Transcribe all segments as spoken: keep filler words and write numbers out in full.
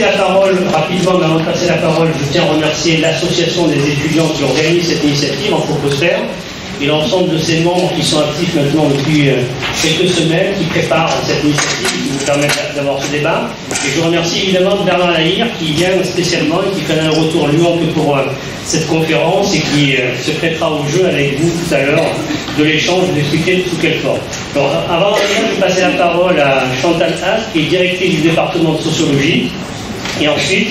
La parole, rapidement, mais avant de passer la parole, je tiens à remercier l'association des étudiants qui organise cette initiative en Proposphère et l'ensemble de ses membres qui sont actifs maintenant depuis quelques semaines, qui préparent cette initiative, qui nous permettent d'avoir ce débat. Et je remercie évidemment Bernard Lahire qui vient spécialement et qui fait un retour Lyon deux pour cette conférence et qui se prêtera au jeu avec vous tout à l'heure de l'échange, de l'expliquer sous quelle forme. Alors, avant de passer la parole à Chantal Haas, qui est directrice du département de sociologie, et ensuite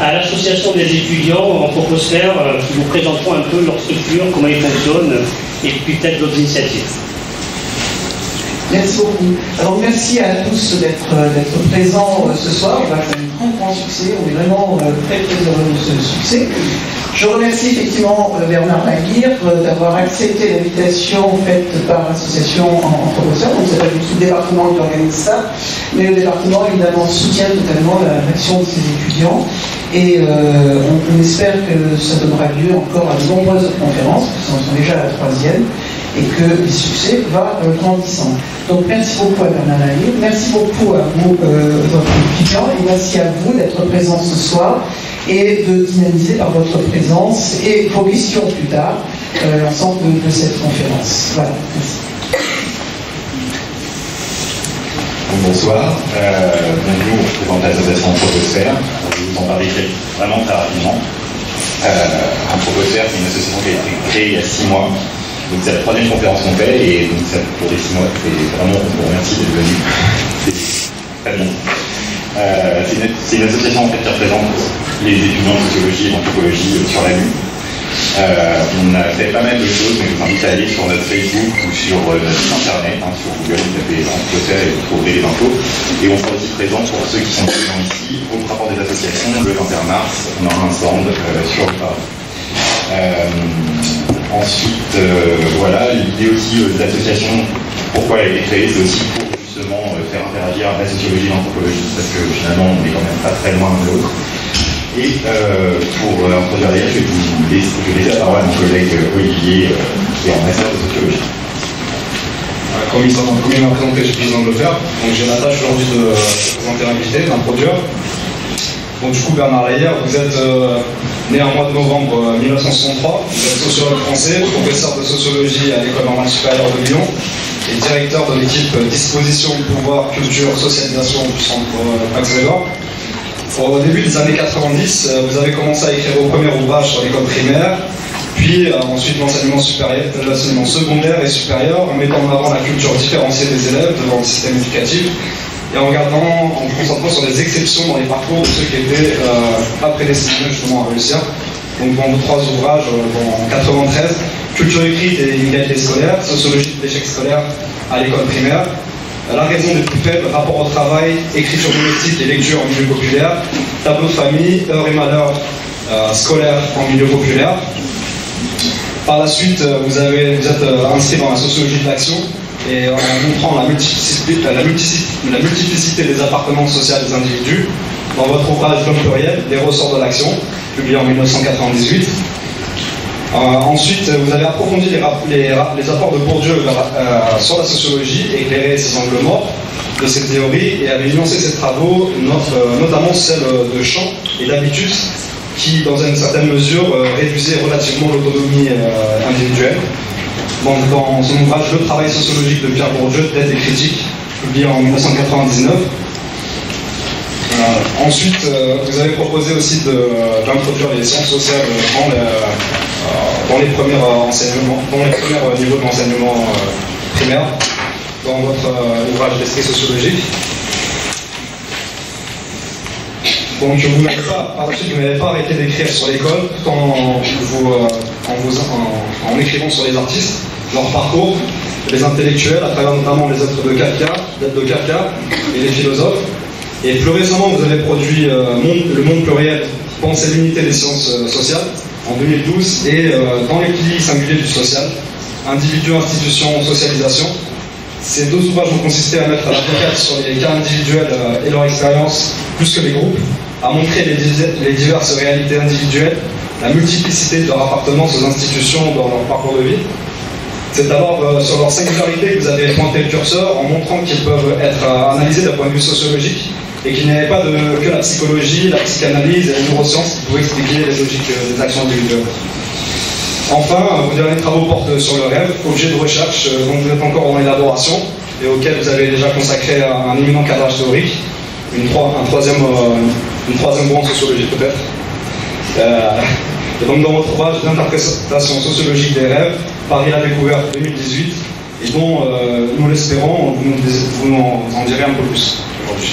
à l'association des étudiants en Proposphère euh, qui vous présenteront un peu leur structure, comment ils fonctionnent et puis peut-être d'autres initiatives. Merci beaucoup. Alors merci à tous d'être d'être présents euh, ce soir. Bah, c'est un grand, grand succès. On est vraiment euh, très très heureux de ce succès. Je remercie effectivement euh, Bernard Lahire euh, d'avoir accepté l'invitation faite par l'association Anthropo'sphère. Donc c'est pas du tout le département qui organise ça, mais le département évidemment soutient totalement l'action de ses étudiants. Et euh, on, on espère que ça donnera lieu encore à de nombreuses conférences, parce qu'on en est déjà à la troisième, et que le succès va euh, grandissant. Donc merci beaucoup à Bernard Lahire, merci beaucoup à vous, euh, votre étudiant, et merci à vous d'être présents ce soir et de dynamiser par votre présence et vos questions plus tard euh, l'ensemble de, de cette conférence. Voilà, merci. Bonsoir, euh, bienvenue aux présentations de la Anthropo'sphère. Je vous en parlerai vraiment très rapidement. Euh, Anthropo'sphère, c'est une association qui a été créée il y a six mois. Donc c'est la troisième conférence qu'on fait et donc ça pour les six mois, c'est vraiment, on vous remercie d'être venu. C'est très bon. Euh, c'est une, une association en fait qui représente les étudiants en sociologie et en anthropologie euh, sur la Lune. Euh, on a fait pas mal de choses, mais je vous invite à aller sur notre Facebook ou sur euh, notre site internet, hein, sur Google, vous tapez Anthropo'sphère et vous trouverez les infos. Et on sera aussi présent pour ceux qui sont présents ici au rapport des associations le vingt et un mars, on aura un stand euh, sur le Paris. Euh, ensuite, euh, voilà, l'idée aussi euh, de l'association, pourquoi elle a été créée, c'est aussi pour justement euh, faire interagir la sociologie et l'anthropologie, parce que finalement on n'est quand même pas très loin de l'autre. Et euh, pour euh, introduire les je vais vous laisser la parole à mon collègue euh, Olivier, euh, qui est en master de sociologie. Voilà, comme ils ont bien présenté, j'ai besoin de le faire. Donc j'ai la tâche aujourd'hui de euh, présenter l'invité, d'introduire. Donc du coup, Bernard Lahire, vous êtes euh, né en mois de novembre mille neuf cent soixante-trois, vous êtes sociologue français, professeur de sociologie à l'École normale supérieure de Lyon et directeur de l'équipe Disposition, Pouvoir, Culture, Socialisation du centre euh, Max Weber. Au début des années quatre-vingt-dix, euh, vous avez commencé à écrire vos premiers ouvrages sur l'école primaire, puis euh, ensuite l'enseignement supérieur, l'enseignement secondaire et supérieur, en mettant en avant la culture différenciée des élèves devant le système éducatif, et en regardant, en concentrant sur les exceptions dans les parcours de ceux qui étaient pas euh, prédestinés justement à réussir. Donc dans nos trois ouvrages, euh, en quatre-vingt-treize, Culture écrite et inégalités scolaires, Sociologie de l'échec scolaire à l'école primaire, La raison des plus faibles, Rapport au travail, Écriture domestique et lecture en milieu populaire, Tableau de famille, Heures et malheurs euh, scolaires en milieu populaire. Par la suite, vous, avez, vous êtes euh, inscrit dans la sociologie de l'action, et on comprend la multiplicité, la, multiplicité, la multiplicité des appartenances sociales des individus dans votre ouvrage L'homme pluriel, Les ressorts de l'action, publié en mille neuf cent quatre-vingt-dix-huit. Euh, ensuite, vous avez approfondi les, les, les apports de Bourdieu euh, sur la sociologie, éclairé ses angles morts de ses théories et avez énoncé ses travaux, not, euh, notamment celle de Champ et d'Habitus, qui, dans une certaine mesure, euh, réduisait relativement l'autonomie euh, individuelle. Dans, dans son ouvrage Le travail sociologique de Pierre Bourdieu, Dette et critique, publié en mille neuf cent quatre-vingt-dix-neuf. Euh, ensuite, euh, vous avez proposé aussi d'introduire les sciences sociales dans, le, euh, dans les premiers euh, enseignements, dans les premiers euh, niveaux de l'enseignement euh, primaire, dans votre euh, ouvrage d'esprit sociologique. Donc je vous m'avez pas, pardon, vous m'avez pas arrêté d'écrire sur l'école, tout en, vous, euh, en, vous, en, en écrivant sur les artistes, leur parcours, les intellectuels, à travers notamment les œuvres de Kafka, de Kafka et les philosophes. Et plus récemment, vous avez produit euh, Monde, le Monde Pluriel, Pensée l'unité des sciences euh, sociales, en deux mille douze, et euh, Dans les plis singuliers du social, Individu, institution, socialisation. Ces deux ouvrages ont consisté à mettre à la focale sur les cas individuels euh, et leur expérience, plus que les groupes, à montrer les, les diverses réalités individuelles, la multiplicité de leur appartenance aux institutions dans leur parcours de vie. C'est alors euh, sur leur singularité que vous avez pointé le curseur en montrant qu'ils peuvent être euh, analysés d'un point de vue sociologique et qu'il n'y avait pas de, que la psychologie, la psychanalyse et les neurosciences qui pouvaient expliquer les logiques euh, des actions individuelles. Enfin, euh, vos derniers travaux portent sur le rêve, objet de recherche euh, dont vous êtes encore en élaboration et auquel vous avez déjà consacré un, un éminent cadrage théorique, une, trois, un troisième, euh, une troisième voie en sociologie peut-être. Euh, et donc dans votre ouvrage d'interprétation sociologique des rêves, Paris la découverte deux mille dix-huit, et dont, euh, nous l'espérons, vous, vous, vous en direz un peu plus aujourd'hui.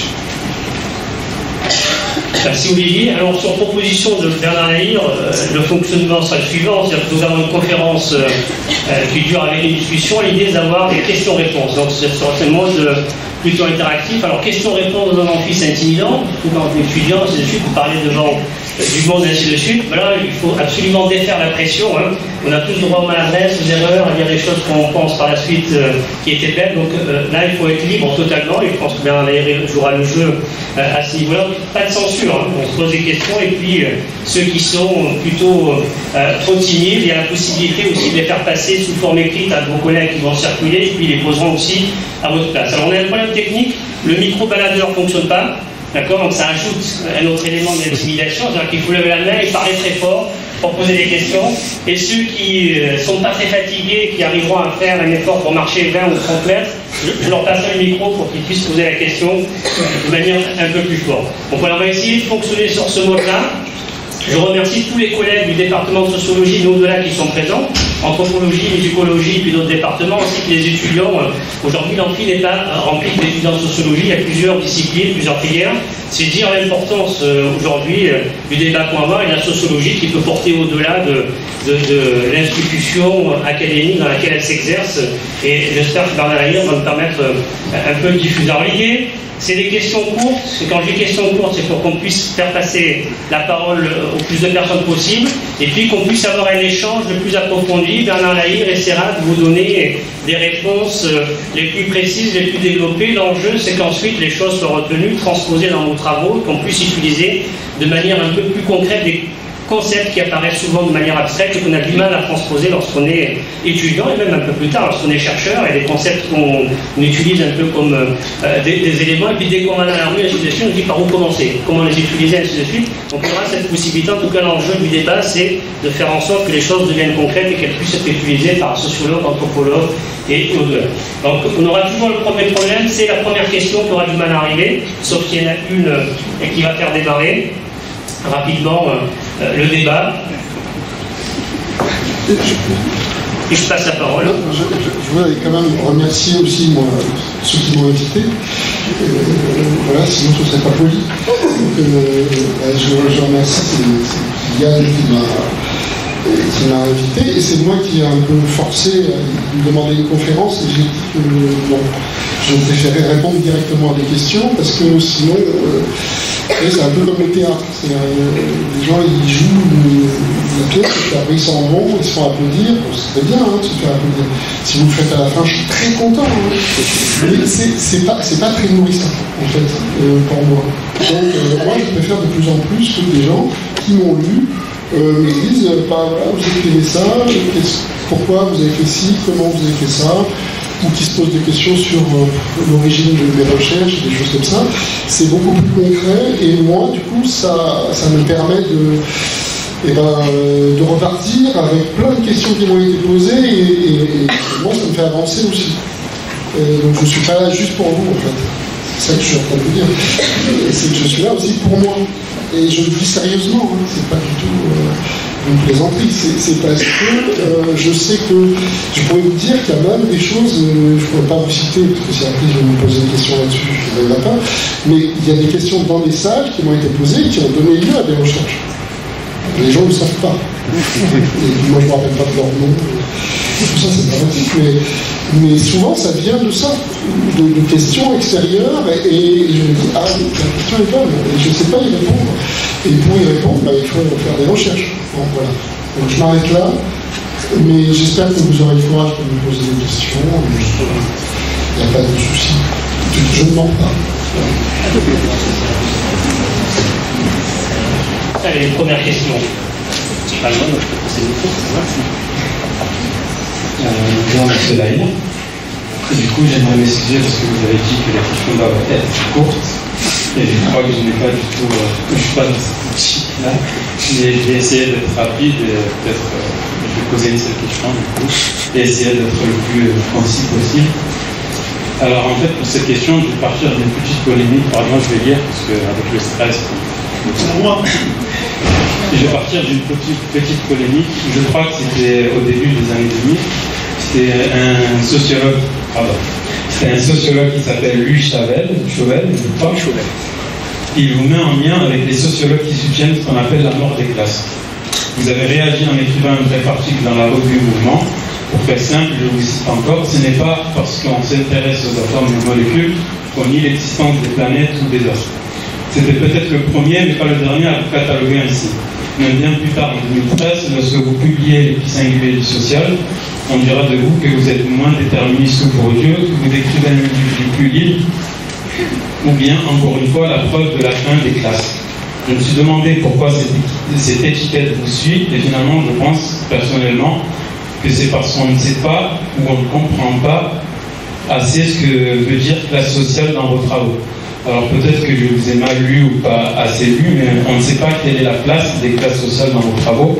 Merci Olivier. Alors sur proposition de Bernard Lahire, euh, le fonctionnement sera le suivant, c'est-à-dire que nous avons une conférence euh, qui dure avec une discussion, l'idée d'avoir des questions-réponses. Donc c'est un mode plutôt interactif. Alors questions-réponses dans l'amphi, c'est intimidant, surtout quand on est étudiant, c'est de suite, vous parlez de gens du monde, ainsi de suite. Voilà, il faut absolument défaire la pression, hein. On a tous droit aux maladresses, aux erreurs, à dire des choses qu'on pense par la suite euh, qui étaient belles. Donc euh, là, il faut être libre totalement. Et je pense que Bernard Lahire jouera le jeu euh, à ce niveau-là. Pas de censure, hein. On se pose des questions. Et puis euh, ceux qui sont plutôt euh, trop timides, il y a la possibilité aussi de les faire passer sous forme écrite à vos collègues qui vont circuler. Et puis ils les poseront aussi à votre place. Alors on a un problème technique. Le micro-baladeur ne fonctionne pas. D'accord, donc ça ajoute un autre élément d'intimidation, c'est-à-dire qu'il faut lever la main et parler très fort pour poser des questions. Et ceux qui ne euh, sont pas très fatigués, qui arriveront à faire un effort pour marcher vingt ou trente mètres, je leur passerai le micro pour qu'ils puissent poser la question de manière un peu plus forte. Donc voilà, on va essayer de fonctionner sur ce mode-là. Je remercie tous les collègues du département de sociologie et au-delà qui sont présents, anthropologie, musicologie, puis d'autres départements, ainsi que les étudiants. Aujourd'hui, l'amphi n'est pas rempli d'étudiants de sociologie, il y a plusieurs disciplines, plusieurs filières. C'est dire l'importance aujourd'hui du débat qu'on va avoir et de la sociologie qui peut porter au-delà de, de, de l'institution académique dans laquelle elle s'exerce. Et j'espère que Bernard Lahire va me permettre un peu de diffuser. Alors l'idée, c'est des questions courtes, parce que quand je dis questions courtes, c'est pour qu'on puisse faire passer la parole au plus de personnes possible, et puis qu'on puisse avoir un échange le plus approfondi. Bernard Lahire essaiera de vous donner des réponses les plus précises, les plus développées. L'enjeu, c'est qu'ensuite les choses soient retenues, transposées dans nos travaux, qu'on puisse utiliser de manière un peu plus concrète des concepts qui apparaissent souvent de manière abstraite et qu'on a du mal à transposer lorsqu'on est étudiant et même un peu plus tard lorsqu'on est chercheur, et des concepts qu'on utilise un peu comme euh, des, des éléments, et puis dès qu'on va dans la rue, ainsi de suite, on dit par où commencer, comment les utiliser, ainsi de suite. Donc on aura cette possibilité. En tout cas, l'enjeu du débat, c'est de faire en sorte que les choses deviennent concrètes et qu'elles puissent être utilisées par un sociologue, anthropologue et au-delà. Donc on aura toujours le premier problème, c'est la première question qui aura du mal à arriver, sauf qu'il y en a une et qui va faire démarrer rapidement euh, euh, le débat. Et je passe la parole. Je, je, je voudrais quand même remercier aussi moi, ceux qui m'ont invité. Euh, voilà, sinon ce ne serait pas poli. Donc, euh, ben, je, je remercie c'est, c'est Yann qui m'a, qui m'a invité. Et c'est moi qui ai un peu forcé à me demander une conférence. Et j'ai dit que bon, je préférais répondre directement à des questions parce que sinon. Euh, C'est un peu comme le théâtre. C'est, euh, les gens ils jouent la pièce, et puis après ils s'en vont, ils se font applaudir. Bon, c'est très bien hein, de se faire applaudir. Si vous le faites à la fin, je suis très content. Hein. Mais c'est, c'est, pas, c'est pas très nourrissant, en fait, euh, pour moi. Donc euh, moi, je préfère de plus en plus que des gens qui m'ont lu euh, me disent bah, voilà, vous avez fait ça, pourquoi vous avez fait ci, comment vous avez fait ça, ou qui se posent des questions sur euh, l'origine de mes recherches, des choses comme ça. C'est beaucoup plus concret, et moi, du coup, ça, ça me permet de, eh ben, euh, de repartir avec plein de questions qui m'ont été posées, et, et, et moi, ça me fait avancer aussi. Et donc, je ne suis pas là juste pour vous, en fait. C'est ça que je suis en train de vous dire. Et c'est que je suis là aussi pour moi. Et je le dis sérieusement, hein. C'est pas du tout... Euh, une plaisanterie, c'est parce que euh, je sais que je pourrais vous dire qu'il y a même des choses, euh, je ne pourrais pas vous citer, parce que si après je vais vous poser des questions là-dessus, je ne pas, mais il y a des questions dans les salles qui m'ont été posées et qui ont donné lieu à des recherches. Les gens ne le savent pas. Et moi je ne me rappelle pas de leur nom. Tout ça c'est dramatique, mais, mais souvent ça vient de ça, de, de questions extérieures, et, et je me dis, ah, la question est bonne, et je ne sais pas y répondre. Et pour y répondre, bah, il faut faire des recherches. Donc voilà. Donc je m'arrête là, mais j'espère que vous aurez le courage de me poser des questions. Il n'y a pas de souci. Je ne mens pas. Allez, première question. Pas le nom, je peux passer le cours, merci. Bonjour, Max Weber. Du coup, j'aimerais m'excuser parce que vous avez dit que la question doit être courte. Et je crois que je n'ai pas du tout. Euh, que je ne suis pas dans cette boutique-là. Mais je vais essayer d'être rapide et peut-être. Euh, je vais poser une seule question, du coup. Et essayer d'être le plus concis possible. Alors, en fait, pour cette question, je vais partir d'une petite polémique. Pardon, je vais lire parce qu'avec le stress. Je vais partir d'une petite, petite polémique. Je crois que c'était au début des années deux mille. C'était un sociologue, pardon, c'était un sociologue qui s'appelle Louis Chauvel, Chauvel, je crois, Chauvel. Il vous met en lien avec les sociologues qui soutiennent ce qu'on appelle la mort des classes. Vous avez réagi en écrivant un bref article dans la revue Mouvement. Pour faire simple, je vous cite encore, ce n'est pas parce qu'on s'intéresse aux atomes et aux molécules qu'on nie l'existence des planètes ou des astres. C'était peut-être le premier, mais pas le dernier à vous cataloguer ainsi. Même bien plus tard, en deux mille treize, lorsque vous publiez Les plis singuliers du social, on dira de vous que vous êtes moins déterministe que Bourdieu, que vous décrivez un individu plus libre, ou bien, encore une fois, la preuve de la fin des classes. Je me suis demandé pourquoi cette étiquette vous suit, et finalement, je pense, personnellement, que c'est parce qu'on ne sait pas, ou on ne comprend pas assez ce que veut dire classe sociale dans vos travaux. Alors peut-être que je vous ai mal lu ou pas assez lu, mais on ne sait pas quelle est la place des classes sociales dans vos travaux.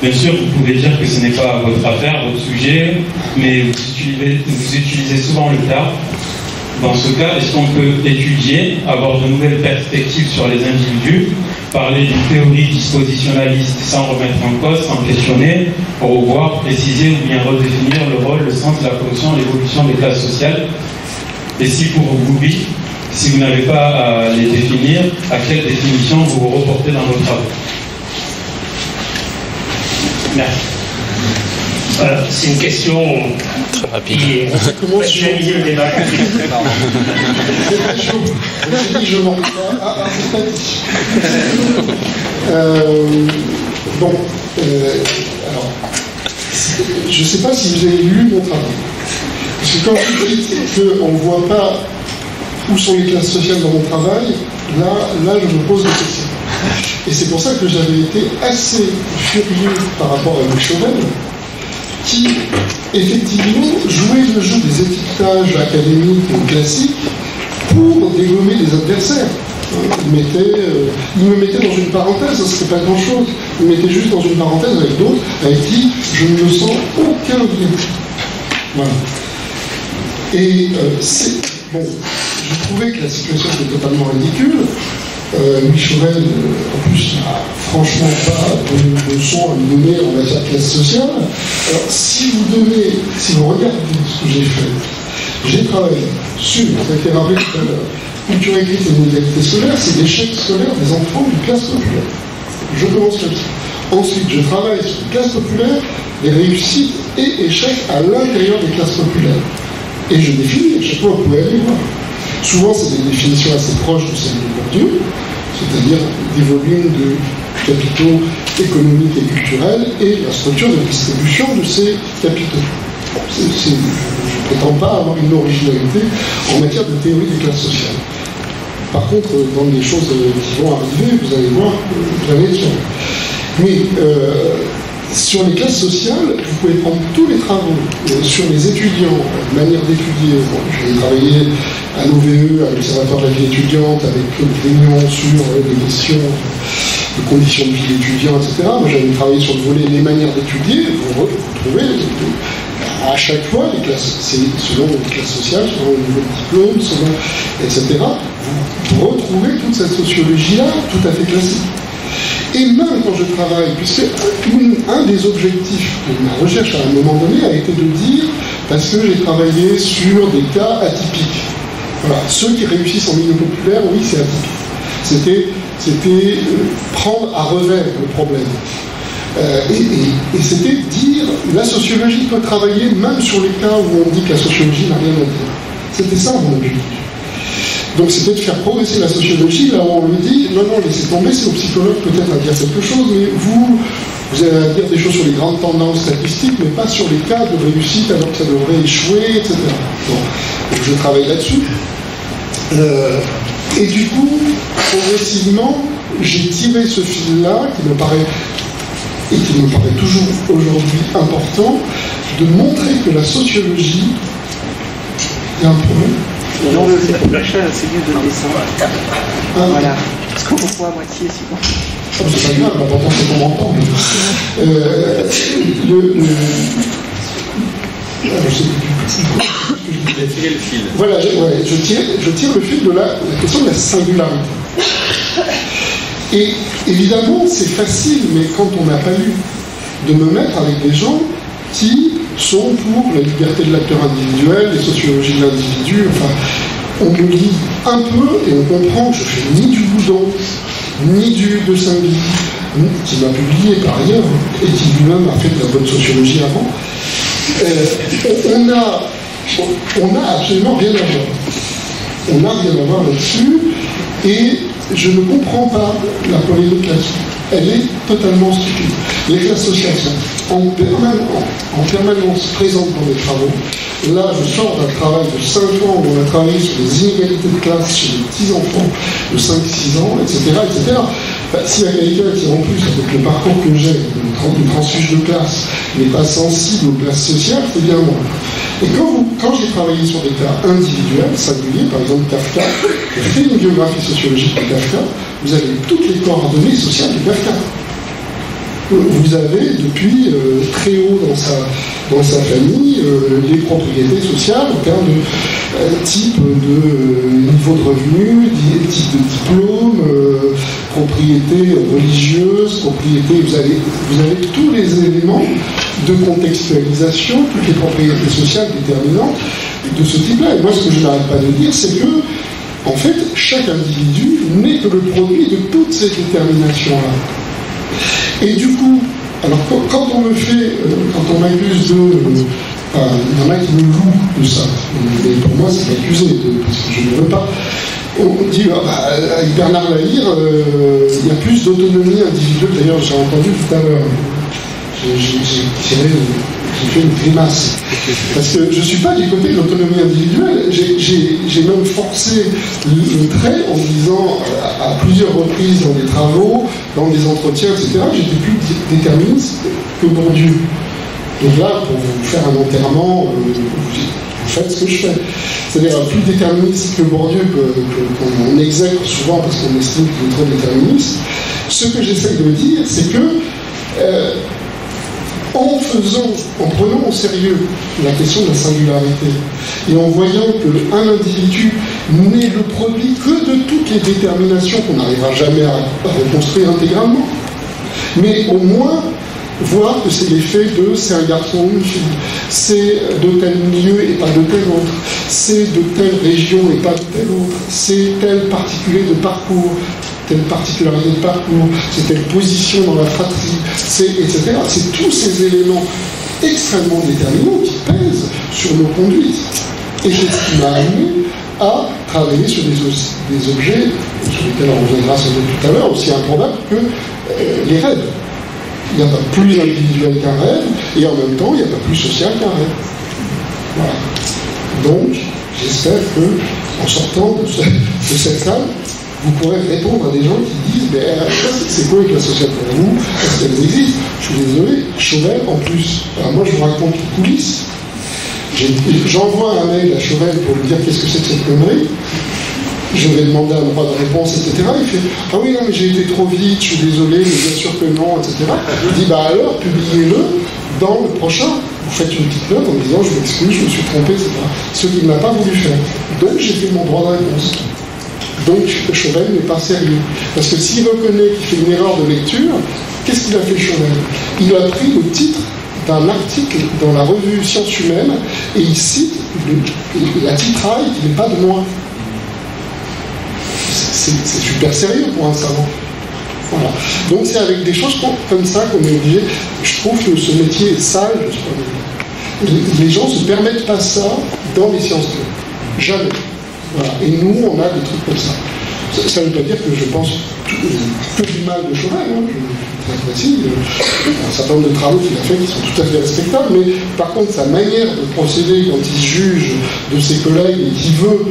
Bien sûr, vous pouvez dire que ce n'est pas votre affaire, votre sujet, mais vous utilisez, vous utilisez souvent le terme. Dans ce cas, est-ce qu'on peut étudier, avoir de nouvelles perspectives sur les individus, parler d'une théorie dispositionnaliste sans remettre en cause, sans questionner, pour revoir, préciser ou bien redéfinir le rôle, le sens, la fonction, l'évolution des classes sociales? Et si pour vous, oui, si vous n'avez pas à les définir, à quelle définition vous vous reportez dans vos travaux? Merci. Voilà, c'est une question très rapide. Comment je vais analyser le débat? C'est chaud. Je dis, je m'en pas. Ah, ah, c'est pas dit. Euh, bon, euh, alors, je ne sais pas si vous avez lu mon travail. Parce que quand vous dites qu'on ne voit pas où sont les classes sociales dans mon travail, là, là je me pose des questions. Et c'est pour ça que j'avais été assez furieux par rapport à Louis Chauvel, qui, effectivement, jouait le jeu des étiquetages académiques ou classiques pour dégommer les adversaires. Il, mettait, euh, il me mettait dans une parenthèse, ce n'était pas grand-chose. Il me mettait juste dans une parenthèse avec d'autres, avec qui je ne sens aucun lien. Voilà. Et euh, c'est... bon... je trouvais que la situation était totalement ridicule. Euh, Louis Chauvel, euh, en plus, n'a franchement pas de leçon à me donner en matière de classe sociale. Alors, si vous donnez, si vous regardez ce que j'ai fait, j'ai travaillé sur, ça a été rappelé tout à l'heure, culture écrite et inégalité scolaire, c'est l'échec scolaire des enfants de classe populaire. Je commence comme ça. Ensuite, je travaille sur les classes populaires, les réussites et échecs à l'intérieur des classes populaires. Et je définis, à chaque fois, vous pouvez aller voir. Souvent, c'est des définitions assez proches de celles de Bourdieu, c'est-à-dire des volumes de capitaux économiques et culturels et la structure de distribution de ces capitaux. C'est, c'est, je ne prétends pas avoir une originalité en matière de théorie des classes sociales. Par contre, dans les choses qui vont arriver, vous allez voir, vous allez être sûr. Mais euh, sur les classes sociales, vous pouvez prendre tous les travaux euh, sur les étudiants, euh, manière d'étudier. Bon, j'ai travaillé à l'O V E, à l'Observatoire de la vie étudiante, avec Claude Gauthier sur euh, les questions de conditions de vie d'étudiants, et cetera. Moi, j'avais travaillé sur le volet les manières d'étudier. Vous retrouvez euh, à chaque fois les classes, selon les classes sociales, selon le niveau de diplôme, selon, et cetera. Vous retrouvez toute cette sociologie-là, tout à fait classique. Et même quand je travaille, puisque un des objectifs de ma recherche à un moment donné a été de dire, parce que j'ai travaillé sur des cas atypiques. Voilà, ceux qui réussissent en milieu populaire, oui, c'est atypique. C'était, c'était prendre à revers le problème. Euh, et et, et c'était dire, la sociologie peut travailler même sur les cas où on dit que la sociologie n'a rien à dire. C'était ça mon objectif. Donc c'était de faire progresser la sociologie, là où on lui dit, non, non, laissez tomber, c'est au psychologue peut-être à dire quelque chose, mais vous, vous allez à dire des choses sur les grandes tendances statistiques, mais pas sur les cas de réussite alors que ça devrait échouer, et cetera. Bon, donc je travaille là-dessus. Euh, et du coup, progressivement, j'ai tiré ce fil-là, qui me paraît, et qui me paraît toujours aujourd'hui important, de montrer que la sociologie est un problème. Non, c'est pour la chaise, c'est mieux de descendre. Ah, voilà. Parce qu'on voit à moitié, c'est bon. Oh, c'est pas grave, l'important c'est qu'on m'entende. Euh, le, le... Ah, je sais plus. J'ai tiré le fil. Voilà, je, ouais, je, tire, je tire le fil de la, la question de la singularité. Et évidemment, c'est facile, mais quand on n'a pas lu, de me mettre avec des gens qui sont pour la liberté de l'acteur individuel, les sociologies de l'individu, enfin, on me lit un peu et on comprend que je ne fais ni du Boudon, ni du de Saint-Guy, qui m'a publié par ailleurs, et qui lui-même a fait de la bonne sociologie avant. Euh, on a, on a absolument rien à voir. On n'a rien à voir là-dessus, et je ne comprends pas la polémique là-dessus. Elle est totalement stupide. Les classes sociales sont en permanence, en permanence présentes dans les travaux. Là, je sors d'un travail de cinq ans où on a travaillé sur les inégalités de classe chez les petits enfants de cinq six ans, et cetera et cetera. Ben, si la quelqu'un qui, en plus, avec le parcours que j'ai, le transfuge de classe, n'est pas sensible aux classes sociales, c'est bien moi. Et quand, vous, quand j'ai travaillé sur des cas individuels, singuliers, par exemple Kafka, j'ai fait une biographie sociologique de Kafka, vous avez toutes les coordonnées sociales de Kafka. Vous avez depuis euh, très haut dans sa, dans sa famille euh, les propriétés sociales en termes de euh, type de euh, niveau de revenu, type de diplôme, euh, propriété religieuse, propriété. Vous avez, vous avez tous les éléments de contextualisation, toutes les propriétés sociales déterminantes de ce type-là. Et moi, ce que je n'arrête pas de dire, c'est que en fait, chaque individu n'est que le produit de toutes ces déterminations-là. Et du coup, alors quand on me fait, euh, quand on m'accuse de... Euh, enfin, il y en a qui me louent de ça. Mais pour moi, c'est accusé, de, parce que je ne veux pas. On dit, ah, bah, avec Bernard Lahire, euh, il y a plus d'autonomie individuelle. D'ailleurs, j'ai entendu tout à l'heure, j'ai tiré... J'ai fait une grimace. Parce que je ne suis pas du côté de l'autonomie individuelle. J'ai, j'ai, j'ai même forcé le trait en disant à, à plusieurs reprises dans des travaux, dans des entretiens, et cetera, j'étais plus déterministe que Bourdieu. Donc là, pour vous faire un enterrement, euh, vous faites ce que je fais. C'est-à-dire plus déterministe que Bourdieu, qu'on exècre souvent parce qu'on estime qu'il est trop déterministe. Ce que j'essaie de dire, c'est que. Euh, En faisant, en prenant au sérieux la question de la singularité et en voyant qu'un individu n'est le produit que de toutes les déterminations qu'on n'arrivera jamais à reconstruire intégralement, mais au moins voir que c'est l'effet de c'est un garçon ou une fille, c'est de tel milieu et pas de tel autre, c'est de telle région et pas de tel autre, c'est tel particulier de parcours, telle particularité de parcours, c'est telle position dans la fratrie, c'est, et cetera. C'est tous ces éléments extrêmement déterminants qui pèsent sur nos conduites. Et c'est ce qui m'a amené à travailler sur des, des objets, sur lesquels on reviendra sans doute tout à l'heure, aussi improbables que euh, les rêves. Il n'y a pas plus individuel qu'un rêve, et en même temps, il n'y a pas plus social qu'un rêve. Voilà. Donc, j'espère que, en sortant de, ce, de cette salle, vous pourrez répondre à des gens qui disent ben, c'est quoi les classes sociales pour vous? Est-ce qu'elles existent? Je suis désolé, Chauvel en plus. Alors moi je vous raconte les coulisses. J'envoie un mail à Chauvel pour lui dire qu'est-ce que c'est que cette connerie. Je vais demander un droit de réponse, et cetera. Il fait ah oui, non, mais j'ai été trop vite, je suis désolé, mais bien sûr que non, et cetera. Il dit bah alors, publiez-le dans le prochain. Vous faites une petite note en disant je m'excuse, je me suis trompé, et cetera. Ce qu'il n'a pas voulu faire. Donc j'ai fait mon droit de réponse. Donc Chauvel n'est pas sérieux. Parce que s'il reconnaît qu'il fait une erreur de lecture, qu'est-ce qu'il a fait Chauvel? Il a pris le titre d'un article dans la revue Sciences Humaines et il cite le, la titraille qui n'est pas de moi. C'est, c'est super sérieux pour un savant. Voilà. Donc c'est avec des choses comme ça qu'on est obligé. Je trouve que ce métier est sage. Les gens ne se permettent pas ça dans les sciences de. Jamais. Voilà. Et nous, on a des trucs comme ça. Ça ne veut pas dire que je pense que du mal de Chauvel. Hein. Je, je, je, je, un certain nombre de travaux qu'il a fait qui sont tout à fait respectables, mais par contre, sa manière de procéder quand il juge de ses collègues et qu'il veut,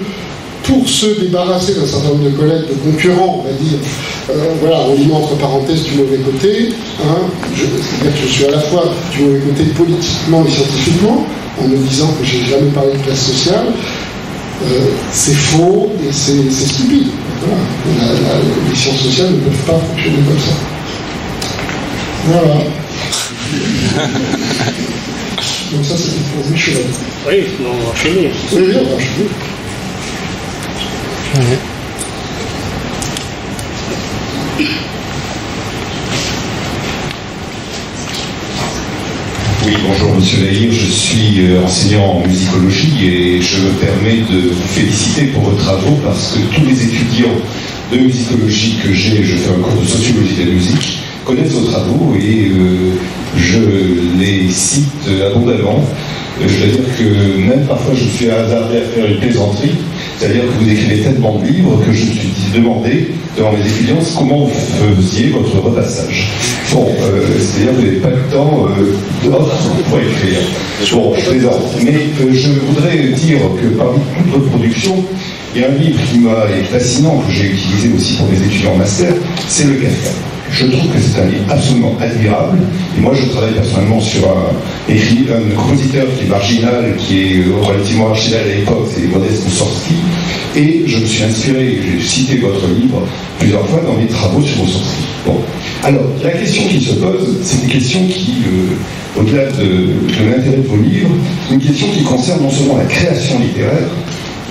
pour se débarrasser d'un certain nombre de collègues, de concurrents, on va dire, euh, voilà, on dit entre parenthèses du mauvais côté, hein, je, c'est-à-dire que je suis à la fois du mauvais côté politiquement et scientifiquement, en me disant que j'ai jamais parlé de classe sociale. Euh, c'est faux et c'est, c'est stupide. Voilà. La, la, les sciences sociales ne peuvent pas fonctionner comme ça. Voilà. Donc ça, c'était pour vous, Chauvel. Oui, sinon on va enchaîner. Oui, oui, on va enchaîner. Oui. Oui, bonjour Monsieur Lahire, je suis enseignant en musicologie et je me permets de vous féliciter pour vos travaux parce que tous les étudiants de musicologie que j'ai, je fais un cours de sociologie de la musique, connaissent vos travaux et euh, je les cite abondamment. Je dois dire que même parfois je suis hasardé à faire une plaisanterie, c'est-à-dire que vous écrivez tellement de livres que je me suis demandé devant mes étudiants comment vous faisiez votre repassage. Bon, euh, c'est-à-dire que vous n'avez pas le temps euh, d'ordre pour écrire. Bon, je plaisante. Mais euh, je voudrais dire que parmi toutes vos productions, il y a un livre qui m'a est fascinant, que j'ai utilisé aussi pour mes étudiants en master, c'est le Kafka. Je trouve que c'est un livre absolument admirable. Et moi, je travaille personnellement sur un, un compositeur qui est marginal, qui est relativement marginal à l'époque, c'est Modeste Moussorski. Et je me suis inspiré, j'ai cité votre livre plusieurs fois dans mes travaux sur Moussorski. Bon. Alors, la question qui se pose, c'est une question qui, euh, au-delà de, de l'intérêt de vos livres, c'est une question qui concerne non seulement la création littéraire,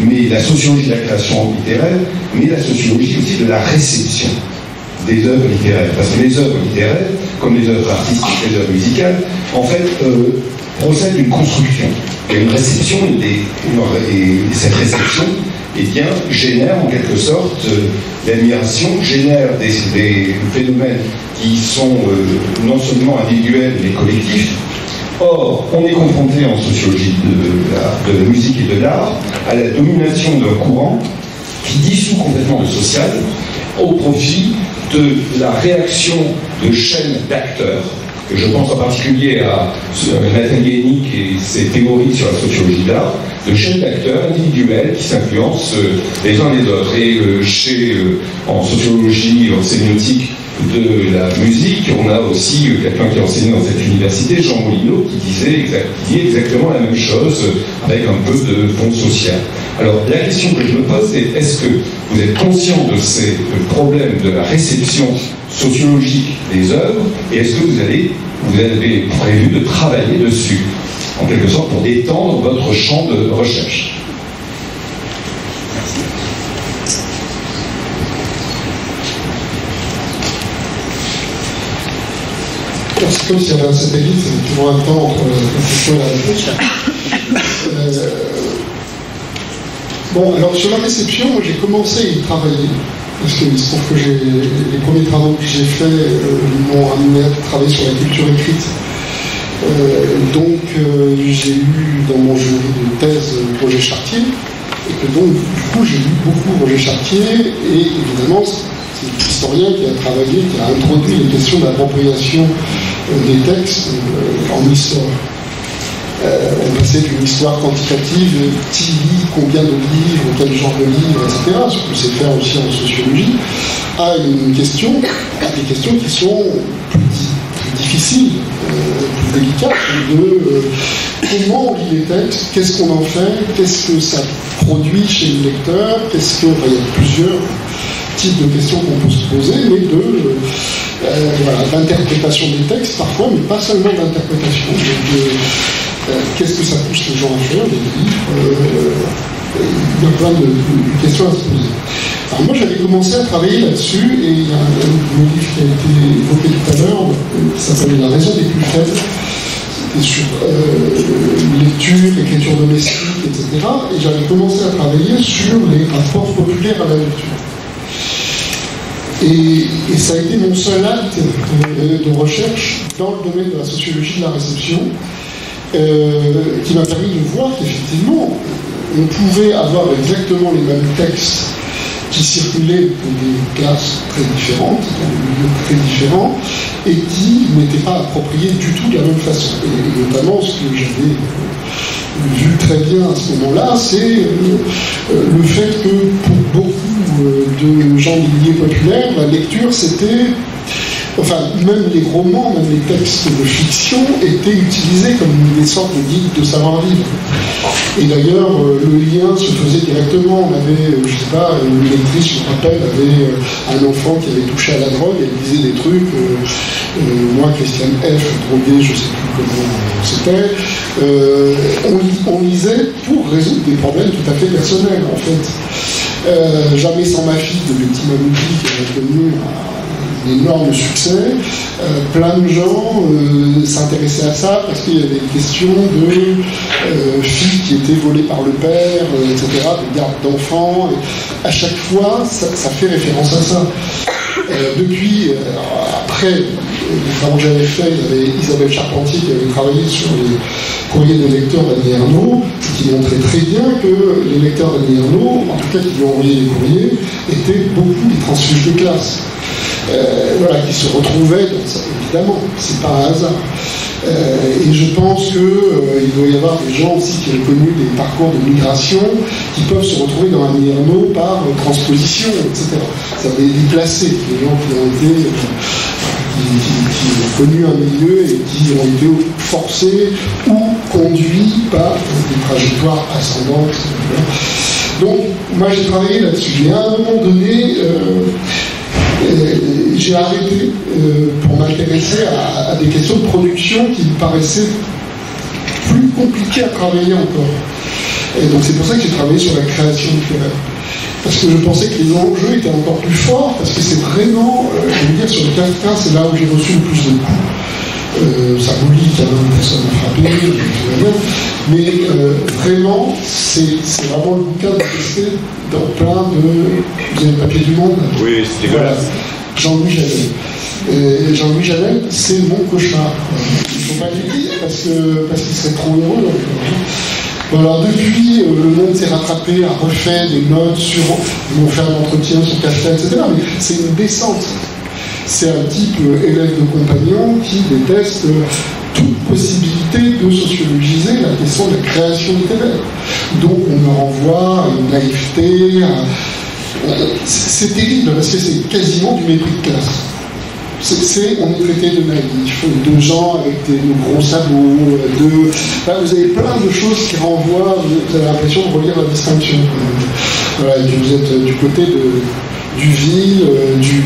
mais la sociologie de la création littéraire, mais la sociologie aussi de la réception des œuvres littéraires. Parce que les œuvres littéraires, comme les œuvres artistiques, les œuvres musicales, en fait, euh, procèdent d'une construction. Il y a une réception, et, et cette réception eh bien, génère en quelque sorte euh, l'admiration, génère des, des phénomènes qui sont euh, non seulement individuels, mais collectifs. Or, on est confronté en sociologie de la, de la musique et de l'art à la domination d'un courant qui dissout complètement le social au profit de la réaction de chaînes d'acteurs. Je pense en particulier à Nathalie Hennick et ses théories sur la sociologie de l'art, de chaînes d'acteurs individuels qui s'influencent les uns les autres. Et chez, en sociologie, en sémiotique, de la musique, on a aussi quelqu'un qui a enseigné dans cette université, Jean Molino, qui disait exact, qui dit exactement la même chose avec un peu de fond social. Alors la question que je me pose est, est-ce que vous êtes conscient de ces problèmes de la réception sociologique des œuvres et est-ce que vous allez, vous avez prévu de travailler dessus, en quelque sorte pour étendre votre champ de recherche? C'est comme s'il y avait un satellite, c'est toujours un temps entre la question et la réponse. Euh... Bon, alors sur la réception, moi, j'ai commencé à y travailler. Parce que il se trouve que j'ai... les premiers travaux que j'ai faits euh, m'ont amené à travailler sur la culture écrite. Euh, donc euh, j'ai eu dans mon jury de thèse Roger Chartier. Et que donc, du coup, j'ai lu beaucoup Roger Chartier. Et évidemment, c'est l'historien qui a travaillé, qui a introduit les questions d'appropriation des textes euh, en histoire. Euh, on passait d'une histoire quantitative, qui lit, combien de livres, quel genre de livres, et cetera, ce qu'on sait faire aussi en sociologie, à une question, à des questions qui sont plus, plus difficiles, euh, plus délicates, de euh, comment on lit les textes, qu'est-ce qu'on en fait, qu'est-ce que ça produit chez le lecteur, qu'est-ce que... Enfin, il y a plusieurs types de questions qu'on peut se poser, mais de... Euh, Euh, voilà, d'interprétation des textes parfois, mais pas seulement d'interprétation. De, de, euh, qu'est-ce que ça pousse les gens à faire, des livres, euh, euh, il y a plein de, de questions à se poser. Alors moi j'avais commencé à travailler là-dessus, et il y a un livre qui a été évoqué tout à l'heure, qui s'appelait La raison des plus faibles, c'était sur euh, lecture, écriture domestique, et cetera. Et j'avais commencé à travailler sur les rapports populaires à la lecture. Et, et ça a été mon seul acte de, de recherche dans le domaine de la sociologie de la réception, euh, qui m'a permis de voir qu'effectivement, on pouvait avoir exactement les mêmes textes qui circulaient dans des classes très différentes, dans des milieux très différents, et qui n'étaient pas appropriés du tout de la même façon. Et, et notamment, ce que j'avais vu très bien à ce moment-là, c'est euh, le fait que pour beaucoup de gens du milieu populaire, la lecture c'était, enfin même les romans, même les textes de fiction étaient utilisés comme des sortes de guides de savoir-vivre. Et d'ailleurs le lien se faisait directement, on avait, je sais pas, une lectrice, je me rappelle, avait un enfant qui avait touché à la drogue, elle disait des trucs, euh, euh, moi Christiane F, droguée, je sais plus comment c'était, euh, on, on lisait pour résoudre des problèmes tout à fait personnels en fait. Euh, jamais sans ma fille de Betty Mamoudi qui avait connu un, un énorme succès, euh, plein de gens euh, s'intéressaient à ça parce qu'il y avait des questions de euh, filles qui étaient volées par le père, euh, et cetera, de garde d'enfants, et à chaque fois ça, ça fait référence à ça. Euh, depuis, euh, après les travaux que j'avais faits, il y avait Isabelle Charpentier qui avait travaillé sur les courriers des lecteurs d'Annie Ernaux, qui montrait très bien que les lecteurs d'Annie Ernaux, en tout cas qui lui ont envoyé les courriers, étaient beaucoup des transfuges de classe. Euh, voilà, qui se retrouvaient dans ça, évidemment, c'est pas un hasard. Euh, et je pense qu'il euh, doit y avoir des gens aussi qui ont connu des parcours de migration qui peuvent se retrouver dans un Ernaud par euh, transposition, et cetera. Ça va les déplacer, les gens qui ont été, qui, qui, qui ont connu un milieu et qui ont été forcés ou conduits par des trajectoires ascendantes. et cetera Donc, moi j'ai travaillé là-dessus. Et à un moment donné, euh, j'ai arrêté euh, pour m'intéresser à, à des questions de production qui me paraissaient plus compliquées à travailler encore. Et donc c'est pour ça que j'ai travaillé sur la création littéraire. Parce que je pensais que les enjeux étaient encore plus forts, parce que c'est vraiment, euh, je veux dire, sur le Kafka, c'est là où j'ai reçu le plus de coups. Euh, ça vous dit qu'il y a une personne à frapper, mais euh, vraiment, c'est vraiment le bouquin de C dans plein de... Vous avez le papier du Monde? Oui, c'est voilà. Jean-Louis Jalem. Euh, Jean-Louis Jalem, c'est mon cauchemar. Il ne faut pas lui dire parce qu'il parce qu'il serait trop heureux. Donc, bon, alors depuis, euh, le Monde s'est rattrapé, a refait des notes sur... Ils vont faire un entretien sur Kafka, et cetera. Mais c'est une descente. C'est un type euh, élève de compagnon qui déteste euh, toute possibilité de sociologiser la question de la création littéraire. Donc on me renvoie à une naïveté, à... c'est terrible parce que c'est quasiment du mépris de classe. C est, c est, on est traité de naïfs, de gens avec des de gros sabots, de... Là, vous avez plein de choses qui renvoient, vous avez l'impression de relire la distinction. Voilà, et vous êtes du côté de... du vide, euh, du...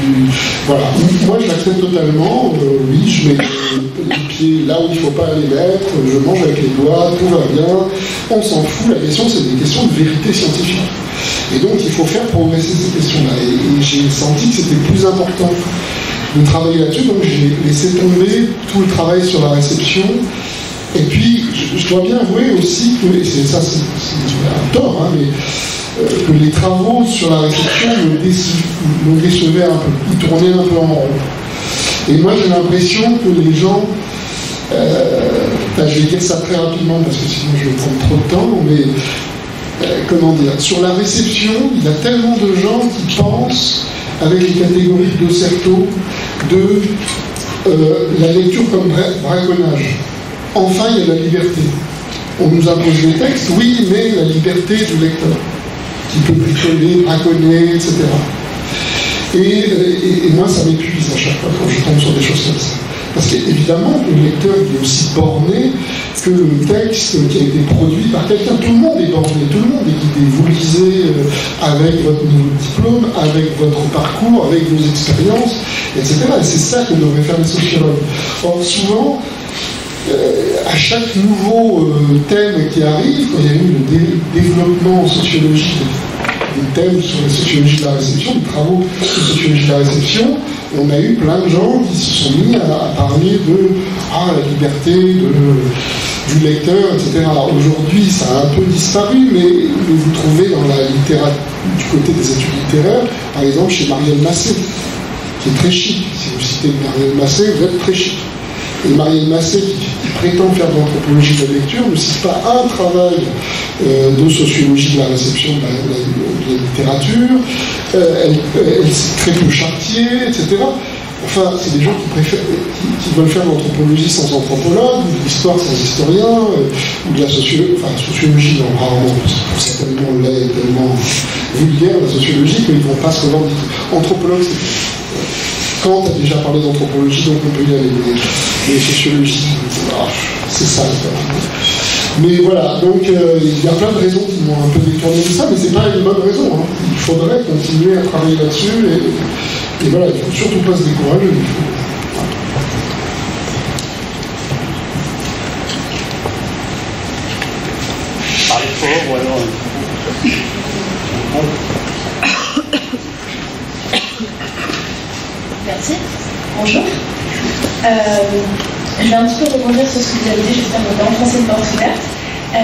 Voilà. Moi, je l'accepte totalement. Euh, oui, je mets les pieds là où il ne faut pas les mettre. Je mange avec les doigts, tout va bien. On s'en fout. La question, c'est des questions de vérité scientifique. Et donc, il faut faire progresser ces questions-là. Et, et j'ai senti que c'était plus important de travailler là-dessus. Donc, j'ai laissé tomber tout le travail sur la réception. Et puis, je, je dois bien avouer aussi que... Et ça, c'est un tort, hein, mais... que les travaux sur la réception me, déce me décevaient un peu, ils tournaient un peu en rond. Et moi j'ai l'impression que les gens, euh, ben, je vais dire ça très rapidement parce que sinon je vais prendre trop de temps, mais euh, comment dire, sur la réception, il y a tellement de gens qui pensent avec les catégories de Certeau de euh, la lecture comme bra braconnage. Enfin il y a la liberté. On nous impose des textes, oui, mais la liberté du lecteur. Qui peut bricoler, braconner, et cetera. Et, et, et moi, ça m'épuise à chaque fois quand je tombe sur des choses comme ça. Parce qu'évidemment, le lecteur est aussi borné que le texte qui a été produit par quelqu'un. Tout le monde est borné, tout le monde est guidé. Vous lisez avec votre nouveau diplôme, avec votre parcours, avec vos expériences, et cetera. Et c'est ça que devraient faire les sociologues. Or, souvent, Euh, à chaque nouveau euh, thème qui arrive, quand il y a eu le dé développement sociologique des thèmes sur la sociologie de la réception, des travaux sur la sociologie de la réception, on a eu plein de gens qui se sont mis à, à parler de ah, la liberté de, du lecteur, et cetera. Alors aujourd'hui, ça a un peu disparu, mais, mais vous trouvez dans la littérature, du côté des études littéraires, par exemple chez Marielle Massé, qui est très chic. Si vous citez Marielle Massé, vous êtes très chic. Et Marielle Massé, qui prétend faire de l'anthropologie de la lecture, ne cite pas un travail euh, de sociologie de la réception de la, de la littérature, euh, elle, elle cite très peu Chartier, et cetera. Enfin, c'est des gens qui, préfèrent, qui, qui veulent faire de l'anthropologie sans anthropologue, ou de l'histoire sans historien, euh, ou de la sociologie, enfin la sociologie, non, rarement, parce que c'est tellement laid, tellement vulgaire, la sociologie, qu'ils ne vont pas se revendiquer. Anthropologue, c'est... Kant a déjà parlé d'anthropologie, donc on peut y aller. Les sociologies, c'est ça. Mais voilà, donc il euh, y a plein de raisons qui m'ont un peu détourné de ça, mais c'est pas une bonne raison. Hein. Il faudrait continuer à travailler là-dessus, et, et voilà, il faut surtout pas se décourager. Parlez fort, ou alors... Merci. Bonjour. Euh, je vais un petit peu rebondir sur ce que vous avez dit juste avant dans le français de porte ouverte, euh,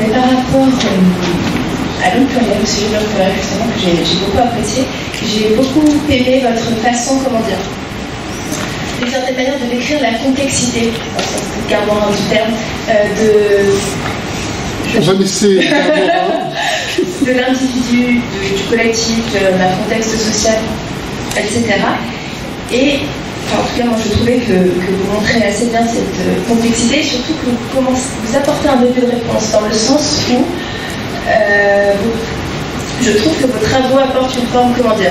mais par rapport euh, à l'homme pluriel, au sujet de l'homme pluriel justement, que j'ai, j'ai beaucoup apprécié, j'ai beaucoup aimé votre façon, comment dire, une certaine manière de décrire la complexité, en sens vulgairement du terme, euh, de... On va laisser... de l'individu, de, du collectif, d'un contexte social, et cetera. Et... Enfin, en tout cas, moi je trouvais que, que vous montrez assez bien cette euh, complexité, et surtout que vous, commencez, vous apportez un début de réponse, dans le sens où euh, je trouve que vos travaux apportent une forme, comment dire,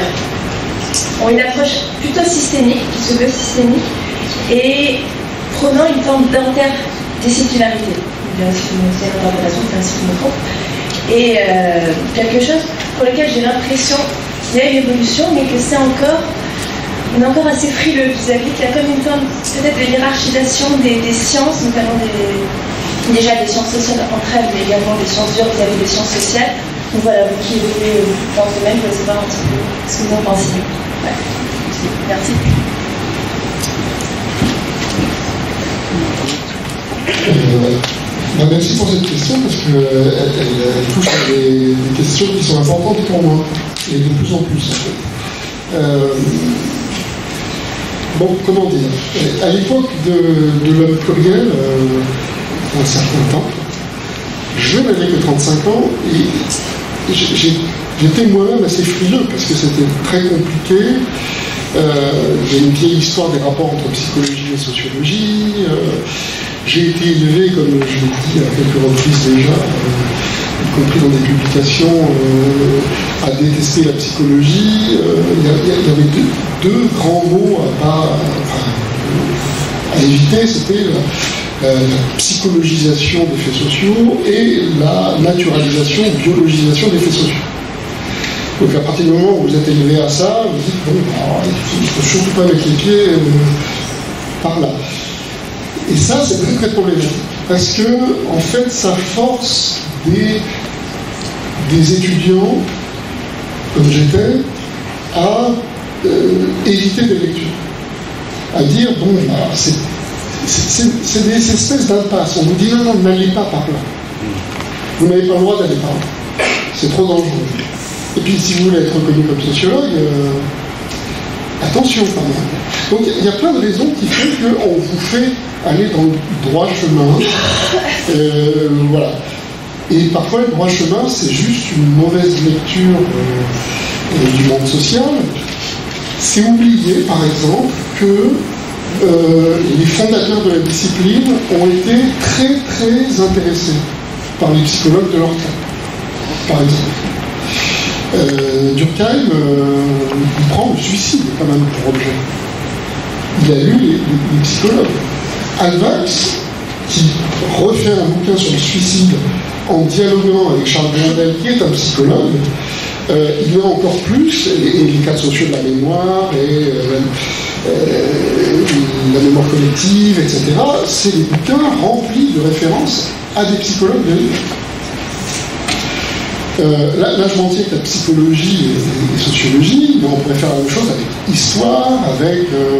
ont une approche plutôt systémique, qui se veut systémique, et prenant une forme d'interdisciplinarité, bien si c'est une interprétation, bien si je me trompe, et euh, quelque chose pour lequel j'ai l'impression qu'il y a une évolution, mais que c'est encore... On est encore assez frileux vis-à-vis qu'il y a comme une forme peut-être de hiérarchisation des, des sciences, notamment des, déjà des sciences sociales entre elles, mais également des sciences dures vis-à-vis des sciences sociales. Donc voilà, vous qui évoluez dans ce domaine, je voulais savoir un petit peu ce que vous en pensez. Ouais. Merci. Euh, merci pour cette question, parce qu'elle euh, touche à des, des questions qui sont importantes pour moi, et de plus en plus en fait. Euh, Bon, comment dire, à l'époque de, de l'homme pluriel, euh, pour un certain temps, je n'avais que trente-cinq ans et j'étais moi-même assez frileux parce que c'était très compliqué. Euh, j'ai une vieille histoire des rapports entre psychologie et sociologie. Euh, j'ai été élevé, comme je l'ai dit à quelques reprises déjà, euh, y compris dans des publications, euh, à détester la psychologie. Il euh, y, y avait deux. Deux grands mots à, à, à, à éviter, c'était la, la, la psychologisation des faits sociaux et la naturalisation, biologisation des faits sociaux. Donc à partir du moment où vous êtes élevé à ça, vous dites, bon, alors, il ne faut surtout pas mettre les pieds euh, par là. Et ça, c'est très très problématique, parce que, en fait, ça force des, des étudiants, comme j'étais, à... Euh, éviter des lectures, à dire, bon, bah, c'est, c'est, c'est, c'est des espèces d'impasse, on vous dit, non, non, n'allez pas par là, vous n'avez pas le droit d'aller par là, c'est trop dangereux. Et puis, si vous voulez être reconnu comme sociologue, euh, attention quand même. Donc, il y a plein de raisons qui font qu'on vous fait aller dans le droit chemin, euh, voilà. Et parfois, le droit chemin, c'est juste une mauvaise lecture euh, euh, du monde social. C'est oublier, par exemple, que euh, les fondateurs de la discipline ont été très très intéressés par les psychologues de leur temps. Par exemple, euh, Durkheim euh, il prend le suicide quand même pour objet. Il a eu les, les, les psychologues. Alvax, qui refait un bouquin sur le suicide en dialoguant avec Charles Bernard, qui est un psychologue, Euh, il y a encore plus, et, et les cas sociaux de la mémoire, et euh, euh, la mémoire collective, et cetera, c'est des bouquins remplis de références à des psychologues de l'île. Euh, là, là, je m'en tiens avec la psychologie et, et sociologie, mais on pourrait faire la même chose avec histoire, avec, euh,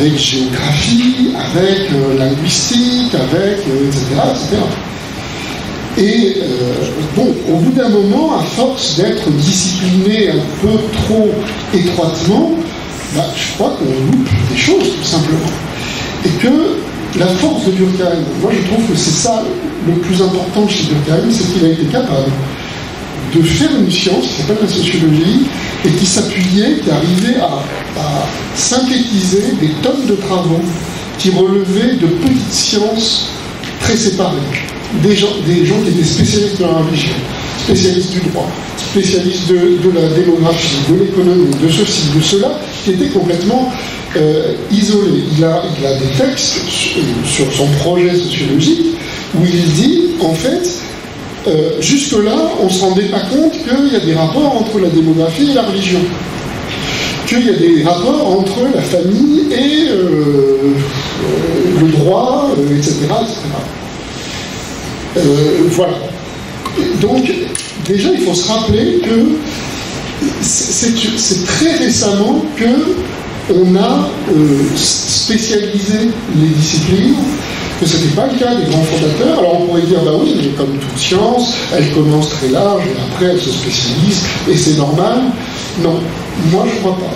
avec géographie, avec euh, linguistique, avec euh, et cetera, et cetera. Et euh, donc, au bout d'un moment, à force d'être discipliné un peu trop étroitement, bah, je crois qu'on loupe des choses, tout simplement. Et que la force de Durkheim, moi je trouve que c'est ça le plus important chez Durkheim, c'est qu'il a été capable de faire une science qui s'appelle la sociologie, et qui s'appuyait, qui arrivait à, à synthétiser des tonnes de travaux qui relevaient de petites sciences très séparées. Des gens, des gens qui étaient spécialistes de la religion, spécialistes du droit, spécialistes de, de la démographie, de l'économie, de ceci, de cela, qui étaient complètement euh, isolés. Il a, il a des textes sur, sur son projet sociologique où il dit, en fait, euh, jusque-là, on ne se rendait pas compte qu'il y a des rapports entre la démographie et la religion, qu'il y a des rapports entre la famille et euh, euh, le droit, euh, et cetera, et cetera. Euh, voilà. Donc, déjà, il faut se rappeler que c'est très récemment que on a euh, spécialisé les disciplines, que ce n'était pas le cas des grands fondateurs. Alors, on pourrait dire, bah oui, mais comme toute science, elle commence très large, et après, elle se spécialise, et c'est normal. Non, moi, je ne crois pas.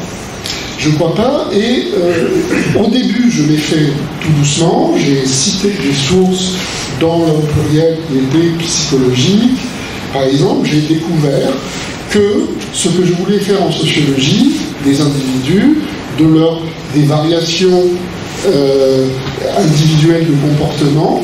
Je ne crois pas, et euh, au début, je l'ai fait tout doucement, j'ai cité des sources dans L'homme pluriel qui étaient psychologiques. Par exemple, j'ai découvert que ce que je voulais faire en sociologie, des individus, de leur, des variations euh, individuelles de comportement,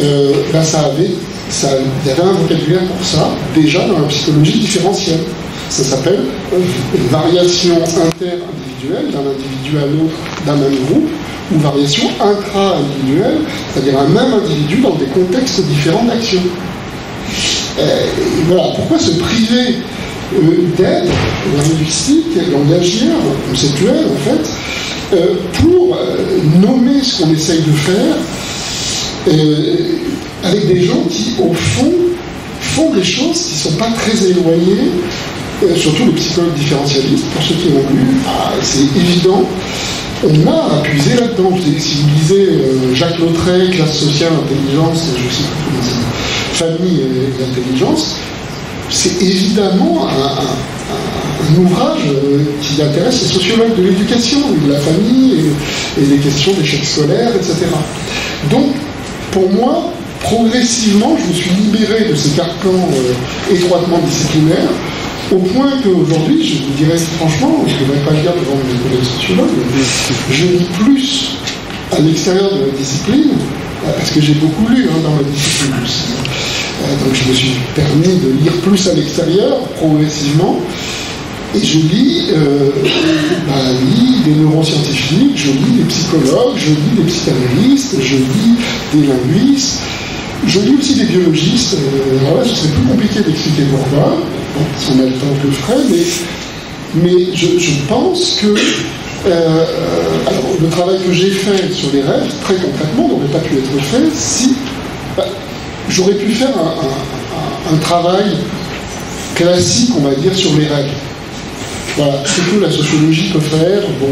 euh, ben ça avait, ça, il y avait un vocabulaire pour ça, déjà dans la psychologie différentielle. Ça s'appelle « variation inter-individuelle » d'un individu à l'autre d'un même groupe, ou « variation intra-individuelle », c'est-à-dire un même individu dans des contextes différents d'action. Voilà, pourquoi se priver euh, d'aide linguistique, langagière, conceptuelle en fait, euh, pour euh, nommer ce qu'on essaye de faire euh, avec des gens qui, au fond, font des choses qui ne sont pas très éloignées. Euh, surtout les psychologues différentialistes, pour ceux qui l'ont lu, ah, c'est évident, on a à puiser là-dedans. Si vous lisez euh, Jacques Lautrey, classe sociale, intelligence, je sais pas comment, famille et intelligence, c'est évidemment un, un, un ouvrage euh, qui intéresse les sociologues de l'éducation, de la famille et, et les questions d'échec scolaire, et cetera. Donc, pour moi, progressivement, je me suis libéré de ces carcans euh, étroitement disciplinaires. Au point qu'aujourd'hui, je vous dirais franchement, je ne devrais pas le dire devant mes collègues sociologues, je lis plus à l'extérieur de ma discipline, parce que j'ai beaucoup lu hein, dans ma discipline aussi. Donc je me suis permis de lire plus à l'extérieur, progressivement, et je lis, euh, bah, lis des neuroscientifiques, je lis des psychologues, je lis des psychanalystes, je lis des linguistes, je lis aussi des biologistes. Euh, alors là, ce serait plus compliqué d'expliquer pourquoi, si on a le temps que je ferai, mais, mais je, je pense que euh, alors, le travail que j'ai fait sur les rêves, très concrètement, n'aurait pas pu être fait si bah, j'aurais pu faire un, un, un travail classique, on va dire, sur les rêves. Voilà, ce que la sociologie peut faire, bon,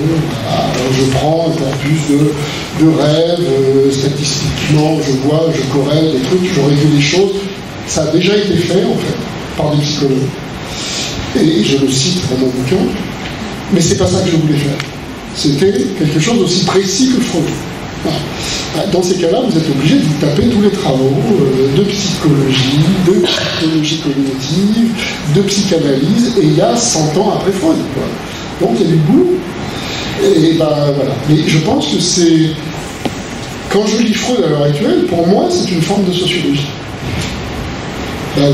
alors je prends un corpus de, de rêves, euh, statistiquement, je vois, je corrèle des trucs, j'aurais vu des choses, ça a déjà été fait en fait, par des psychologues. Et je le cite dans mon bouquin, mais c'est pas ça que je voulais faire. C'était quelque chose d'aussi précis que Freud. Voilà. Dans ces cas-là, vous êtes obligé de vous taper tous les travaux euh, de psychologie, de psychologie cognitive, de psychanalyse, et il y a cent ans après Freud. Quoi. Donc il y a du boulot. Et, et ben voilà. Mais je pense que c'est. Quand je lis Freud à l'heure actuelle, pour moi, c'est une forme de sociologie. Ben,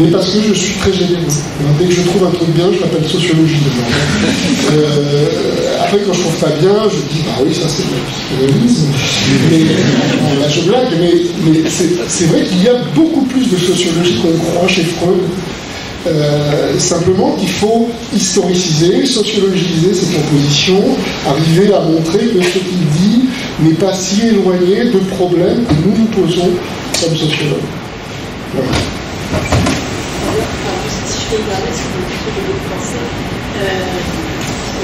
mais parce que je suis très généreux. Dès que je trouve un truc bien, je l'appelle sociologie. Euh, après, quand je trouve pas bien, je dis, bah oui, ça c'est de la psychanalyse. Mais, là, je blague, mais, mais c'est vrai qu'il y a beaucoup plus de sociologie qu'on croit chez Freud. Euh, simplement qu'il faut historiciser, sociologiser ses propositions, arriver à montrer que ce qu'il dit n'est pas si éloigné de problèmes que nous nous posons comme sociologues. Voilà. Massé, de l'école français,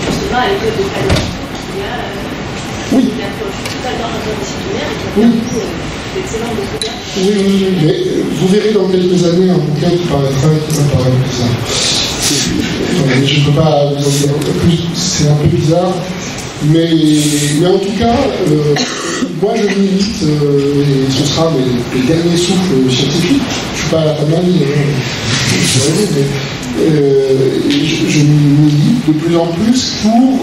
justement à l'école de Paris, qui a euh, une approche totalement interdisciplinaire et qui a permis d'excellentes découvertes. Oui, oui, oui, mais vous verrez dans quelques années un bouquin qui paraîtra et qui m'apparaît bizarre. Je ne peux pas vous en dire plus, c'est un peu bizarre. Mais, mais en tout cas, euh, moi je milite, euh, et ce sera mes, mes derniers souffles scientifiques, je ne suis pas à la fin de ma vie, mais euh, je, je milite de plus en plus pour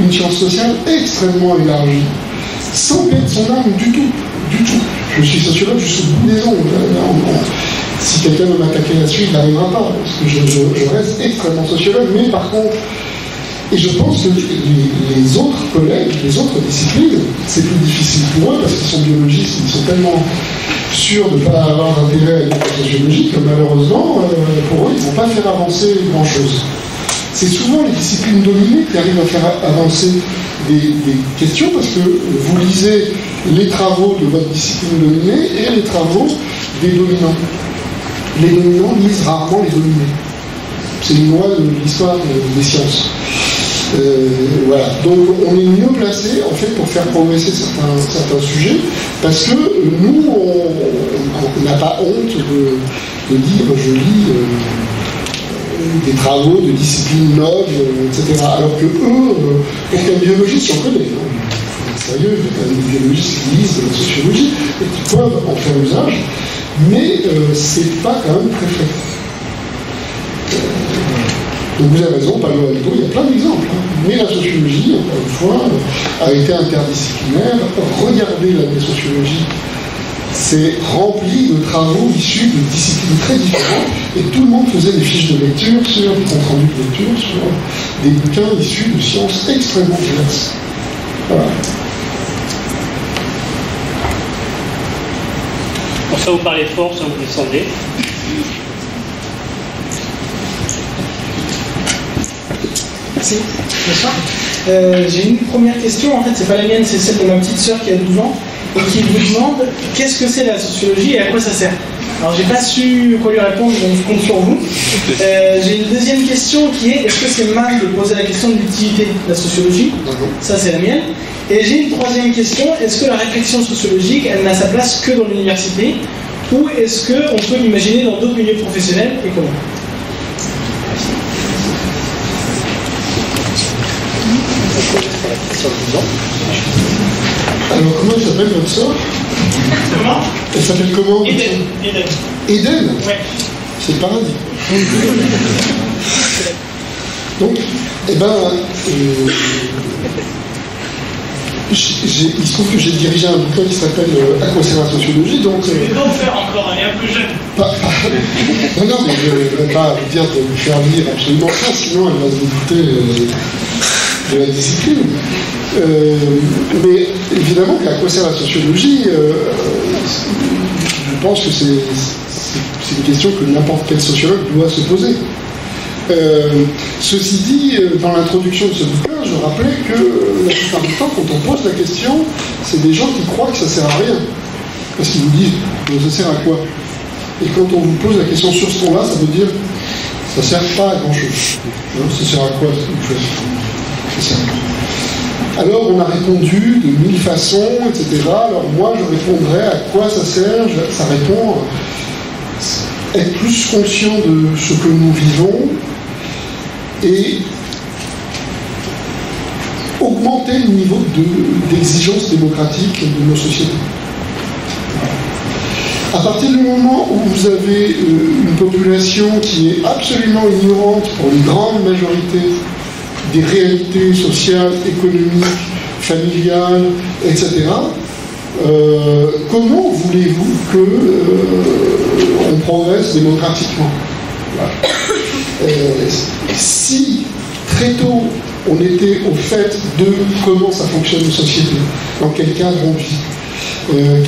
une science sociale extrêmement élargie, sans perdre son âme du tout, du tout. Je suis sociologue, je suis au bout des ondes. Si quelqu'un veut m'attaquer là-dessus, il n'arrivera pas, parce que je, je, je reste extrêmement sociologue, mais par contre, et je pense que les, les autres collègues, les autres disciplines, c'est plus difficile pour eux parce qu'ils sont biologistes, ils sont tellement sûrs de ne pas avoir d'intérêt à une approche géologique que malheureusement, euh, pour eux, ils ne vont pas faire avancer grand-chose. C'est souvent les disciplines dominées qui arrivent à faire avancer des, des questions parce que vous lisez les travaux de votre discipline dominée et les travaux des dominants. Les dominants lisent rarement les dominés. C'est une loi de l'histoire des sciences. Euh, voilà. Donc on est mieux placé en fait pour faire progresser certains, certains sujets parce que nous on n'a pas honte de, de dire je lis euh, des travaux de disciplines nobles, euh, et cetera. Alors que eux, euh, aucun biologiste s'en connaît. Hein. Sérieux, les biologistes qui lisent de la sociologie et qui peuvent en faire usage, mais euh, c'est pas quand même très fréquent. Donc vous avez raison, Palo Alto, il y a plein d'exemples. Hein. Mais la sociologie, encore une fois, a été interdisciplinaire. Regardez la sociologie, c'est rempli de travaux issus de disciplines très différentes. Et tout le monde faisait des fiches de lecture sur des comptes rendus de lecture, sur des bouquins issus de sciences extrêmement diverses. Voilà. Pour ça, vous parlez fort sans vous descendez. Merci, bonsoir. Euh, J'ai une première question, en fait c'est pas la mienne, c'est celle de ma petite sœur qui a douze ans et qui vous demande qu'est-ce que c'est la sociologie et à quoi ça sert. Alors j'ai pas su quoi lui répondre, donc je compte sur vous. Euh, J'ai une deuxième question qui est est-ce que c'est mal de poser la question de l'utilité de la sociologie? Ça c'est la mienne. Et j'ai une troisième question, est-ce que la réflexion sociologique elle n'a sa place que dans l'université ou est-ce qu'on peut l'imaginer dans d'autres milieux professionnels et comment? Alors, comment elle s'appelle votre soeur? Comment? Elle s'appelle comment? Eden. Eden. Eden? Ouais. C'est le paradis. Donc, eh ben, euh, j'ai, il se trouve que j'ai dirigé un bouquin qui s'appelle euh, À quoi sert la sociologie, donc. Euh, mais non, faire encore, elle est un peu jeune. Pas, pas, non, non, mais je ne vais pas vous dire de vous faire lire absolument ça, sinon elle va se dégoûter. Euh, de la discipline. Euh, mais évidemment, à quoi sert la sociologie? euh, Je pense que c'est une question que n'importe quel sociologue doit se poser. Euh, ceci dit, dans l'introduction de ce bouquin, je rappelais que la plupart du temps, quand on pose la question, c'est des gens qui croient que ça sert à rien. Parce qu'ils vous disent, ça sert à quoi? Et quand on vous pose la question sur ce ton-là, ça veut dire, ça sert pas à grand-chose. Ça sert à quoi cette chose? Alors on a répondu de mille façons, et cetera. Alors moi je répondrais à quoi ça sert, ça répond à être plus conscient de ce que nous vivons et augmenter le niveau d'exigence de, démocratique de nos sociétés. À partir du moment où vous avez une population qui est absolument ignorante pour une grande majorité des réalités sociales, économiques, familiales, et cetera. Euh, comment voulez-vous que euh, on progresse démocratiquement? Voilà. euh, Si très tôt on était au fait de comment ça fonctionne une société, dans quel cadre on vit, euh,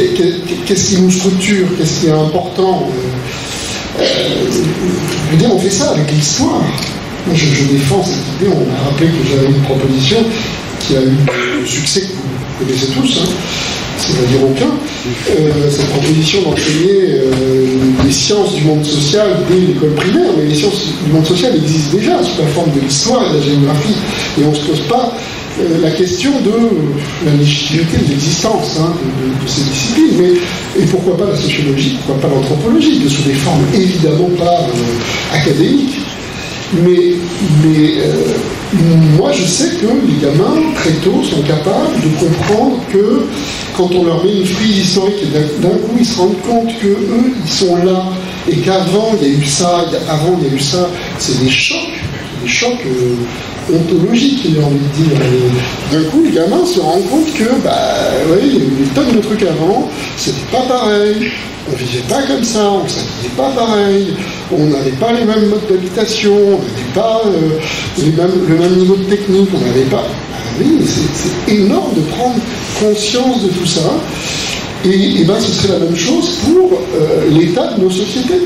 qu'est-ce qui nous structure, qu'est-ce qui est important, euh, je veux dire, on fait ça avec l'histoire. Moi, je, je défends cette idée. On m'a rappelé que j'avais une proposition qui a eu le succès que vous connaissez tous, hein, c'est-à-dire aucun. euh, cette proposition d'enseigner euh, les sciences du monde social dès l'école primaire, mais les sciences du monde social existent déjà sous la forme de l'histoire et de la géographie, et on ne se pose pas euh, la question de euh, la légitimité de l'existence hein, de, de, de ces disciplines, mais, et pourquoi pas la sociologie, pourquoi pas l'anthropologie, de sous des formes évidemment pas euh, académiques. Mais, mais euh, moi je sais que les gamins très tôt sont capables de comprendre que quand on leur met une frise historique et d'un coup ils se rendent compte que eux ils sont là et qu'avant il y a eu ça, avant il y a eu ça, c'est des chocs, des chocs euh, ontologiques j'ai envie de dire. D'un coup les gamins se rendent compte que bah ouais, il y a eu des tonnes de trucs avant, c'était pas pareil. On ne vivait pas comme ça, on ne s'habillait pas pareil, on n'avait pas les mêmes modes d'habitation, on n'avait pas euh, les mêmes, le même niveau de technique, on n'avait pas... Ah oui, mais c'est énorme de prendre conscience de tout ça, et, et ben, ce serait la même chose pour euh, l'état de nos sociétés.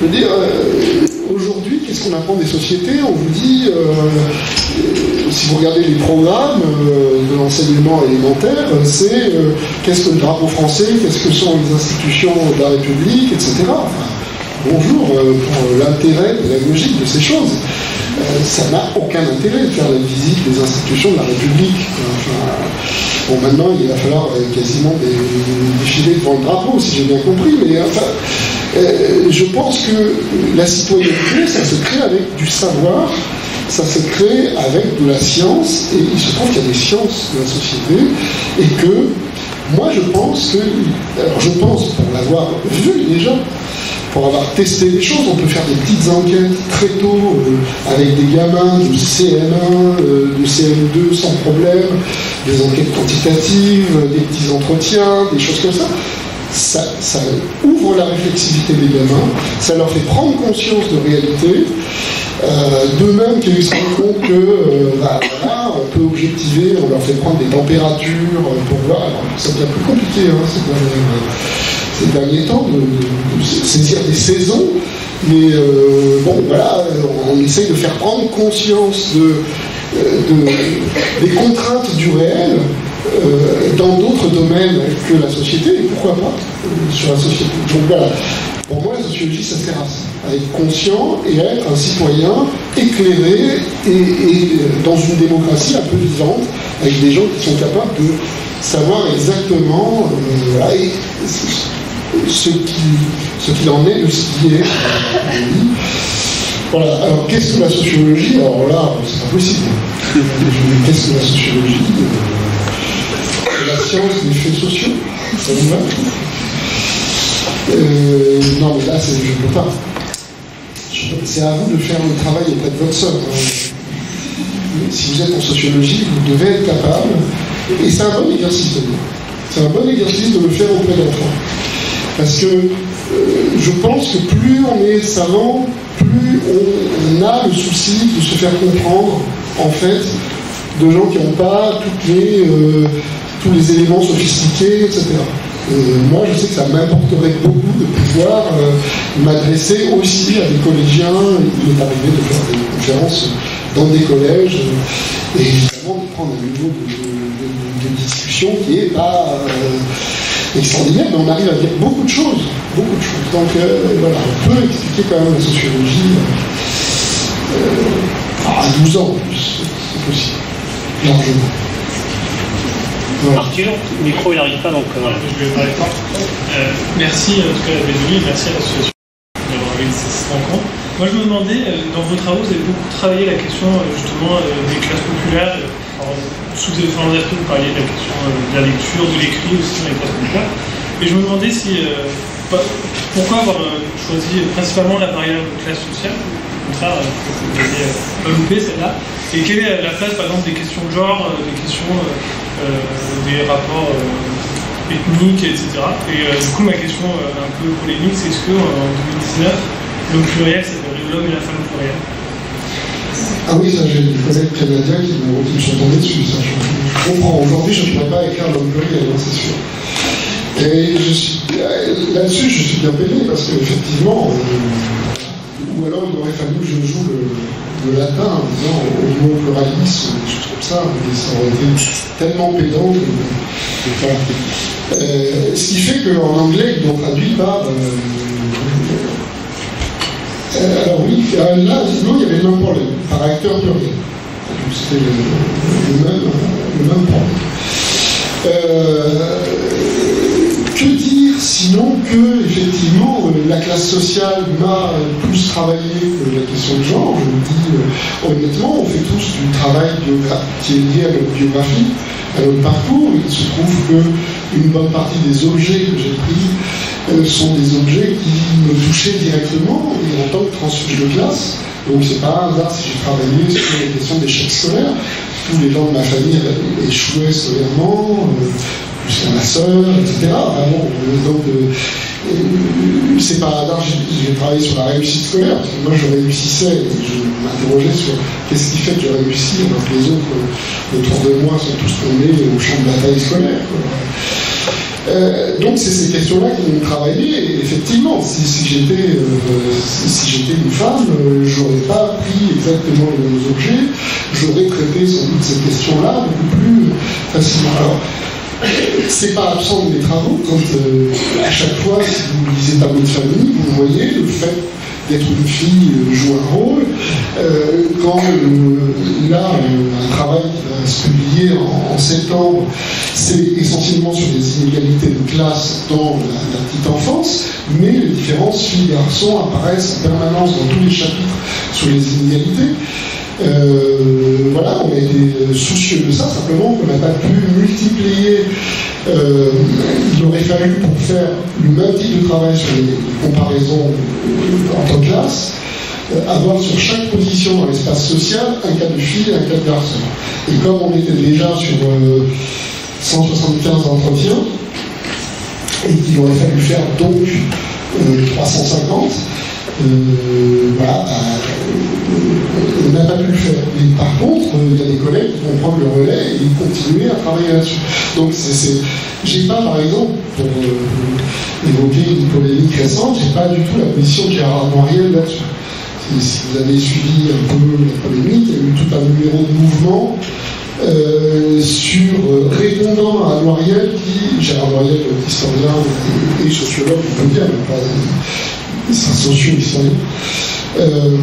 Je veux dire, euh, aujourd'hui, qu'est-ce qu'on apprend des sociétés? On vous dit, euh, euh, si vous regardez les programmes euh, de l'enseignement élémentaire, c'est euh, qu'est-ce que le drapeau français, qu'est-ce que sont les institutions de la République, et cetera. Enfin, bonjour euh, pour l'intérêt pédagogique de ces choses. Euh, ça n'a aucun intérêt de faire la visite des institutions de la République. Enfin, bon, maintenant, il va falloir quasiment défiler devant le drapeau, si j'ai bien compris, mais enfin, euh, je pense que la citoyenneté, ça se crée avec du savoir, ça se crée avec de la science, et il se trouve qu'il y a des sciences de la société, et que, moi, je pense que, alors je pense, pour l'avoir vu déjà, pour avoir testé les choses, on peut faire des petites enquêtes très tôt euh, avec des gamins de C M un, euh, de C M deux sans problème, des enquêtes quantitatives, euh, des petits entretiens, des choses comme ça. Ça, ça ouvre la réflexivité des gamins, ça leur fait prendre conscience de réalité, euh, de même qu'ils se rendent compte que euh, bah, voilà, on peut objectiver, on leur fait prendre des températures pour voir. Alors, ça devient plus compliqué, hein, c'est quand même... ces derniers temps, de, de, de saisir des saisons, mais euh, bon, voilà, on, on essaye de faire prendre conscience de, de, des contraintes du réel euh, dans d'autres domaines que la société, et pourquoi pas euh, sur la société. Donc voilà, pour moi la sociologie ça sert à ça, à être conscient et à être un citoyen éclairé et, et dans une démocratie un peu vivante, avec des gens qui sont capables de savoir exactement euh, voilà, et, ce qu'il ce qui en est de ce qui est. Voilà, alors qu'est-ce que la sociologie? Alors là, c'est pas possible. Qu'est-ce que la sociologie? La science des faits sociaux, ça vous va? euh, Non, mais là, je ne peux pas. C'est à vous de faire le travail et pas de votre somme. Si vous êtes en sociologie, vous devez être capable, et c'est un bon exercice de c'est un bon exercice de le faire auprès d'enfants. Parce que euh, je pense que plus on est savant, plus on, on a le souci de se faire comprendre, en fait, de gens qui n'ont pas toutes les, euh, tous les éléments sophistiqués, et cetera. Et moi, je sais que ça m'importerait beaucoup de pouvoir euh, m'adresser aussi à des collégiens. Il est arrivé de faire des conférences dans des collèges, et évidemment de prendre un niveau de, de, de, de discussion qui n'est pas... Euh, extraordinaire, mais on arrive à dire beaucoup de choses, beaucoup de choses. Donc euh, voilà, on peut expliquer quand même la sociologie euh, à douze ans, c'est possible, largement. Voilà. Arthur, le micro il n'arrive pas donc. Voilà. Je vais parler pas. Euh, merci en tout cas, désolé, merci à l'association d'avoir organisé cette rencontre. Moi je me demandais, dans vos travaux, vous avez beaucoup travaillé la question justement des classes populaires. Sous des formes d'articles, vous parliez de la question de la lecture, de l'écrit aussi dans les classes populaires. Et je me demandais si, euh, pas, pourquoi avoir euh, choisi principalement la variable classe sociale, comme ça, euh, vous n'avez pas loupé celle-là. Et quelle est la place, par exemple, des questions de genre, euh, des questions euh, des rapports euh, ethniques, et cetera. Et euh, du coup, ma question euh, un peu polémique, c'est est-ce qu'en euh, deux mille dix-neuf, l'homme pluriel, ça s'appelle l'homme et la femme plurielle? Ah oui, ça, j'ai des collègues canadiens qui me sont tombés dessus, ça, je comprends. Aujourd'hui, je ne pourrais pas écrire l'homme pluriel, c'est sûr. Et là-dessus, je suis bien peiné, parce qu'effectivement, euh, ou alors il aurait fallu que je joue le, de latin en disant homo pluralis, des choses comme ça, mais ça aurait été tellement pédant que. Enfin, euh, ce qui fait qu'en anglais, ils l'ont traduit par. Euh, euh, alors oui, là, sinon, il y avait le même problème, par acteur pluriel. C'était le, le, même, le même problème. Euh, que dire sinon que effectivement la classe sociale m'a plus travaillé que la question de genre, je me dis euh, honnêtement on fait tous du travail qui est lié à notre biographie, à notre parcours. Il se trouve que une bonne partie des objets que j'ai pris euh, sont des objets qui me touchaient directement et en tant que transfuge de classe. Donc c'est pas un hasard si j'ai travaillé sur les questions d'échecs scolaires. Tous les gens de ma famille échouaient scolairement, euh, jusqu'à ma sœur, et cetera. Vraiment, donc euh, c'est pas un hasard j'ai travaillé sur la réussite scolaire, parce que moi je réussissais, et je m'interrogeais sur qu'est-ce qui fait que je réussis, alors que les autres euh, autour de moi sont tous tombés au champ de bataille scolaire, quoi. Euh, donc c'est ces questions-là qui m'ont travaillé, et effectivement, si, si j'étais euh, si, si j'étais une femme, euh, j'aurais pas pris exactement les mêmes objets, j'aurais traité sans doute ces questions-là beaucoup plus facilement. Alors, c'est pas absent de mes travaux, quand euh, à chaque fois, si vous lisez tableau de famille, vous voyez le fait d'être une fille euh, joue un rôle, euh, quand euh, là, euh, un travail qui va se publier en, en septembre, c'est essentiellement sur les inégalités de classe dans la, la petite enfance, mais les différences filles-garçons apparaissent en permanence dans tous les chapitres sur les inégalités. Euh, voilà, on a été soucieux de ça, simplement qu'on n'a pas pu multiplier. Euh, il aurait fallu pour faire le même type de travail sur les comparaisons entre classes, euh, avoir sur chaque position dans l'espace social un cas de fille et un cas de garçon. Et comme on était déjà sur euh, cent soixante-quinze entretiens, et qu'il aurait fallu faire donc euh, trois cent cinquante, Euh, voilà, euh, on n'a pas pu le faire. Mais par contre, il y a des collègues qui vont prendre le relais et ils continuent à travailler là-dessus. Donc, j'ai pas, par exemple, pour euh, évoquer une polémique récente, j'ai pas du tout la position de Gérard Noiriel là-dessus. Si vous avez suivi un peu la polémique, il y a eu tout un numéro de mouvement euh, sur euh, répondant à Noiriel qui, Gérard Noiriel, historien et, et sociologue, on peut dire, mais pas. C'est un sociologue historien, euh,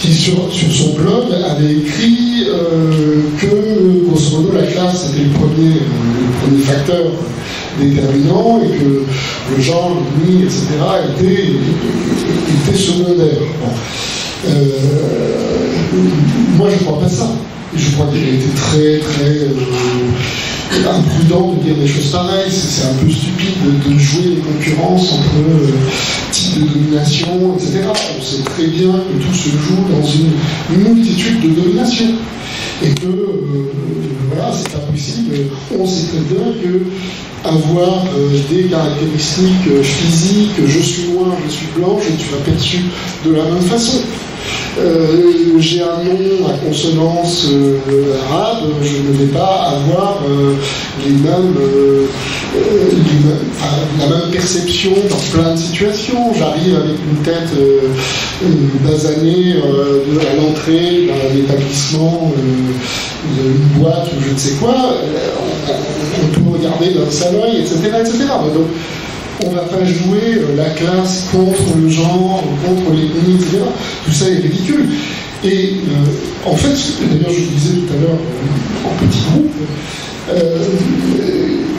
qui sur, sur son blog avait écrit euh, que, grosso modo, la classe était le premier, euh, le premier facteur déterminant et que le genre, l'ethnie, et cetera était, était secondaire. Bon. Euh, moi, je ne crois pas ça. Je crois qu'il a été très, très... Euh, imprudent de dire des choses pareilles, c'est un peu stupide de, de jouer les concurrences entre euh, types de domination, et cetera. On sait très bien que tout se joue dans une multitude de dominations. Et que, euh, voilà, c'est pas possible. On sait très bien que avoir euh, des caractéristiques euh, physiques, je suis noir, je suis blanc, je suis aperçu de la même façon. Euh, j'ai un nom à consonance euh, arabe, je ne vais pas avoir euh, les mêmes, euh, les mêmes, enfin, la même perception dans plein de situations. J'arrive avec une tête euh, euh, basanée euh, à l'entrée d'un établissement, euh, d'une boîte ou je ne sais quoi, euh, on, on peut regarder d'un seul œil, et cetera, et cetera. Donc, on ne va pas jouer la classe contre le genre, contre l'ethnie, et cetera. Tout ça est ridicule. Et euh, en fait, d'ailleurs je vous disais tout à l'heure en petit groupe, euh,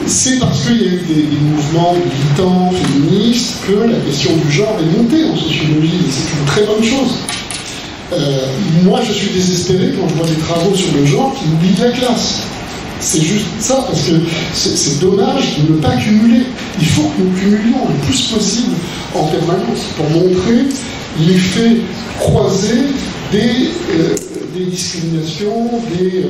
c'est parce qu'il y a eu des, des mouvements militants, féministes, que la question du genre est montée en sociologie. C'est une très bonne chose. Euh, moi je suis désespéré quand je vois des travaux sur le genre qui oublient la classe. C'est juste ça, parce que c'est dommage de ne pas cumuler. Il faut que nous cumulions le plus possible en permanence pour montrer l'effet croisé des, euh, des discriminations, des, euh,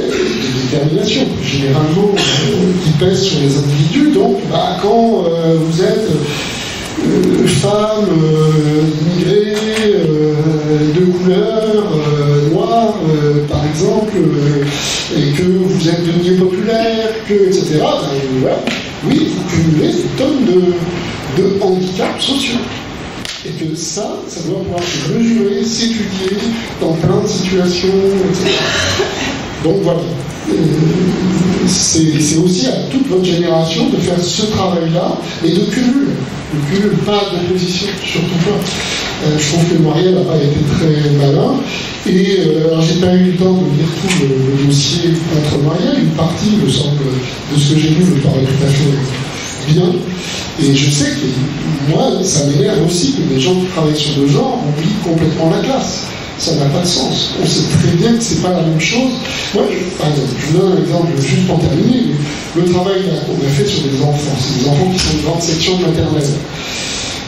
des déterminations, généralement, euh, qui pèsent sur les individus. Donc, bah, quand euh, vous êtes euh, femme, euh, immigrée, euh, de couleur, euh, noire, euh, par exemple, euh, et que vous êtes devenu populaire, que, et cetera. Ben, ouais. Oui, vous cumulez des tonnes de, de handicaps sociaux. et que ça, ça doit pouvoir se mesurer, s'étudier dans plein de situations, et cetera. Donc voilà. C'est aussi à toute votre génération de faire ce travail-là et de cumul. De cumul, pas d'opposition, surtout pas. Euh, je trouve que Marielle n'a pas été très malin. Et euh, alors j'ai pas eu le temps de lire tout le, le dossier contre Marielle. Une partie, il me semble, de ce que j'ai lu me paraît tout à fait bien. Et je sais que moi, ça m'énerve aussi que des gens qui travaillent sur le genre oublient complètement la classe. Ça n'a pas de sens. On sait très bien que c'est pas la même chose. Moi, je, par exemple, je vous donne un exemple juste pour terminer. Le travail qu'on a fait sur les enfants, c'est des enfants qui sont de grande section maternelle.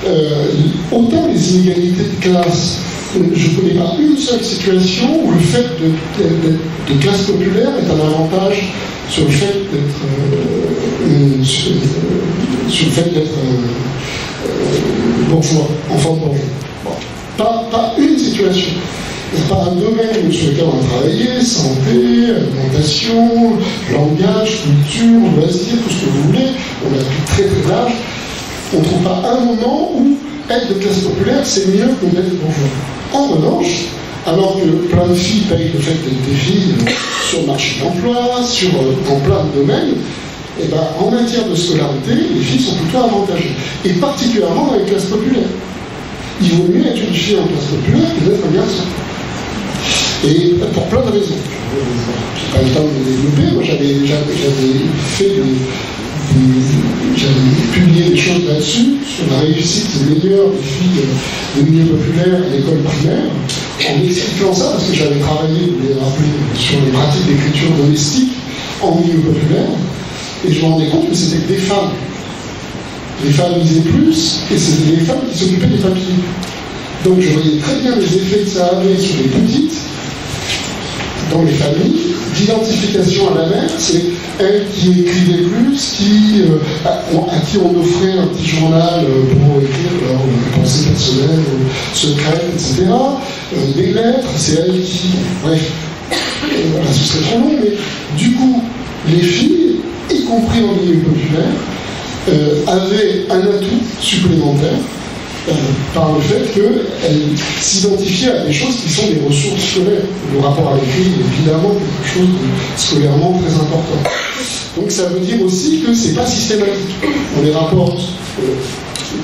Euh, autant les inégalités de classe, je ne connais pas une seule situation où le fait de, de, de classe populaire est un avantage sur le fait d'être euh, sur, euh, sur le fait d'être euh, euh, bourgeois, enfant de bourgeois. Bon. Pas, pas une situation. Il n'y a pas un domaine sur lequel on a travaillé, santé, alimentation, langage, culture, loisirs, tout ce que vous voulez, on a tout très très large. On ne trouve pas un moment où être de classe populaire, c'est mieux que d'être bourgeois. En revanche, alors que plein de filles payent le fait d'être des filles sur le marché d'emploi, sur en plein de domaines, et ben, en matière de scolarité, les filles sont plutôt avantagées. Et particulièrement dans les classes populaires. Il vaut mieux être une fille en classe populaire que d'être un garçon. Et pour plein de raisons. Je n'ai pas le temps de développer, moi j'avais fait des, des j'avais publié des choses là-dessus, sur la réussite meilleure des filles de milieu populaire à l'école primaire, en expliquant ça, parce que j'avais travaillé, vous l'avez rappelé, sur les pratiques d'écriture domestique en milieu populaire, et je me rendais compte que c'était des femmes. Les femmes lisaient plus, et c'était les femmes qui s'occupaient des papiers. Donc je voyais très bien les effets que ça avait sur les petites, dans les familles, d'identification à la mère, c'est elle qui écrivait plus, qui, euh, à, à qui on offrait un petit journal pour écrire leurs pensées personnelles, secrètes, et cetera. Euh, des lettres, c'est elle qui... Bref, et voilà, ce serait trop long, mais du coup, les filles, y compris en milieu populaire, Euh, avait un atout supplémentaire euh, par le fait qu'elle s'identifiait à des choses qui sont des ressources scolaires. Le rapport à l'écrit est évidemment quelque chose de scolairement très important. Donc ça veut dire aussi que c'est pas systématique. Dans les rapports euh,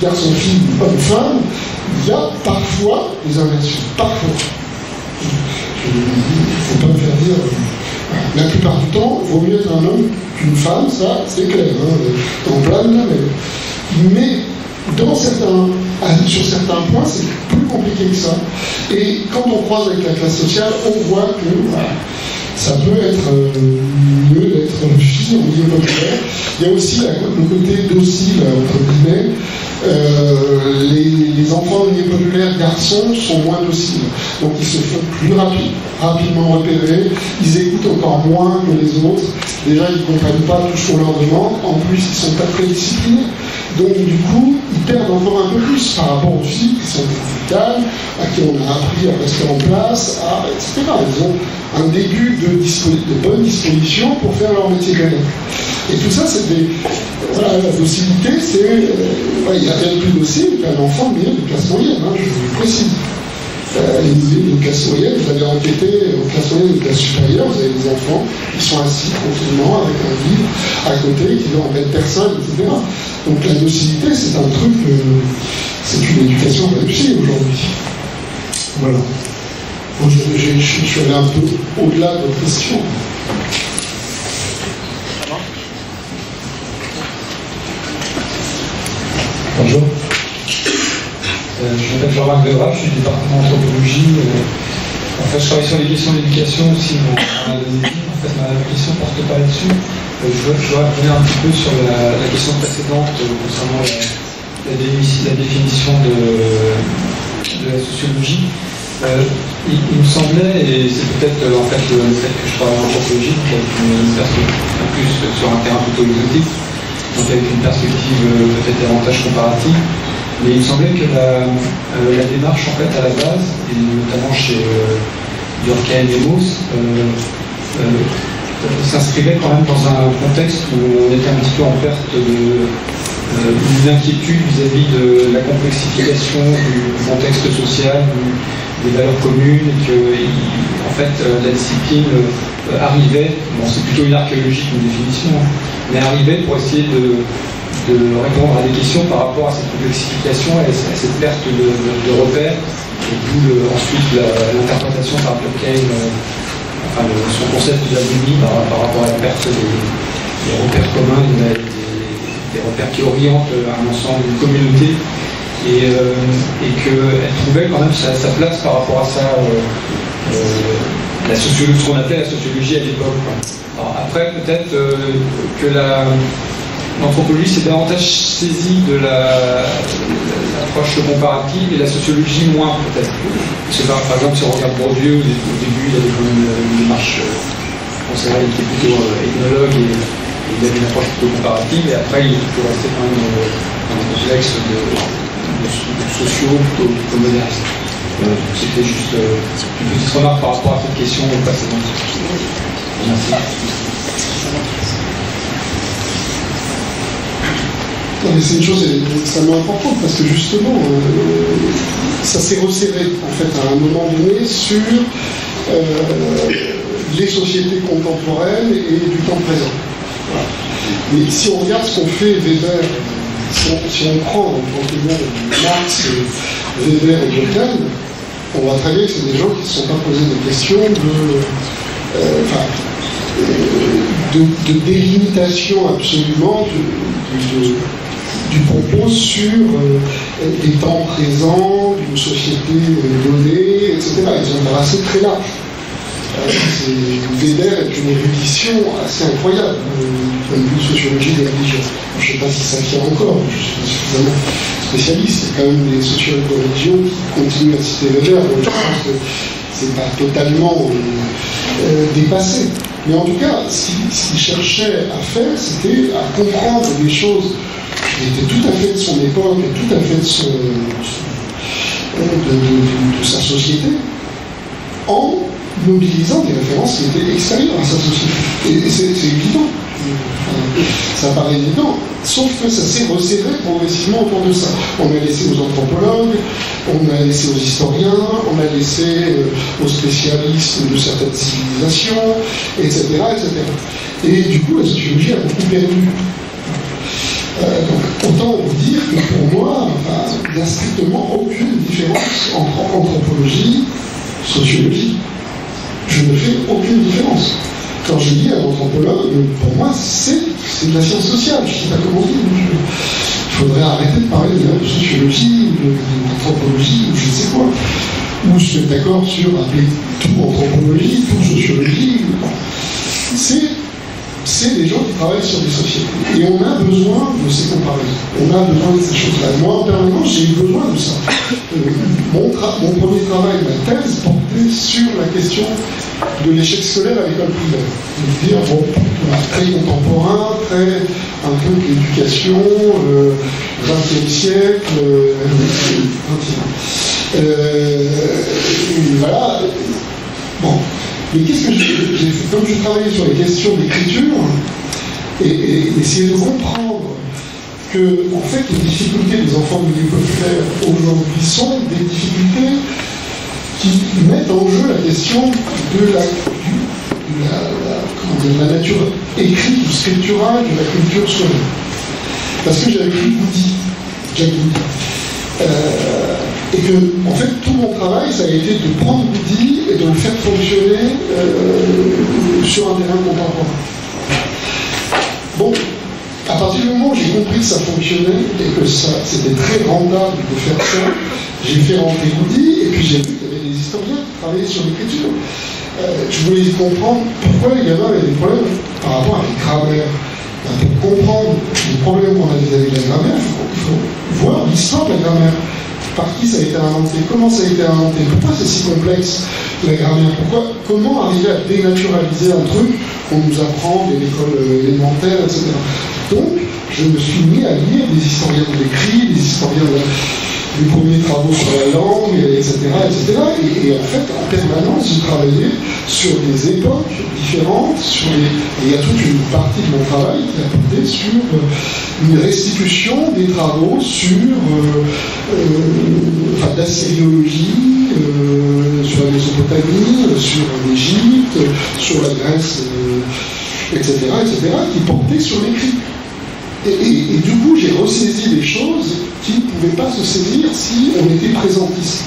garçon-fille ou homme-femme, il y a parfois des inversions. Parfois. Il ne faut pas me faire dire... La plupart du temps, il vaut mieux être un homme qu'une femme, ça c'est clair, hein, en plein de la même. Mais dans certains, sur certains points, c'est plus compliqué que ça. Et quand on croise avec la classe sociale, on voit que voilà, ça peut être euh, mieux d'être fille au milieu populaire. Il y a aussi la, le côté docile, entre guillemets. Euh, les, les enfants au milieu populaire garçons sont moins dociles, donc ils se font plus rapide, rapidement repérer, ils écoutent encore moins que les autres, déjà ils ne comprennent pas tout ce qu'on leur demande, en plus ils sont pas très disciplinés, donc du coup ils perdent encore un peu plus par rapport aux filles qui sont plus vitales, à qui on a appris à rester en place, à, et cetera. Ils ont un début de, de bonne disposition pour faire leur métier gagnant. Et tout ça, c'est des... Voilà, la docilité, c'est... Euh, il y a rien de plus docile qu'un enfant meilleur d'une classe moyenne, hein, je vous le précise. Euh, une, une classe moyenne, vous allez enquêter aux classes moyennes et aux classes supérieures, vous avez des enfants qui sont assis tranquillement avec un livre à côté, qui n'en embêtent personne, et cetera. Donc la docilité, c'est un truc... Euh, c'est une éducation réussie aujourd'hui. Voilà. Bon, je, je, je suis allé un peu au-delà de votre question. Bonjour, euh, je m'appelle Jean-Louis Jalem, je suis du département d'anthropologie. Euh, en fait, je travaille sur les questions d'éducation aussi, mais euh, en fait, ma question porte pas là-dessus. Euh, je voudrais revenir un petit peu sur la, la question précédente euh, concernant la, la, dé la définition de, de la sociologie. Euh, il, il me semblait, et c'est peut-être euh, en fait le fait que je travaille en anthropologie, peut-être une personne plus sur un terrain plutôt exotique, donc avec une perspective euh, peut-être davantage comparative, mais il me semblait que la, euh, la démarche en fait à la base, et notamment chez euh, Durkheim et Mauss, euh, euh, s'inscrivait quand même dans un contexte où on était un petit peu en perte de, euh, une inquiétude vis-à-vis de la complexification du contexte social, du, des valeurs communes, et que il, en fait euh, la discipline euh, arrivait, bon, c'est plutôt une archéologie qu'une définition, hein, mais arrivait pour essayer de, de répondre à des questions par rapport à cette complexification et à cette perte de, de, de repères, et d'où ensuite l'interprétation par Durkheim, euh, enfin, le, son concept de l'abîme par, par rapport à la perte des des repères communs, des, des repères qui orientent un ensemble, une communauté, et, euh, et qu'elle trouvait quand même sa, sa place par rapport à ça, euh, euh, la sociologie, ce qu'on appelait la sociologie à l'époque. Alors après, peut-être euh, que l'anthropologie la, s'est davantage saisie de l'approche la, comparative, et la sociologie moins, peut-être. Parce que par exemple, si on regarde Bourdieu, au début, il y avait une, une démarche considérée, qui était plutôt euh, ethnologue, et il avait une approche plutôt comparative, et après il faut rester quand même dans des contextes de, de, de sociaux plutôt, plutôt modernistes. Euh, C'était juste euh, une petite remarque par rapport à cette question précédente. Merci. C'est une chose extrêmement importante parce que justement, euh, ça s'est resserré en fait à un moment donné sur euh, les sociétés contemporaines et du temps présent. Voilà. Mais si on regarde ce qu'on fait Weber, si on, si on prend en témoin Marx, Weber et Durkheim, on voit très bien que c'est des gens qui ne se sont pas posés des questions de, euh, enfin, de, de délimitation absolument de, de, de, du propos sur euh, les temps présents, d'une société donnée, et cetera. Ils ont brassé très large. Weber est une érudition assez incroyable du point de vue de sociologie de la religion. Je ne sais pas si ça tient encore, je ne suis pas suffisamment spécialiste. Il y a quand même des sociologues de religion qui continuent à citer Weber, donc je pense que ce n'est pas totalement euh, dépassé. Mais en tout cas, ce qu'il cherchait à faire, c'était à comprendre des choses qui étaient tout à fait de son époque, tout à fait de, son, de, de, de, de sa société, en mobilisant des références qui étaient extérieures à sa société. Et, et c'est évident. Ça paraît évident, sauf que ça s'est resserré progressivement autour de ça. On a laissé aux anthropologues, on a laissé aux historiens, on a laissé euh, aux spécialistes de certaines civilisations, et cetera et cetera. Et du coup, la sociologie a beaucoup perdu. Euh, donc, autant vous dire que pour moi, ben, il n'y a strictement aucune différence entre anthropologie et sociologie. Je ne fais aucune différence. Quand je dis à un anthropologue, pour moi, c'est de la science sociale. Je ne sais pas comment dire. Il faudrait arrêter de parler de sociologie, d'anthropologie, ou je ne sais quoi. Ou se mettre d'accord sur appeler tout anthropologie, tout sociologie. C'est des gens qui travaillent sur des sociétés. Et on a besoin de ces comparaisons. On a besoin de ces choses-là. Moi, en permanence, j'ai eu besoin de ça. Euh, mon, mon premier travail, ma thèse, portait sur la question de l'échec scolaire à l'école primaire. C'est-à-dire, bon, très contemporain, très un peu de l'éducation, euh, vingtième siècle, euh, vingt et un. Euh, voilà. Bon. Mais qu'est-ce que j'ai fait? Comme je travaillais sur les questions d'écriture, et, et essayer de comprendre que, en fait, les difficultés des enfants de milieu populaire aujourd'hui sont des difficultés qui mettent en jeu la question de la, de la, de la, de la nature écrite ou scripturale de la culture scolaire. Parce que j'avais lu Goudi, Euh, et que, en fait, tout mon travail, ça a été de prendre Goudi et de le faire fonctionner euh, sur un terrain contemporain. Bon, à partir du moment où j'ai compris que ça fonctionnait et que ça, c'était très rentable de faire ça, j'ai fait rentrer Goudi, et puis j'ai vu qu'il y avait des historiens qui travaillaient sur l'écriture. Euh, je voulais comprendre pourquoi les gamins avaient des problèmes par rapport à la grammaire. Ben, pour comprendre les problèmes qu'on a vis-à-vis de la grammaire, il faut, il faut voir l'histoire de la grammaire. Par qui ça a été inventé, comment ça a été inventé, pourquoi c'est si complexe la grammaire, pourquoi, comment arriver à dénaturaliser un truc qu'on nous apprend de l'école élémentaire, et cetera. Donc, je me suis mis à lire des historiens de l'écrit, des historiens de la, les premiers travaux sur la langue, et cetera, et cetera. Et, et en fait, en permanence, j'ai travaillé sur des époques différentes, sur les... et il y a toute une partie de mon travail qui a porté sur une restitution des travaux sur euh, euh, enfin, la sémiologie, euh, sur la Mésopotamie, sur l'Égypte, sur la Grèce, euh, et cetera, et cetera, qui portait sur l'écrit. Et, et, et du coup, j'ai ressaisi des choses qui ne pouvaient pas se saisir si on était présentiste.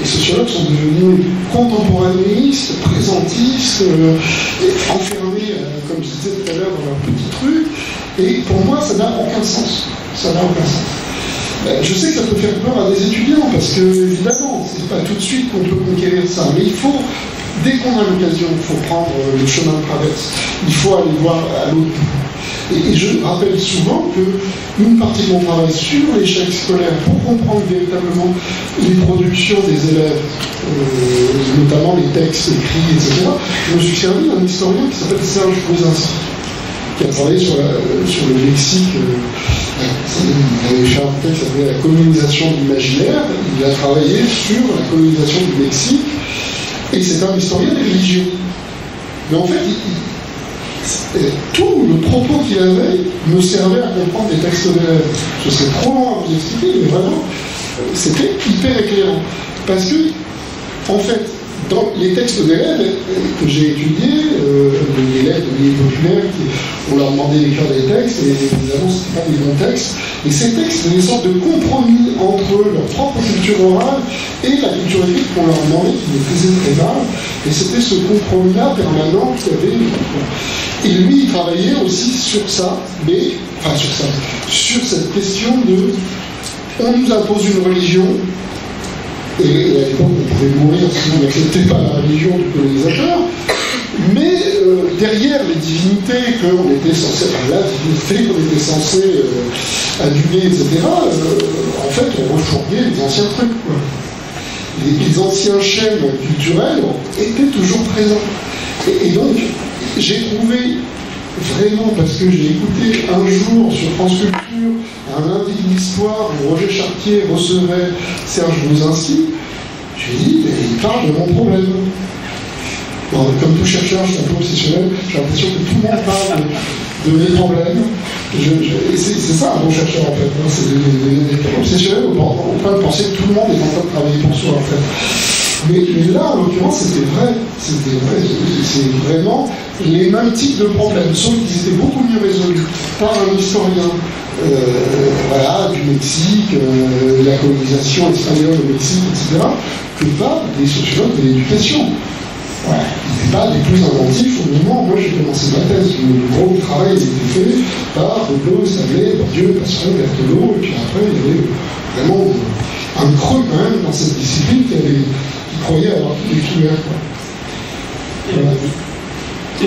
Les sociologues sont devenus contemporanéistes, présentistes, euh, et enfermés, euh, comme je disais tout à l'heure, dans un petit truc. Et pour moi, ça n'a aucun sens. Ça n'a aucun sens. Euh, je sais que ça peut faire peur à des étudiants, parce que, évidemment, c'est pas tout de suite qu'on peut conquérir ça. Mais il faut... Dès qu'on a l'occasion, il faut prendre le chemin de traverse. Il faut aller voir à l'autre bout. Et, et je rappelle souvent qu'une partie de mon travail sur l'échec scolaire, pour comprendre véritablement les productions des élèves, euh, notamment les textes écrits, et cetera, je me suis servi d'un historien qui s'appelle Serge Cousinski, qui a travaillé sur, la, sur le lexique. Euh, il avait fait un texte qui s'appelait La colonisation de l'imaginaire. Il a travaillé sur la colonisation du lexique. Et c'est un historien des religions. Mais en fait, il, il, tout le propos qu'il avait me servait à comprendre les textes de l'élève. Je sais trop loin à vous expliquer, mais vraiment, c'était hyper éclairant. Parce que, en fait, dans les textes d'élèves que j'ai étudiés, euh, de l'élève de l'île populaire, on leur demandait d'écrire des textes, et évidemment, ce n'était pas des bons textes. Et ces textes, c'était une sorte de compromis entre leur propre culture orale et la culture écrite qu'on leur demandait, qui maîtrisait très mal. Et c'était ce compromis-là permanent qu'il y avait. Et lui, il travaillait aussi sur ça, mais, enfin sur ça, sur cette question de on nous impose une religion. Et à l'époque, on pouvait mourir si on n'acceptait pas la religion du colonisateur. Mais euh, derrière les divinités qu'on était censé, enfin, la divinité qu'on était censé euh, aduler, et cetera, euh, en fait, on refourguait les anciens trucs, quoi. Les, les anciens schèmes culturels étaient toujours présents. Et, et donc, j'ai trouvé vraiment, parce que j'ai écouté un jour sur France Culture, un lundi de l'histoire, où Roger Chartier recevait Serge Cousinski, j'ai dit, mais il parle de mon problème. Bon, comme tout chercheur, je suis un peu obsessionnel, j'ai l'impression que tout le monde parle de mes problèmes. Je, je, c'est, c'est ça un bon chercheur, en fait, hein, c'est d'être obsessionnel au point de penser que tout le monde est en train de travailler pour soi, en fait. Mais, mais là, en l'occurrence, c'était vrai, c'était vrai, c'est vraiment les mêmes types de problèmes, sauf qu'ils étaient beaucoup mieux résolus par un historien euh, voilà, du Mexique, euh, la colonisation espagnole au Mexique, et cetera, que par des sociologues de l'éducation. Voilà. Ils n'étaient pas les plus inventifs au moment où moi j'ai commencé ma thèse. Le gros travail était fait par Pablo, Sablé, Bourdieu, Passeron, Berthelot, et puis après il y avait vraiment un creux quand même dans cette discipline qui avait. Croyez avoir des couleurs, quoi.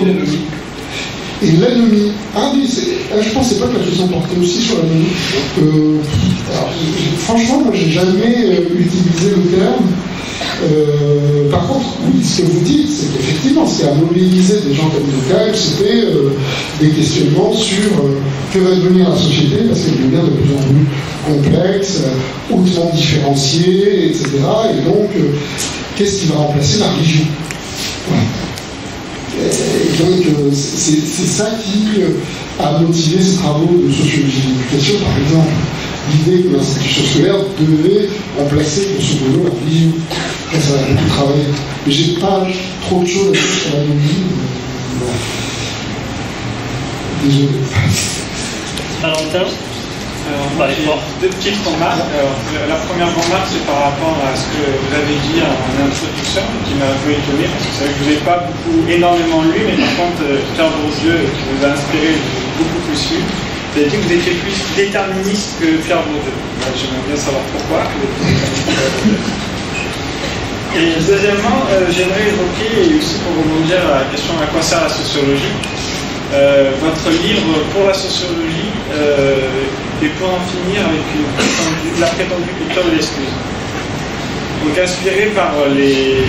Et l'anomie. Et l'anomie. Ah oui, ah, je pensais pas que la chose emportait aussi sur l'anomie. Euh, franchement, moi, j'ai jamais euh, utilisé le terme. Euh, par contre, oui, ce que vous dites, c'est qu'effectivement, ce qui a mobilisé des gens comme Durkheim, c'était euh, des questionnements sur euh, que va devenir la société, parce qu'elle devient de plus en plus complexe, euh, hautement différenciée, et cetera. Et donc, euh, qu'est-ce qui va remplacer la religion? Ouais. Et donc, euh, c'est, c'est ça qui euh, a motivé ces travaux de sociologie de l'éducation, par exemple. L'idée que l'institution scolaire devait remplacer, pour ce boulot, la religion. Après, ça va beaucoup travailler. Mais j'ai pas trop de choses à dire sur la religion. Désolé. Valentin, on parlait fort. Deux petites remarques. Alors, la première remarque, c'est par rapport à ce que vous avez dit en introduction, qui m'a un peu étonné, parce que c'est vrai que je n'ai pas beaucoup, énormément lu, mais par contre, Pierre Bourdieu, qui vous a inspiré, beaucoup plus lu. Vous avez dit que vous étiez plus déterministe que Pierre Bourdieu. J'aimerais bien savoir pourquoi. Et deuxièmement, euh, j'aimerais évoquer, et aussi pour rebondir à la question à quoi sert la sociologie, euh, votre livre pour la sociologie, euh, et pour en finir avec une prétendue, la prétendue culture de l'excuse. Donc inspiré par les,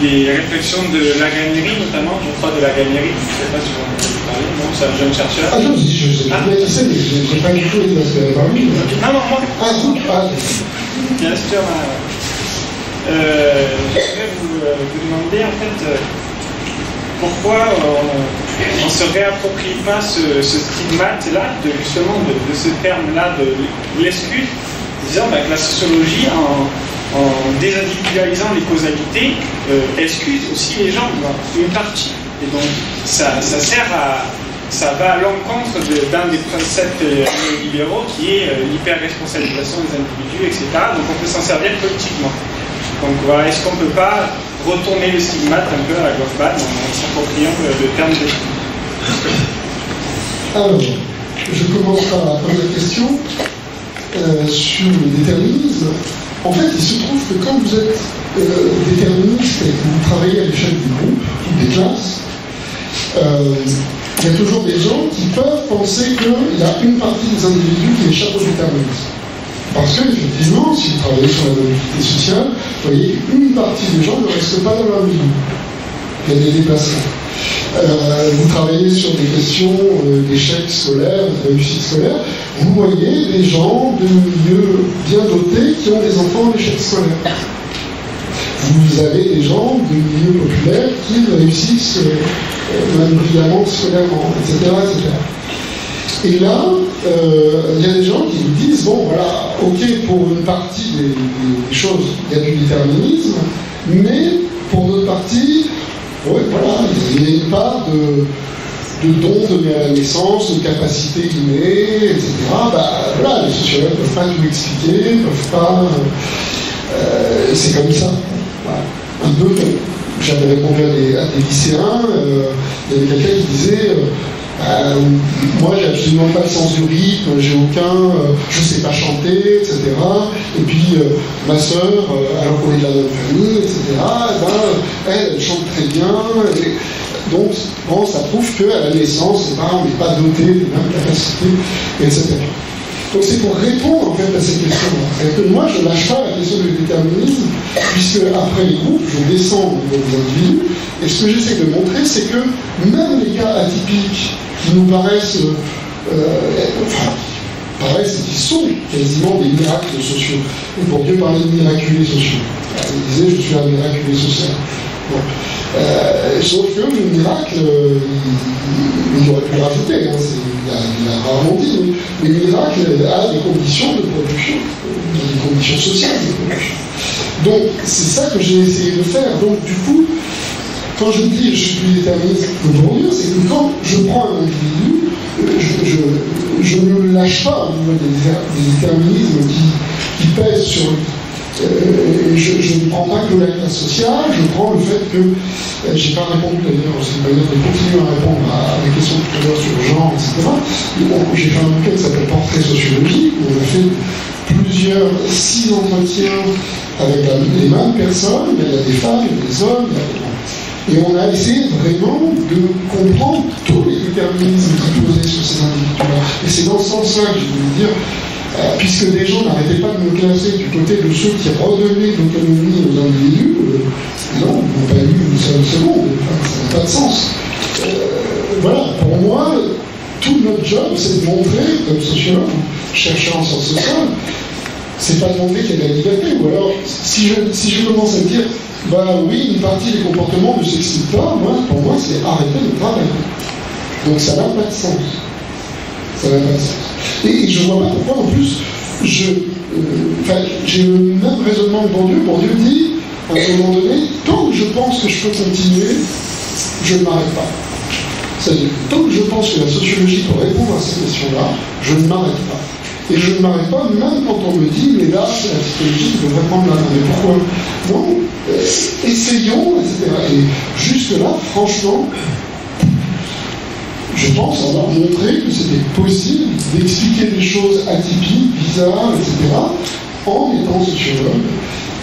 les réflexions de Laganierie, notamment, je crois de Laganierie, je ne sais pas si vous en avez parlé, non, c'est un jeune chercheur. Ah non, je sais, je sais, mais je n'ai pas du tout été dans ce que vous avez parlé. Ah non, moi. Ah, ah. Bien sûr, euh, euh, je voudrais vous, euh, vous demander en fait euh, pourquoi on ne se réapproprie pas ce, ce stigmate-là, de, justement de, de ce terme-là de l'exclu, disant bah, que la sociologie, en, en désindividualisant les causalités, euh, excuse aussi les gens, une partie. Et donc ça, ça sert à... ça va à l'encontre d'un des préceptes néolibéraux qui est euh, l'hyper-responsabilisation des individus, et cetera. Donc on peut s'en servir politiquement. Donc voilà, est-ce qu'on ne peut pas retourner le stigmate un peu à la Goffman en s'appropriant le, le terme de... Alors, je commence par la première question euh, sur le déterminisme. En fait, il se trouve que quand vous êtes euh, déterministe et que vous travaillez à l'échelle du groupe, ou des classes, euh, il y a toujours des gens qui peuvent penser qu'il y a une partie des individus qui échappe au déterminisme. Parce que, effectivement, si vous travaillez sur la mobilité sociale, vous voyez qu'une partie des gens ne reste pas dans leur milieu. Il y a des déplacements. Euh, vous travaillez sur des questions euh, d'échec scolaire, de réussite scolaire, vous voyez des gens de milieux bien dotés qui ont des enfants en échec scolaire. Vous avez des gens de milieux populaires qui réussissent euh, brillamment scolairement, et cetera, et cetera. Et là, il euh, y a des gens qui vous disent, bon voilà, ok, pour une partie des, des choses, il y a du déterminisme, mais pour d'autres parties, ouais, voilà, il y a une part de, de dons donnés à la naissance, de capacités innées, et cetera. Bah, voilà, les sociologues ne peuvent pas tout expliquer, ne peuvent pas... Euh, c'est comme ça. Voilà. Un peu comme j'avais répondu à des, à des lycéens, euh, il y avait quelqu'un qui disait euh, euh, moi j'ai absolument pas le sens du rythme, j'ai aucun, euh, je sais pas chanter, et cetera. Et puis euh, ma sœur, euh, alors qu'on est de la même famille, et cetera, et ben, elle, elle chante très bien. Et donc bon, ça prouve qu'à la naissance, ben, on n'est pas doté des mêmes capacités, et cetera. Donc c'est pour répondre en fait à cette question-là. C'est-à-dire que moi je ne lâche pas la question du déterminisme, puisque après les groupes, je descends au niveau des individus, et ce que j'essaie de montrer, c'est que même les cas atypiques qui nous paraissent, euh, enfin, paraissent et qui sont quasiment des miracles sociaux. Et pour Dieu parlait de miraculés sociaux. Il disait je suis un miraculé social. Bon. Euh, sauf que le miracle, euh, il, il aurait pu rajouter, hein, il, a, il a rarement dit, mais le miracle a des conditions de production, des conditions sociales de production. Donc c'est ça que j'ai essayé de faire. Donc du coup, quand je dis je suis déterministe aujourd'hui, c'est que quand je prends un individu, je, je, je ne lâche pas au niveau des déterminismes qui, qui pèsent sur lui. Euh, je, je ne prends pas que la classe sociale, je prends le fait que euh, j'ai pas répondu d'ailleurs, c'est une manière de continuer à répondre à, à des questions tout à l'heure sur le genre, et cetera. Et bon, j'ai fait un bouquin qui s'appelle Portrait sociologique, où on a fait plusieurs, six entretiens avec la, les mêmes personnes, il y a des femmes, il y a des hommes, il y a des... et on a essayé vraiment de comprendre tous les déterminismes qui posaient sur ces individus-là. Et c'est dans ce sens-là que je voulais dire. Puisque des gens n'arrêtaient pas de me classer du côté de ceux qui redonnaient l'autonomie aux individus, euh, non, ils n'ont pas eu une seule seconde, ça n'a pas de sens. Euh, voilà, pour moi, tout notre job, c'est de montrer, comme sociologue, chercheur en sciences sociales, c'est pas de montrer qu'il y a de la liberté, ou alors, si je, si je commence à dire, bah oui, une partie des comportements ne s'expliquent pas, moi, pour moi, c'est arrêter de travailler. Donc ça n'a pas de sens. Ça n'a pas de sens. Et je vois pas pourquoi, en plus, je, euh, j'ai le même raisonnement que Bourdieu. Bourdieu dit, à un moment donné, tant que je pense que je peux continuer, je ne m'arrête pas. C'est-à-dire, tant que je pense que la sociologie peut répondre à ces questions-là, je ne m'arrête pas. Et je ne m'arrête pas même quand on me dit, mais là, c'est la psychologie qui devrait prendre la main. Mais pourquoi ? Non, euh, essayons, et cetera. Et jusque-là, franchement, je pense avoir montré que c'était possible d'expliquer des choses atypiques, bizarres, et cetera, en étant sociologue,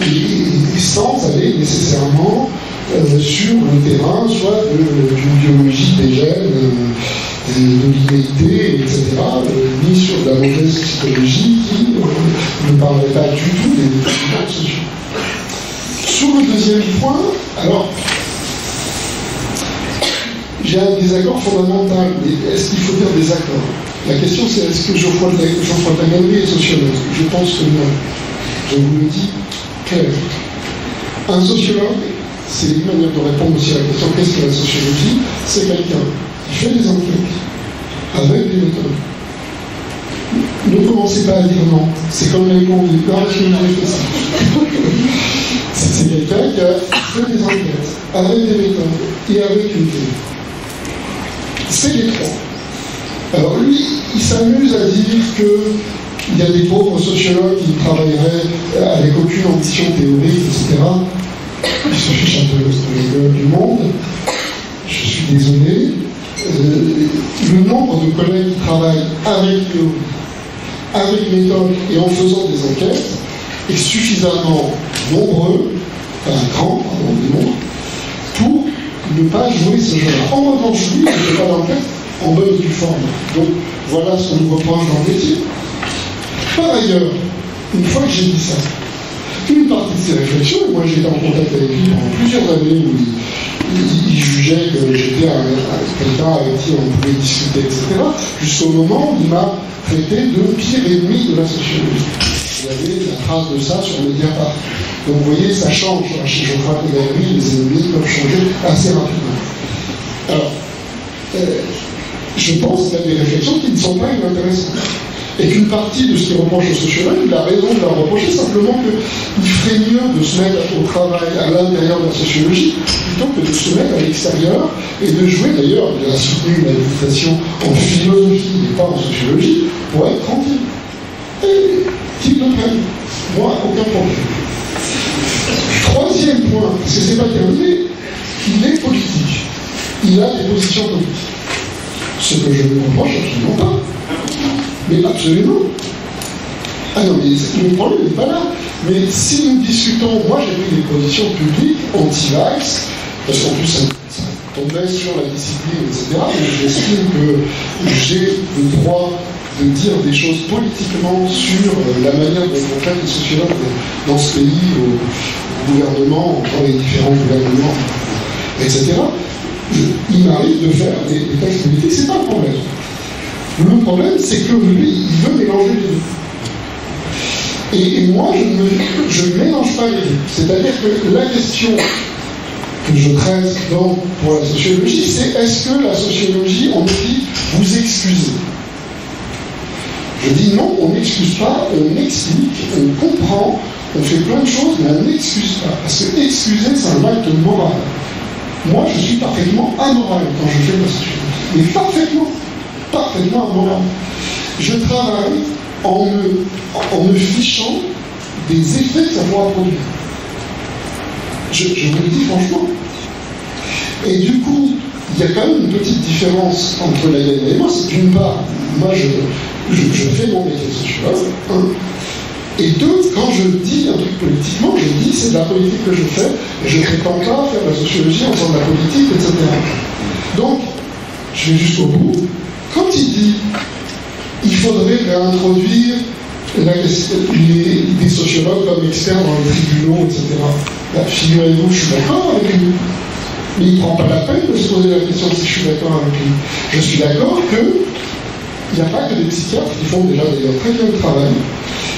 et sans aller nécessairement euh, sur le terrain, soit d'une biologie des gènes, euh, de l'idéalité, et cetera, euh, ni sur de la mauvaise psychologie qui euh, ne parlait pas du tout des déterminants sociaux. Sur le deuxième point, alors... j'ai un désaccord fondamental, mais est-ce qu'il faut dire désaccord ? La question c'est est-ce que Geoffroy de la Galerie est sociologue ? Je pense que non. je vous le dis clairement. Un sociologue, c'est une manière de répondre aussi à la question qu'est-ce que la sociologie? C'est quelqu'un qui fait des enquêtes avec des méthodes. Ne commencez pas à dire non, c'est comme les gens qui disent non, je n'ai fait ça. C'est quelqu'un qui a fait des enquêtes avec des méthodes et avec une théorie. C'est les trois. Alors lui, il s'amuse à dire qu'il y a des pauvres sociologues qui travailleraient avec aucune ambition théorique, et cetera. Il se fiche un peu de, de, du monde. Je suis désolé. Euh, le nombre de collègues qui travaillent avec théorie, avec méthode et en faisant des enquêtes est suffisamment nombreux, enfin grand, pardon, du monde, pour ne pas jouer ce jeu-là. En revanche, lui, il ne fait pas l'enquête en bonne et due forme. Donc voilà ce qu'on nous reproche dans le métier. Par ailleurs, une fois que j'ai dit ça, une partie de ces réflexions, et moi j'étais en contact avec lui pendant plusieurs années où il, il, il jugeait que j'étais un, un quelqu'un avec qui on pouvait discuter, et cetera, jusqu'au moment où il m'a traité de pire ennemi de la sociologie. Vous avez la trace de ça sur Mediapart. Donc vous voyez, ça change. Je crois qu'aujourd'hui, les ennemis peuvent changer assez rapidement. Alors, euh, je pense qu'il y a des réflexions qui ne sont pas inintéressantes. Et qu'une partie de ce qui reproche aux sociologues, la raison de leur reprocher, simplement qu'il ferait mieux de se mettre au travail à l'intérieur de la sociologie, plutôt que de se mettre à l'extérieur et de jouer d'ailleurs, il a soutenu la dissertation en philosophie, mais pas en sociologie, pour être tranquille. Et qu'ils le prennent. Moi, aucun problème. Troisième point, parce que c'est pas terminé, il est politique. Il a des positions politiques. Ce que je ne comprends absolument pas. Mais absolument. Ah non, mais le problème n'est pas là. Mais si nous discutons, moi j'ai pris des positions publiques anti-vax, parce qu'en plus ça, ça tombait sur la discipline, et cetera. Mais j'estime que j'ai le droit de dire des choses politiquement sur la manière dont on traite les sociologues dans ce pays, au gouvernement, dans les différents gouvernements, et cetera. Il m'arrive de faire des, des textes politiques, c'est pas le problème. Le problème, c'est que lui, il veut mélanger les deux. Et, et moi, je ne mélange pas les deux. C'est-à-dire que la question que je traite dans, pour la sociologie, c'est est-ce que la sociologie, on dit, vous excusez? Je dis non, on n'excuse pas, on explique, on comprend, on fait plein de choses, mais on n'excuse pas. Parce que excuser, c'est un acte moral. Moi, je suis parfaitement amoral quand je fais ma sociologie. Mais parfaitement, parfaitement amoral. Je travaille en me, en me fichant des effets que ça pourra produire. Je, je vous le dis franchement. Et du coup, il y a quand même une petite différence entre la Yann et moi. C'est d'une part, moi je... Je, je fais mon métier sociologue, un. Et deux, quand je dis un truc politiquement, je dis c'est de la politique que je fais, et je ne prétends pas faire de la sociologie en faisant de la politique, et cetera. Donc, je vais jusqu'au bout. Quand il dit il faudrait réintroduire la, les, les sociologues comme experts dans les tribunaux, et cetera. Bah, figurez-vous, je suis d'accord avec lui. Mais il ne prend pas la peine de se poser la question si je suis d'accord avec lui. Je suis d'accord que. Il n'y a pas que des psychiatres qui font déjà d'ailleurs très bien le travail.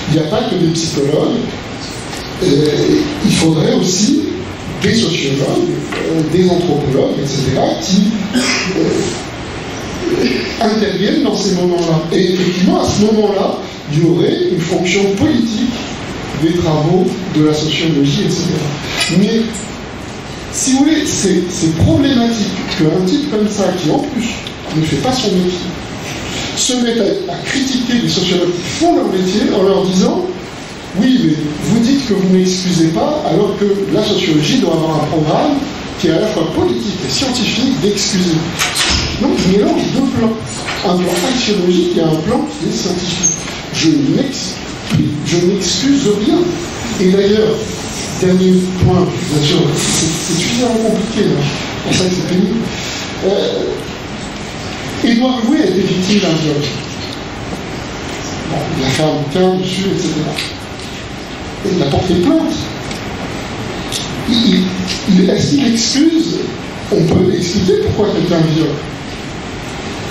Il n'y a pas que des psychologues. Et il faudrait aussi des sociologues, des anthropologues, et cetera, qui euh, interviennent dans ces moments-là. Et effectivement, à ce moment-là, il y aurait une fonction politique des travaux de la sociologie, et cetera. Mais, si vous voulez, c'est, c'est problématique qu'un type comme ça, qui en plus ne fait pas son métier, se mettent à, à critiquer les sociologues qui font leur métier en leur disant « Oui, mais vous dites que vous n'excusez pas, alors que la sociologie doit avoir un programme qui est à la fois politique et scientifique d'excuser. » Donc je mélange deux plans. Un plan axiologique et un plan qui est scientifique. Je m'excuse, je m'excuse de rien. Et d'ailleurs, dernier point, bien sûr, c'est, c'est suffisamment compliqué, là. C'est pour ça que c'est pénible. Euh, Édouard Louis a été victime d'un viol. Bon, il a fait un bouquin dessus, et cetera. Et il a porté plainte. Il, il, est-ce qu'il excuse? On peut expliquer pourquoi quelqu'un viole.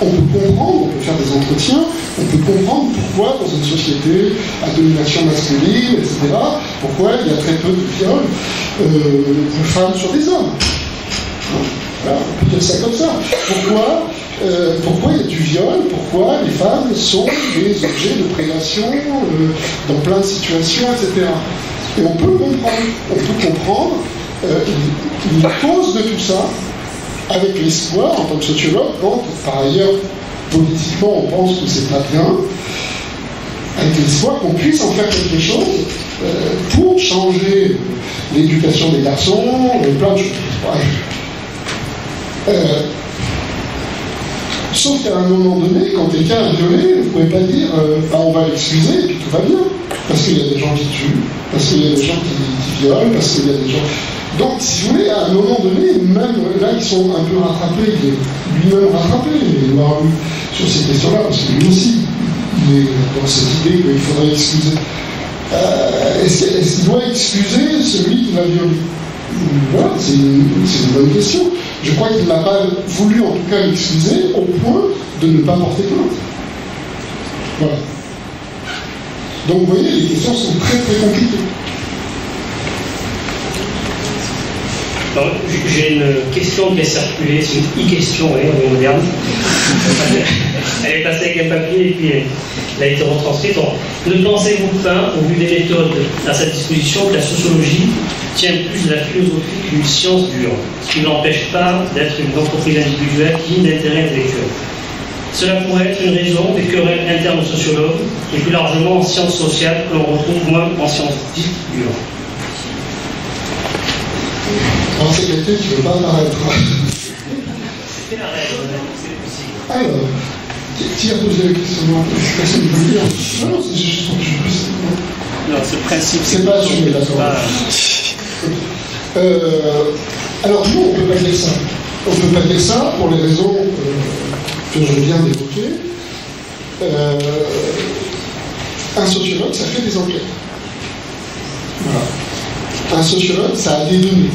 on peut comprendre, on peut faire des entretiens, on peut comprendre pourquoi dans une société à domination masculine, et cetera, pourquoi il y a très peu de viols euh, de femmes sur des hommes. Voilà, on peut dire ça comme ça. Pourquoi, euh, pourquoi il y a du viol, pourquoi les femmes sont des objets de prédation euh, dans plein de situations, et cetera. Et on peut comprendre, on peut comprendre euh, une cause de tout ça, avec l'espoir, en tant que sociologue, quand, par ailleurs, politiquement, on pense que c'est pas bien, avec l'espoir qu'on puisse en faire quelque chose euh, pour changer l'éducation des garçons, euh, plein de choses. Ouais. Euh, sauf qu'à un moment donné, quand quelqu'un a violé, vous ne pouvez pas dire euh, « bah, on va l'excuser, puis tout va bien ». Parce qu'il y a des gens qui tuent, parce qu'il y a des gens qui, qui violent, parce qu'il y a des gens... Donc, si vous voulez, à un moment donné, même là, ils sont un peu rattrapés, lui-même rattrapé, mais Noiriel, sur ces questions-là, parce que lui aussi, il est dans cette idée qu'il faudrait excuser. Euh, Est-ce qu'il est-ce qu'il doit excuser celui qui va violer? Voilà, c'est une, une bonne question. Je crois qu'il n'a pas voulu, en tout cas, l'excuser au point de ne pas porter plainte. Voilà. Donc, vous voyez, les questions sont très, très compliquées. J'ai une question qui a circulé, c'est une e-question, hein, moderne. Elle est passée avec un papier et puis elle a été retranscrite. Donc, ne pensez-vous pas, au vu des méthodes à sa disposition, que la sociologie tient plus de la philosophie qu'une science dure, ce qui n'empêche pas d'être une entreprise individuelle digne d'intérêt intellectuel? Cela pourrait être une raison des querelles internes aux sociologues et plus largement en sciences sociales que l'on retrouve moins en sciences dites dures. Alors c'est quelqu'un qui ne veut pas apparaître. C'était la règle, c'est possible. Alors, qui a posé la question? Personne ne veut dire. Non, c'est juste pour que je puisse. Non, c'est le principe. C'est pas assumé, d'accord. Alors, nous, on ne peut pas dire ça. On ne peut pas dire ça pour les raisons que je viens d'évoquer. Euh, un sociologue, ça fait des enquêtes. Voilà. Un sociologue, ça a des données.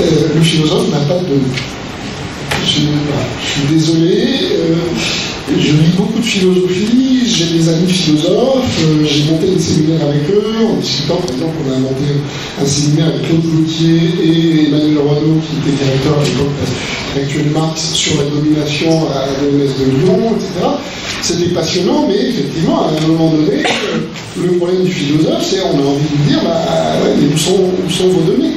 Euh, le philosophe n'a pas de données. Je, je suis désolé, euh, je lis beaucoup de philosophie, j'ai des amis philosophes, euh, j'ai monté des séminaires avec eux, en discutant, par exemple, on a monté un séminaire avec Claude Gauthier et Emmanuel Renault, qui était directeur à l'époque d'actuel Marx, sur la domination à l'O M S de Lyon, et cetera. C'était passionnant, mais effectivement, à un moment donné, euh, le problème du philosophe, c'est qu'on a envie de dire, bah, ouais, mais où sont, où sont vos données?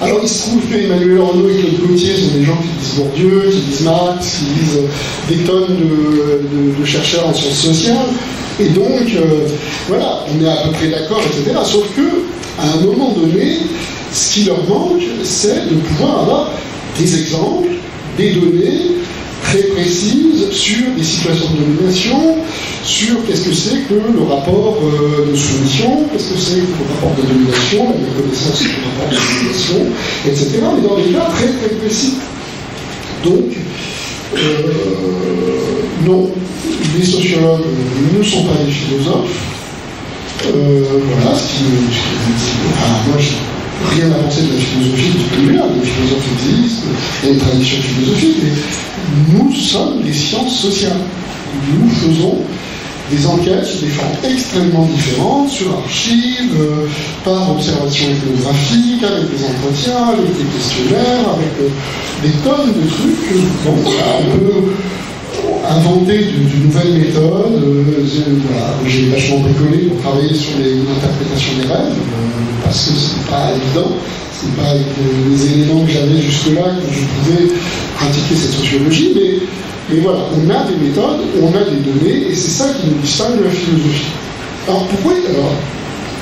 Alors il se trouve que Emmanuel Renault et Claude Gauthier sont des gens qui disent Bourdieu, qui disent Marx, qui disent des tonnes de, de, de chercheurs en sciences sociales, et donc euh, voilà, on est à peu près d'accord, et cetera. Sauf que, à un moment donné, ce qui leur manque, c'est de pouvoir avoir des exemples, des données très précises sur des situations de domination, sur qu'est-ce que c'est que le rapport euh, de soumission, qu'est-ce que c'est que le rapport de domination, la reconnaissance du rapport de domination, et cetera. Mais dans des cas très très précis. Donc, euh, non, les sociologues ne sont pas des philosophes. Euh, voilà, ce qui, ce qui ah, moi, rien à penser de la philosophie du tout là, les philosophes existent, il y a une tradition philosophique, mais nous sommes les sciences sociales. Nous faisons des enquêtes sous des formes extrêmement différentes, sur archives, euh, par observation ethnographique, avec des entretiens, avec des questionnaires, avec euh, des tonnes de trucs. Bon, on peut inventer de, de nouvelles méthodes. Euh, voilà, j'ai vachement bricolé pour travailler sur l'interprétation des rêves, euh, parce que c'est pas évident, c'est pas avec les, les éléments que j'avais jusque-là que je pouvais pratiquer cette sociologie, mais Mais voilà, on a des méthodes, on a des données, et c'est ça qui nous distingue de la philosophie. Alors pourquoi, alors,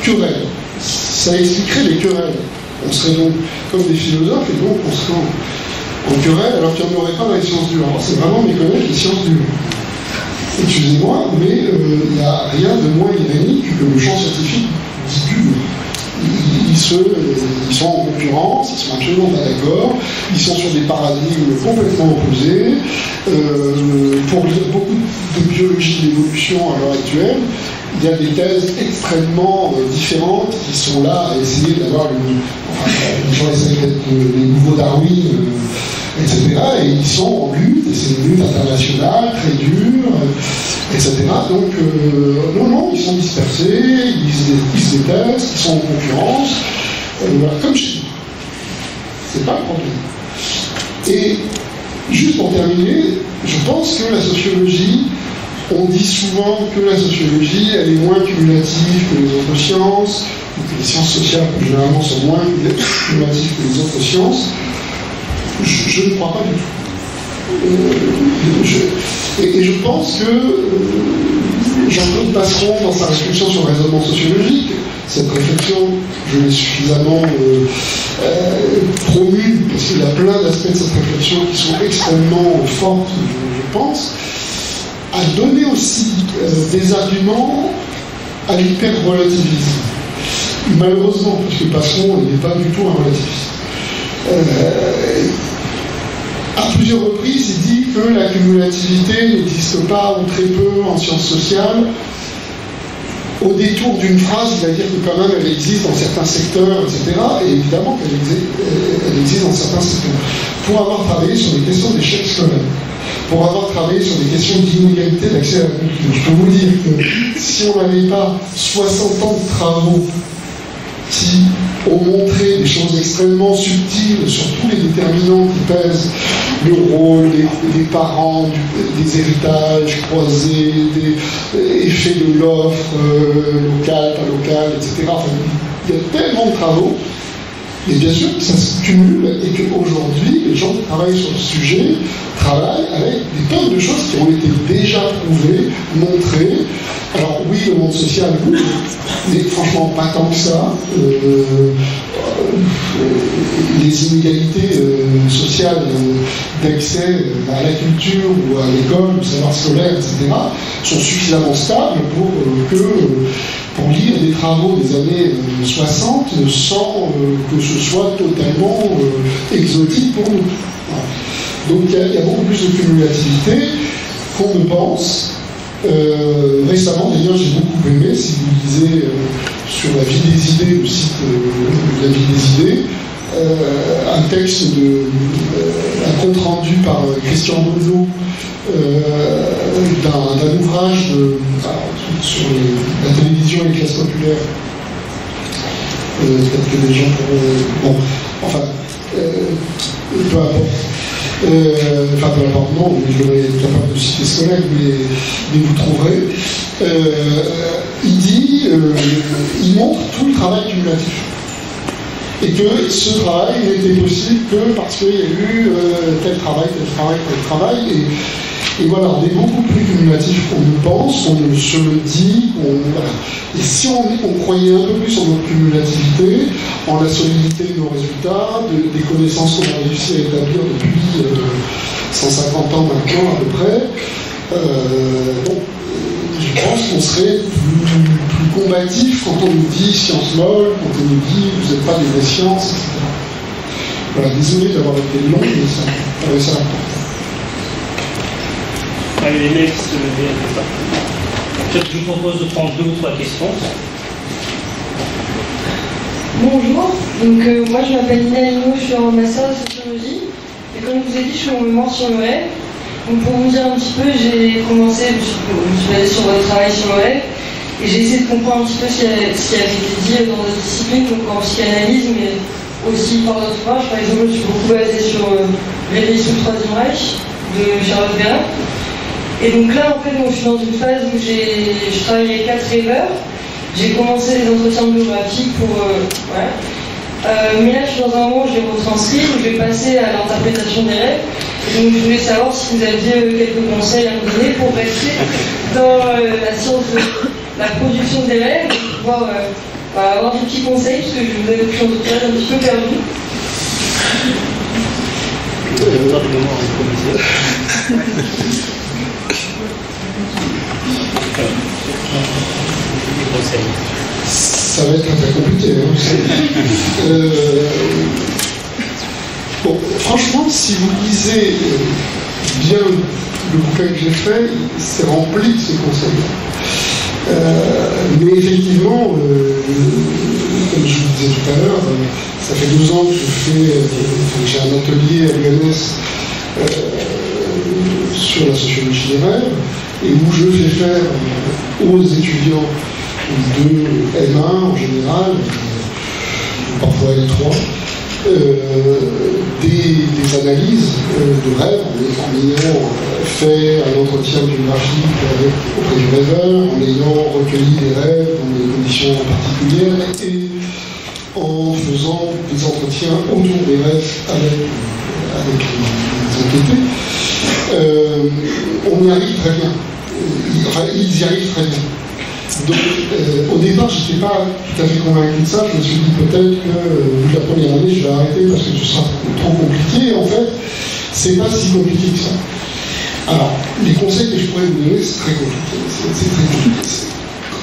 querelle? Ça expliquerait les querelles. On serait donc comme des philosophes, et donc on serait en, en querelle, alors qu'il n'y en aurait pas dans les sciences dures. Alors c'est vraiment méconnaître les sciences dures. Excusez-moi, mais il euh, n'y a rien de moins ironique que le champ scientifique dit dur. Ils, se, ils sont en concurrence, ils sont absolument pas d'accord, ils sont sur des paradigmes complètement opposés. Euh, pour beaucoup de biologie d'évolution à l'heure actuelle, il y a des thèses extrêmement euh, différentes qui sont là à essayer d'avoir le... Enfin, les gens essayent d'être les nouveaux Darwin, euh, et cetera. Et ils sont en lutte, et c'est une lutte internationale, très dure, et cetera. Donc, euh, non, non, ils sont dispersés, ils, ils se détestent, ils sont en concurrence, euh, comme chez nous. C'est pas le problème. Et, juste pour terminer, je pense que la sociologie, on dit souvent que la sociologie, elle est moins cumulative que les autres sciences, que les sciences sociales, généralement, sont moins cumulatives que les autres sciences. Je, je ne crois pas du tout. Euh, je, et, et je pense que euh, Jean-Claude Passeron, dans sa réflexion sur le raisonnement sociologique, cette réflexion, je l'ai suffisamment euh, euh, promue, parce qu'il y a plein d'aspects de cette réflexion qui sont extrêmement fortes, je, je pense, a donné aussi euh, des arguments à l'hyper-relativisme. Malheureusement, parce que Passeron n'est pas du tout un relativiste. Euh, à plusieurs reprises, il dit que la cumulativité n'existe pas ou très peu en sciences sociales. Au détour d'une phrase, il va dire que quand même elle existe dans certains secteurs, et cetera. Et évidemment qu'elle exi elle existe dans certains secteurs. Pour avoir travaillé sur des questions d'échec scolaire, pour avoir travaillé sur des questions d'inégalité d'accès à la culture, je peux vous dire que si on n'avait pas soixante ans de travaux qui ont montré des choses extrêmement subtiles sur tous les déterminants qui pèsent, le rôle des parents, du, des héritages croisés, des effets de l'offre euh, locale, pas locale, et cetera. Enfin, il y a tellement de travaux, et bien sûr que ça se cumule, et qu'aujourd'hui, les gens qui travaillent sur le sujet travaillent avec des tonnes de choses qui ont été déjà prouvées, montrées. Alors oui, le monde social, oui, mais franchement pas tant que ça. Euh, euh, les inégalités euh, sociales euh, d'accès euh, à la culture ou à l'école, au savoir scolaire, et cetera, sont suffisamment stables pour euh, que... Euh, pour lire des travaux des années soixante sans euh, que ce soit totalement euh, exotique pour nous. Voilà. Donc il y, y a beaucoup plus de cumulativité qu'on ne pense. Euh, récemment, d'ailleurs, j'ai beaucoup aimé, si vous lisez euh, sur la vie des idées, le site euh, de la vie des idées, euh, un texte, de, euh, un compte rendu par Christiane F. Euh, d'un ouvrage de, euh, sur les, la télévision et les classes populaires. Euh, Peut-être que des gens pourront... Bon, enfin, euh, peu importe. Euh, enfin, peu importe, non, je vais être capable de citer ce collègue, mais, mais vous trouverez. Euh, il dit, euh, il montre tout le travail cumulatif. Et que ce travail n'était possible que parce qu'il y a eu euh, tel travail, tel travail, tel travail. Et, et voilà, on est beaucoup plus cumulatif qu'on ne pense, on se le dit. On, voilà. Et si on, on croyait un peu plus en notre cumulativité, en la solidité de nos résultats, de, des connaissances qu'on a réussi à établir depuis euh, cent cinquante ans maintenant à peu près, euh, bon, je pense qu'on serait plus... combatif quand on nous dit science molle, quand on nous dit vous n'êtes pas des vraies sciences, et cetera. Voilà, désolé d'avoir été long, mais ça avait ça l'important. Ah, les mecs qui se levaient à ça. Je vous propose de prendre deux ou trois questions. Bonjour, donc euh, moi je m'appelle Inaïno, je suis en master en sociologie, et comme je vous ai dit, je suis au Mouvement sur le rêve. Donc pour vous dire un petit peu, j'ai commencé, je suis allée sur votre travail sur le rêve. Et j'ai essayé de comprendre un petit peu ce qui avait été dit dans notre discipline, donc en psychanalyse, mais aussi par d'autres ouvrages. Par exemple, je suis beaucoup basée sur euh, Réveil sous le Troisième Reich de Charlotte Berger. Et donc là, en fait, donc, je suis dans une phase où je travaille avec quatre rêveurs. J'ai commencé les entretiens biographiques pour. Euh, voilà. Euh, mais là, je suis dans un moment où je vais retranscrire, où je vais passer à l'interprétation des rêves. Et donc, je voulais savoir si vous aviez euh, quelques conseils à me donner pour rester dans euh, la science de. La production des rêves, pour pouvoir euh, bah, avoir des petits conseils, parce que je vous avoue que je suis un petit peu perdu. Ça va être très compliqué. Hein. euh... Bon, franchement, si vous lisez bien le bouquin que j'ai fait, c'est rempli de ces conseils. Euh, mais effectivement, euh, comme je vous disais tout à l'heure, euh, ça fait douze ans que j'ai un atelier à l'U N S euh, sur la sociologie des rêves, et où je fais faire aux étudiants de M un en général, parfois L trois, euh, des, des analyses euh, de rêves, en ayant fait un entretien biographique avec, auprès du rêveur, en ayant recueilli des rêves dans des conditions particulières, et en faisant des entretiens autour des rêves avec, avec les, les inquiétés. Euh, on y arrive très bien. Ils y arrivent très bien. Donc, euh, au départ, je n'étais pas tout à fait convaincu de ça. Je me suis dit peut-être que, euh, vu la première année, je vais arrêter parce que ce sera trop compliqué. En fait, c'est pas si compliqué que ça. Alors, les conseils que je pourrais vous donner, c'est très compliqué. C'est très compliqué.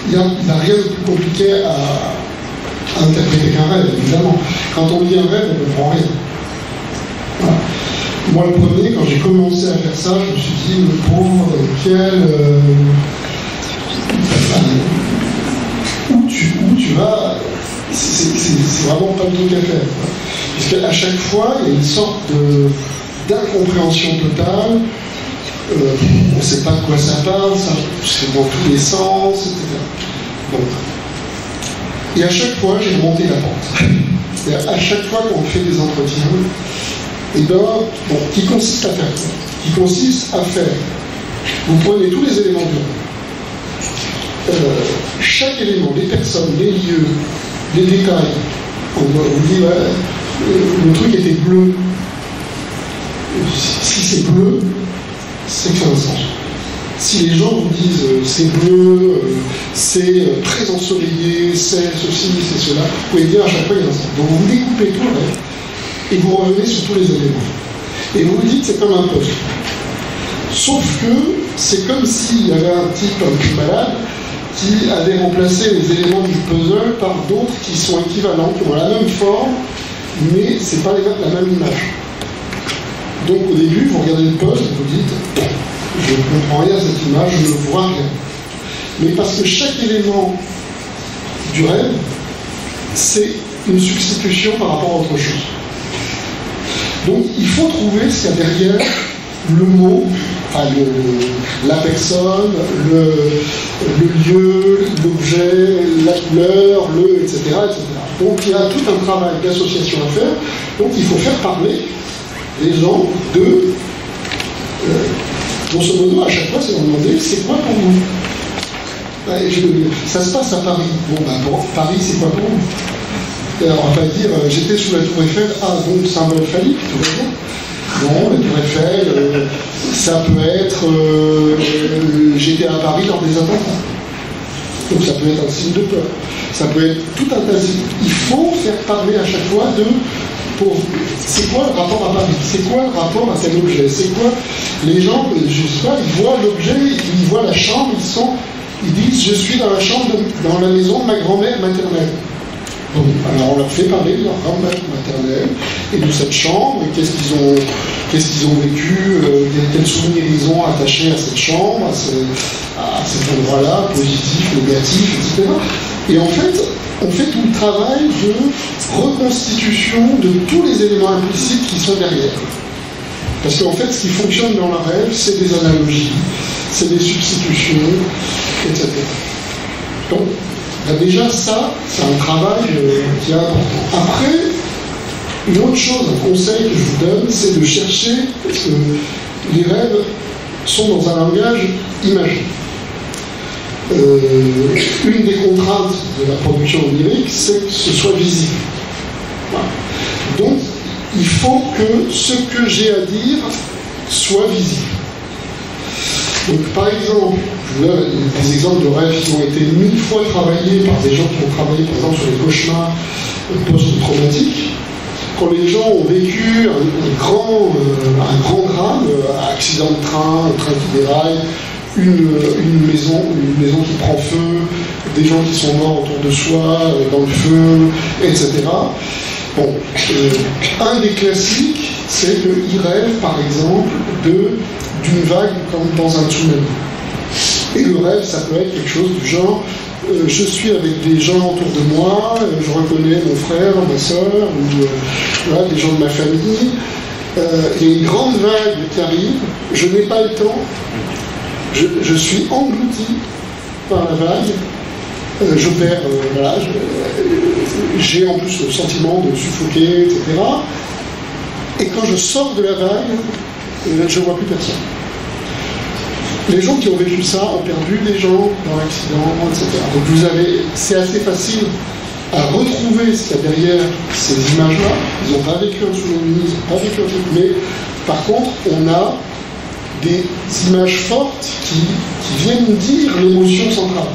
Il n'y a, a rien de plus compliqué à, à interpréter qu'un rêve, évidemment. Quand on dit un rêve, on ne comprend rien. Voilà. Moi, le premier, quand j'ai commencé à faire ça, je me suis dit, le pauvre, quel... Euh, Où tu, où tu vas, c'est vraiment pas le truc à faire. Parce qu'à chaque fois, il y a une sorte d'incompréhension totale, euh, on ne sait pas de quoi ça parle, c'est dans tous les sens, et cetera. Bon. Et à chaque fois, j'ai monté la pente. C'est-à-dire, à chaque fois qu'on fait des entretiens, et ben, bon, qui consiste à faire quoi ? Qui consiste à faire, vous prenez tous les éléments du rêve. Euh, chaque élément, les personnes, les lieux, les détails, on, on dit, ouais, le truc était bleu. Si c'est bleu, c'est que ça a un sens. Si les gens vous disent euh, c'est bleu, euh, c'est euh, très ensoleillé, c'est ceci, c'est cela, vous pouvez dire à chaque fois il y a un sens. Donc vous découpez tout le rêve et vous revenez sur tous les éléments. Et vous vous dites c'est comme un puzzle. Sauf que c'est comme s'il y avait un type un peu malade qui allait remplacer les éléments du puzzle par d'autres qui sont équivalents, qui ont la même forme, mais c'est pas la même image. Donc au début, vous regardez le puzzle et vous dites « je ne comprends rien à cette image, je ne vois rien ». Mais parce que chaque élément du rêve, c'est une substitution par rapport à autre chose. Donc il faut trouver ce qu'il y a derrière le mot, enfin le, la personne, le, le lieu, l'objet, la couleur, le, et cetera, et cetera. Donc il y a tout un travail d'association à faire. Donc il faut faire parler les gens de... Euh, grosso modo, à chaque fois, c'est leur demander, c'est quoi pour vous ? Ouais, je, ça se passe à Paris. Bon, ben bon, Paris, c'est quoi pour vous ? Alors, on va pas dire, euh, j'étais sous la tour Eiffel, ah, donc, symbole phallique, tout va bien. Non, la tour Eiffel, euh, ça peut être euh, euh, j'étais à Paris lors des attentats. Donc ça peut être un signe de peur. Ça peut être tout un tas de signes. Il faut faire parler à chaque fois de c'est quoi le rapport à Paris, c'est quoi le rapport à cet objet, c'est quoi les gens, je ne sais pas, ils voient l'objet, ils voient la chambre, ils sont, ils disent je suis dans la chambre, de, dans la maison de ma grand-mère maternelle. Donc, alors on leur fait parler de leur grand-mère maternelle et de cette chambre, qu'est-ce qu'ils ont, qu'est-ce qu'ils ont vécu, euh, quels souvenirs ils ont attachés à cette chambre, à, ce, à cet endroit-là, positif, négatif, et cetera. Et en fait, on fait tout le travail de reconstitution de tous les éléments implicites qui sont derrière. Parce qu'en fait, ce qui fonctionne dans la rêve, c'est des analogies, c'est des substitutions, et cetera. Donc, déjà ça, c'est un travail euh, qui est important. Après, une autre chose, un conseil que je vous donne, c'est de chercher, parce que les rêves sont dans un langage imagé. Euh, une des contraintes de la production onirique, c'est que ce soit visible. Voilà. Donc, il faut que ce que j'ai à dire soit visible. Donc, par exemple, je vous donne des exemples de rêves qui ont été mille fois travaillés par des gens qui ont travaillé, par exemple, sur les cauchemars post-traumatiques. Quand les gens ont vécu un, un grand, euh, un grand drame, euh, accident de train, un train qui déraille, une, une, maison, une maison qui prend feu, des gens qui sont morts autour de soi, euh, dans le feu, et cetera. Bon, euh, un des classiques, c'est qu'ils rêvent, par exemple, de... d'une vague comme dans un tsunami. Et le rêve, ça peut être quelque chose du genre euh, je suis avec des gens autour de moi, euh, je reconnais mon frère, ma soeur, ou euh, voilà, des gens de ma famille, euh, il y a une grande vague qui arrive, je n'ai pas le temps, je, je suis englouti par la vague, euh, je perds, euh, voilà, j'ai euh, en plus le sentiment de suffoquer, et cetera. Et quand je sors de la vague, euh, je ne vois plus personne. Les gens qui ont vécu ça ont perdu des gens dans l'accident, et cetera. Donc vous avez, c'est assez facile à retrouver ce qu'il y a derrière ces images-là. Ils n'ont pas vécu un tsunami, ils n'ont pas vécu un truc, mais par contre, on a des images fortes qui, qui viennent dire l'émotion centrale.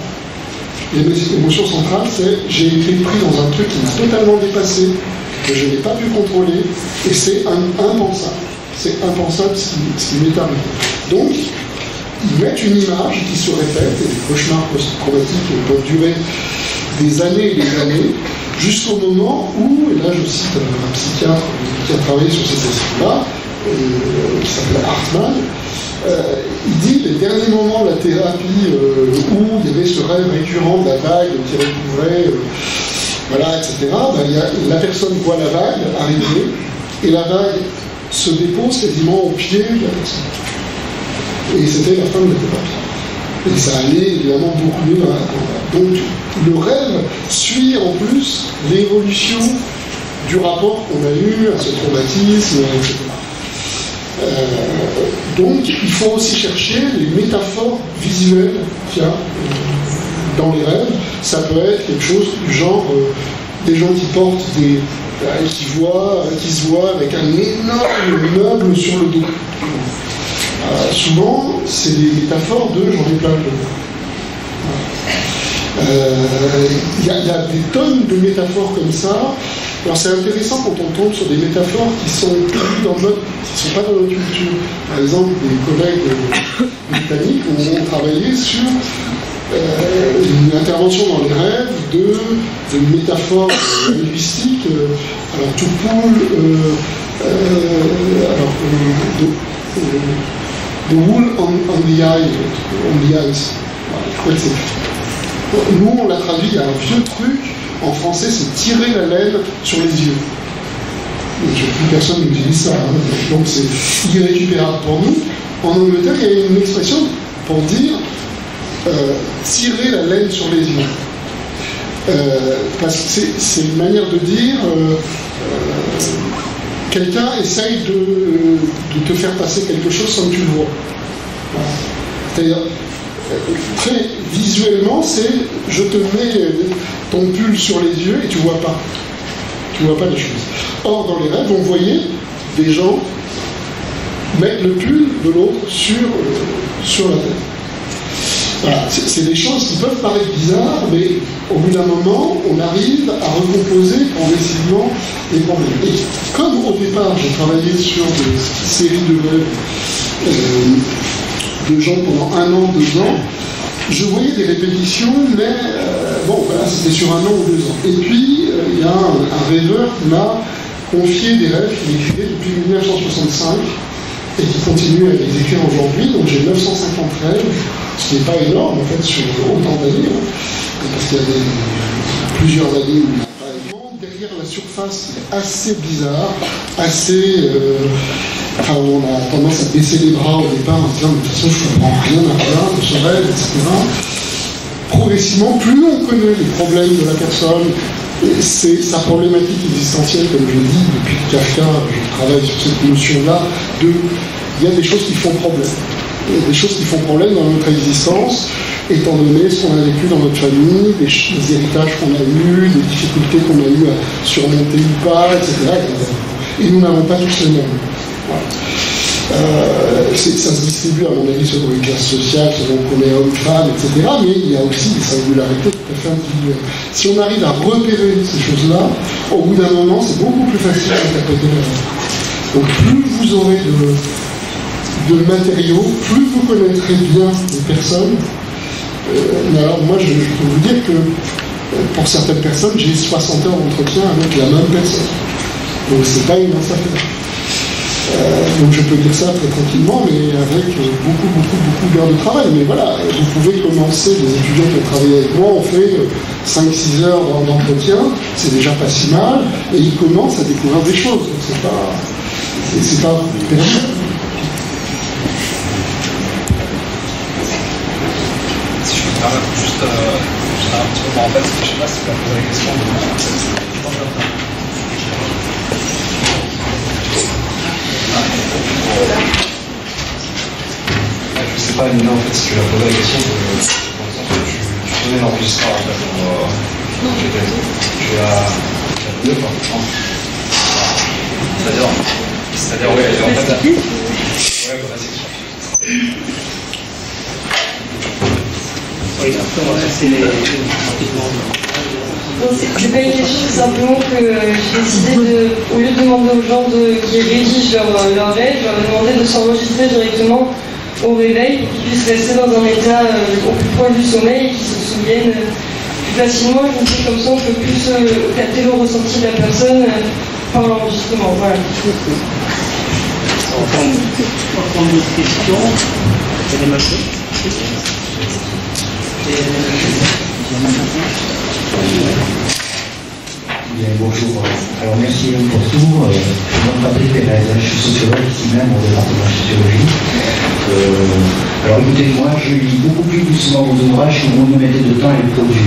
L'émotion centrale, c'est j'ai été pris dans un truc qui m'a totalement dépassé, que je n'ai pas pu contrôler, et c'est impensable. C'est impensable ce qui, ce qui m'est arrivé. Donc, ils mettent une image qui se répète, et les cauchemars post-traumatiques peuvent durer des années et des années, jusqu'au moment où, et là je cite un psychiatre qui a travaillé sur ces questions-là, qui s'appelle Hartmann, euh, il dit les derniers moments de la thérapie euh, où il y avait ce rêve récurrent de la vague qui recouvrait, euh, voilà, et cetera, ben, il y a, la personne voit la vague arriver, et la vague se dépose quasiment au pied de la personne. Et c'était la fin de la thérapie. Et ça allait évidemment beaucoup mieux dans la thérapie. Donc le rêve suit en plus l'évolution du rapport qu'on a eu à ce traumatisme, et cetera. Euh, donc il faut aussi chercher les métaphores visuelles qu'il y a dans les rêves. Ça peut être quelque chose du genre euh, des gens qui portent des... Euh, qui, voient, qui se voient avec un énorme meuble sur le dos. Euh, souvent, c'est des métaphores de j'en ai plein de mots. Il y a des tonnes de métaphores comme ça. Alors, c'est intéressant quand on tombe sur des métaphores qui sont dans notre, qui sont pas dans notre culture. Par exemple, des collègues euh, britanniques ont travaillé sur euh, une intervention dans les rêves de, de métaphores euh, linguistiques. Euh, alors, tout poule, euh, euh, alors, euh, de, euh, The wool on, on the eye, on the eyes. Ouais, nous, on l'a traduit, il y a un vieux truc, en français, c'est tirer la laine sur les yeux. Et plus personne n'utilise ça, hein. Donc c'est irrécupérable pour nous. En Angleterre, il y a une expression pour dire euh, tirer la laine sur les yeux. Euh, parce que c'est une manière de dire. Euh, euh, Quelqu'un essaye de, de te faire passer quelque chose sans que tu le vois. Voilà. C'est-à-dire, très visuellement, c'est je te mets ton pull sur les yeux et tu vois pas. Tu vois pas les choses. Or, dans les rêves, on voyait des gens mettre le pull de l'autre sur, euh, sur la tête. Voilà. C'est des choses qui peuvent paraître bizarres, mais au bout d'un moment, on arrive à recomposer progressivement les problèmes. Et comme au départ, j'ai travaillé sur des séries de rêves euh, de gens pendant un an, deux ans, je voyais des répétitions, mais euh, bon, voilà, c'était sur un an ou deux ans. Et puis, il euh, y a un, un rêveur qui m'a confié des rêves qu'il écrivait depuis mille neuf cent soixante-cinq et qui continue à les écrire aujourd'hui. Donc j'ai neuf cent cinquante rêves, ce qui n'est pas énorme en fait sur autant d'années, hein, parce qu'il y a des, plusieurs années où il n'y a pas énorme. Derrière la surface, il est assez bizarre, assez... Euh, enfin, on a tendance à baisser les bras au départ en se disant, de toute façon, je ne comprends rien à rien de ce rêve, et cetera. Progressivement, plus on connaît les problèmes de la personne, c'est sa problématique existentielle, comme je l'ai dit, depuis Kafka, je travaille sur cette notion-là, de il y a des choses qui font problème. Il y a des choses qui font problème dans notre existence, étant donné ce qu'on a vécu dans notre famille, des, des héritages qu'on a eus, des difficultés qu'on a eues à surmonter ou pas, et cetera. Et nous n'avons pas tous les mêmes. Voilà. Euh, ça se distribue, à mon avis, selon les classes sociales, selon qu'on est homme, femme, et cetera. Mais il y a aussi des singularités tout à fait individuelles. Si on arrive à repérer ces choses-là, au bout d'un moment, c'est beaucoup plus facile d'interpréter la vie. Donc plus vous aurez de, de matériaux, plus vous connaîtrez bien les personnes. Euh, mais alors moi, je, je peux vous dire que pour certaines personnes, j'ai soixante heures d'entretien avec la même personne. Donc c'est pas une mince affaire. Euh, donc je peux dire ça très tranquillement, mais avec beaucoup, beaucoup, beaucoup d'heures de travail. Mais voilà, vous pouvez commencer, les étudiants qui ont travaillé avec moi ont fait cinq six heures d'entretien, c'est déjà pas si mal, et ils commencent à découvrir des choses. Donc c'est pas... c'est pas... Si je peux me permettre juste, euh, juste un petit peu en fait, je ne sais pas si tu as posé la question de... Je sais pas, Nina, en fait, si tu l'as posé la question, dans le sens que tu, tu tenais l'enregistrement, en fait, pour... Euh, non. Tu l'as... Tu l'as C'est-à-dire... C'est-à-dire, ouais, en fait... La... Ouais, vas-y. Oui, après, on va passer les... Bon, c'est pas une question, c'est simplement que j'ai décidé de, au lieu de demander aux gens de, qui rédigent leur, leur rêve, je leur ai demandé de s'enregistrer directement au réveil pour qu'ils puissent rester dans un état euh, au plus proche du sommeil et qu'ils se souviennent plus facilement. Je me dis comme ça on peut plus euh, capter le ressenti de la personne euh, par l'enregistrement. Voilà. Encore une autre question. Il y a des machines. Bien, bonjour. Alors merci pour tout. Euh, je m'appelle Pérez, je suis sociologue ici même au département de sociologie. Euh, alors écoutez, moi je lis beaucoup plus doucement vos ouvrages que vous me mettez de temps à les produire.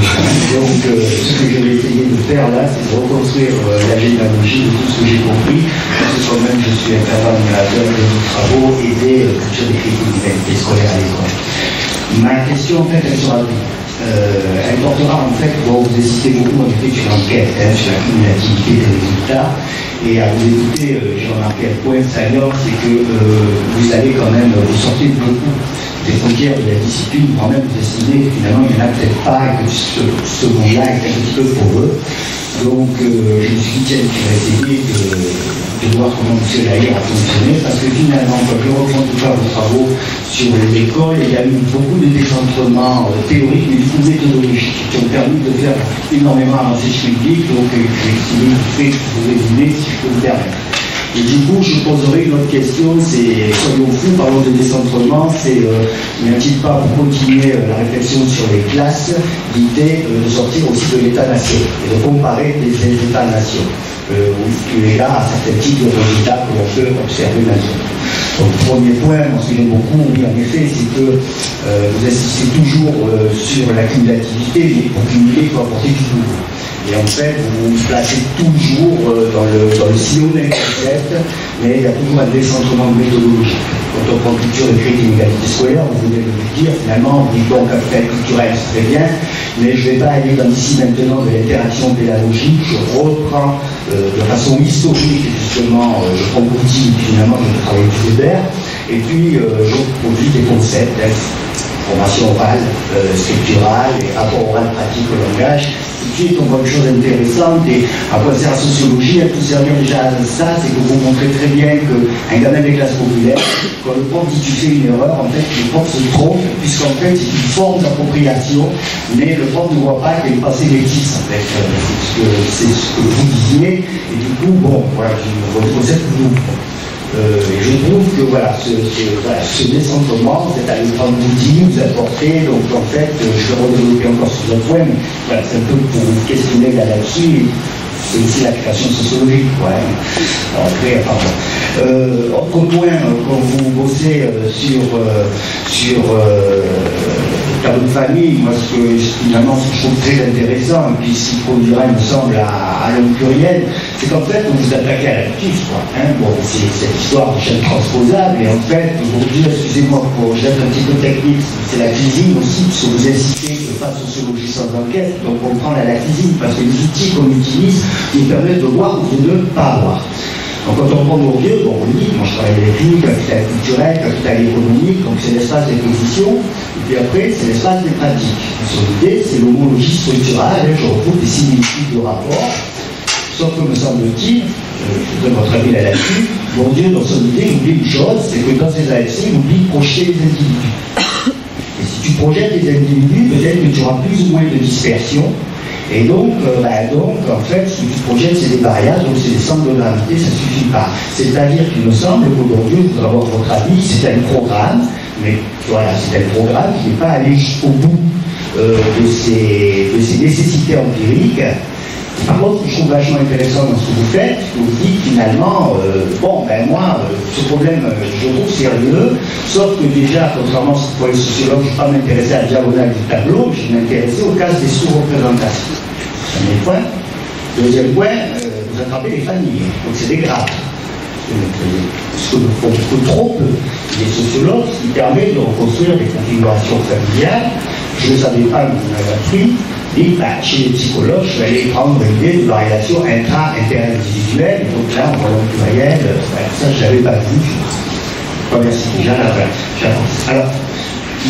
Donc euh, ce que je vais essayer de faire là, c'est de reconstruire euh, la généalogie de tout ce que j'ai compris. Parce que moi-même je suis intervenant animateur de nos travaux et des euh, cultures d'écriture des scolaires à l'école. Ma question en fait elle sera Euh, elle portera en fait, bon, vous hésitez beaucoup à écouter sur l'enquête, hein, sur la cumulativité des résultats, et à vous écouter, euh, j'ai remarqué à quel point ça alors, c'est que euh, vous allez quand même, vous sortez beaucoup des frontières de la discipline, quand même vous estimez finalement il n'y en a peut-être pas, et que ce, ce monde-là est un petit peu pour eux. Donc euh, je me suis dit, tiens, je vais essayer de, de voir comment M. Lahire a fonctionné, parce que finalement, quand je reprends tout ça vos travaux sur les écoles, il y a eu beaucoup de décentrements euh, théoriques, mais du coup méthodologiques, qui ont permis de faire énormément avancer ce public, donc euh, je vais essayer de faire, je vous résumer si je peux me permettre. Et du coup, je poserai une autre question, c'est, soyons fous, parlons de décentrement, c'est, euh, n'y a-t-il pas, pour continuer euh, la réflexion sur les classes, l'idée euh, de sortir aussi de l'État-nation, et de comparer les, les États-nations, euh, où il y a certains types de résultats que l'on peut observer maintenant. Donc, premier point, moi ce que j'aime beaucoup, oui, en effet, c'est que euh, vous insistez toujours euh, sur la cumulativité, mais pour cumuler, il faut apporter du nouveau. Et en fait, vous vous placez toujours euh, dans le, dans le sillon d'un concept, mais il y a toujours un décentrement méthodologique. Quand on prend culture et créer d'inégalités scolaires, vous venez de le dire, finalement, on dit bon, capital culturel, c'est très bien, mais je ne vais pas aller dans ici maintenant de l'interaction pédagogique, je reprends euh, de façon historique, justement, euh, je prends Bourdieu, finalement, je travaille avec Weber, et puis euh, je produis des concepts, hein, formation orale, euh, scripturale, et rapport oral pratique au langage. Ensuite, on voit une chose intéressante, et à quoi sert la sociologie, elle peut servir déjà à ça, c'est que vous montrez très bien qu'un gamin des classes populaires, quand le prof dit tu fais une erreur, en fait le prof se trompe, puisqu'en fait c'est une forme d'appropriation, mais le prof ne voit pas qu'il est passé bêtise, en fait, c'est ce que vous disiez, et du coup, bon, voilà, je vous reconnais que vous. Euh, et je trouve que voilà, ce, ce, voilà, ce décentrement, c'est à l'écran de Boudi, vous apportez, donc en fait, euh, je vais redévelopper encore sur le point, mais voilà, c'est un peu pour vous questionner là-dessus, c'est aussi la création sociologique, quoi. Hein. Alors, après, pardon. Euh, autre point, euh, quand vous bossez euh, sur, euh, sur euh, dans une famille, moi ce que finalement ce que je trouve très intéressant, et puis ce qui conduira, il me semble, à, à l'homme pluriel, c'est qu'en fait vous vous attaquez à l'actif, quoi. Hein. Bon, c'est cette histoire de chaîne transposable, et en fait, aujourd'hui, excusez-moi pour j'aime un petit peu technique, c'est la cuisine aussi, puisque vous insistez que pas sociologie sans enquête, donc on prend la cuisine, parce que les outils qu'on utilise nous permettent de voir ou de ne pas voir. Donc quand on prend nos vieux, bon, on dit, moi je travaille avec lui, capital culturel, capital économique, donc c'est l'espace d'exposition, et puis après c'est l'espace des pratiques. Son idée, c'est l'homologie structurale, je retrouve des similitudes de rapport, sauf que me semble-t-il, je donne votre avis là-dessus, mon Dieu, dans son idée, il oublie une chose, c'est que dans ses A F C, il oublie de projeter les individus. Et si tu projettes les individus, peut-être que tu auras plus ou moins de dispersion. Et Et donc, euh, bah, donc, en fait, ce qui se projette, c'est des variables, donc c'est des centres de gravité, ça ne suffit pas. C'est-à-dire qu'il me semble qu'aujourd'hui, je voudrais avoir votre avis, c'est un programme, mais voilà, c'est un programme qui n'est pas allé jusqu'au bout euh, de, ces, de ces nécessités empiriques. Par contre, je trouve vachement intéressant dans ce que vous faites, vous dites finalement, euh, bon, ben moi, euh, ce problème, euh, je trouve sérieux, sauf que déjà, contrairement à ce que pour les sociologues, je ne suis pas m'intéresser à la diagonale du tableau, je m'intéressais au cas des sous-représentations. Premier point. Deuxième point, euh, vous attrapez les familles, donc c'est des grappes. Ce que font beaucoup trop peu les sociologues, ce qui permet de reconstruire des configurations familiales. Je ne savais pas, mais vous m'avez appris. Et bah, chez les psychologues, je vais aller prendre l'idée de variation intra-interindividuelle, donc là, on voit le pluriel, bah, ça je l'avais pas vu. Je remercie déjà, j'avance. Alors,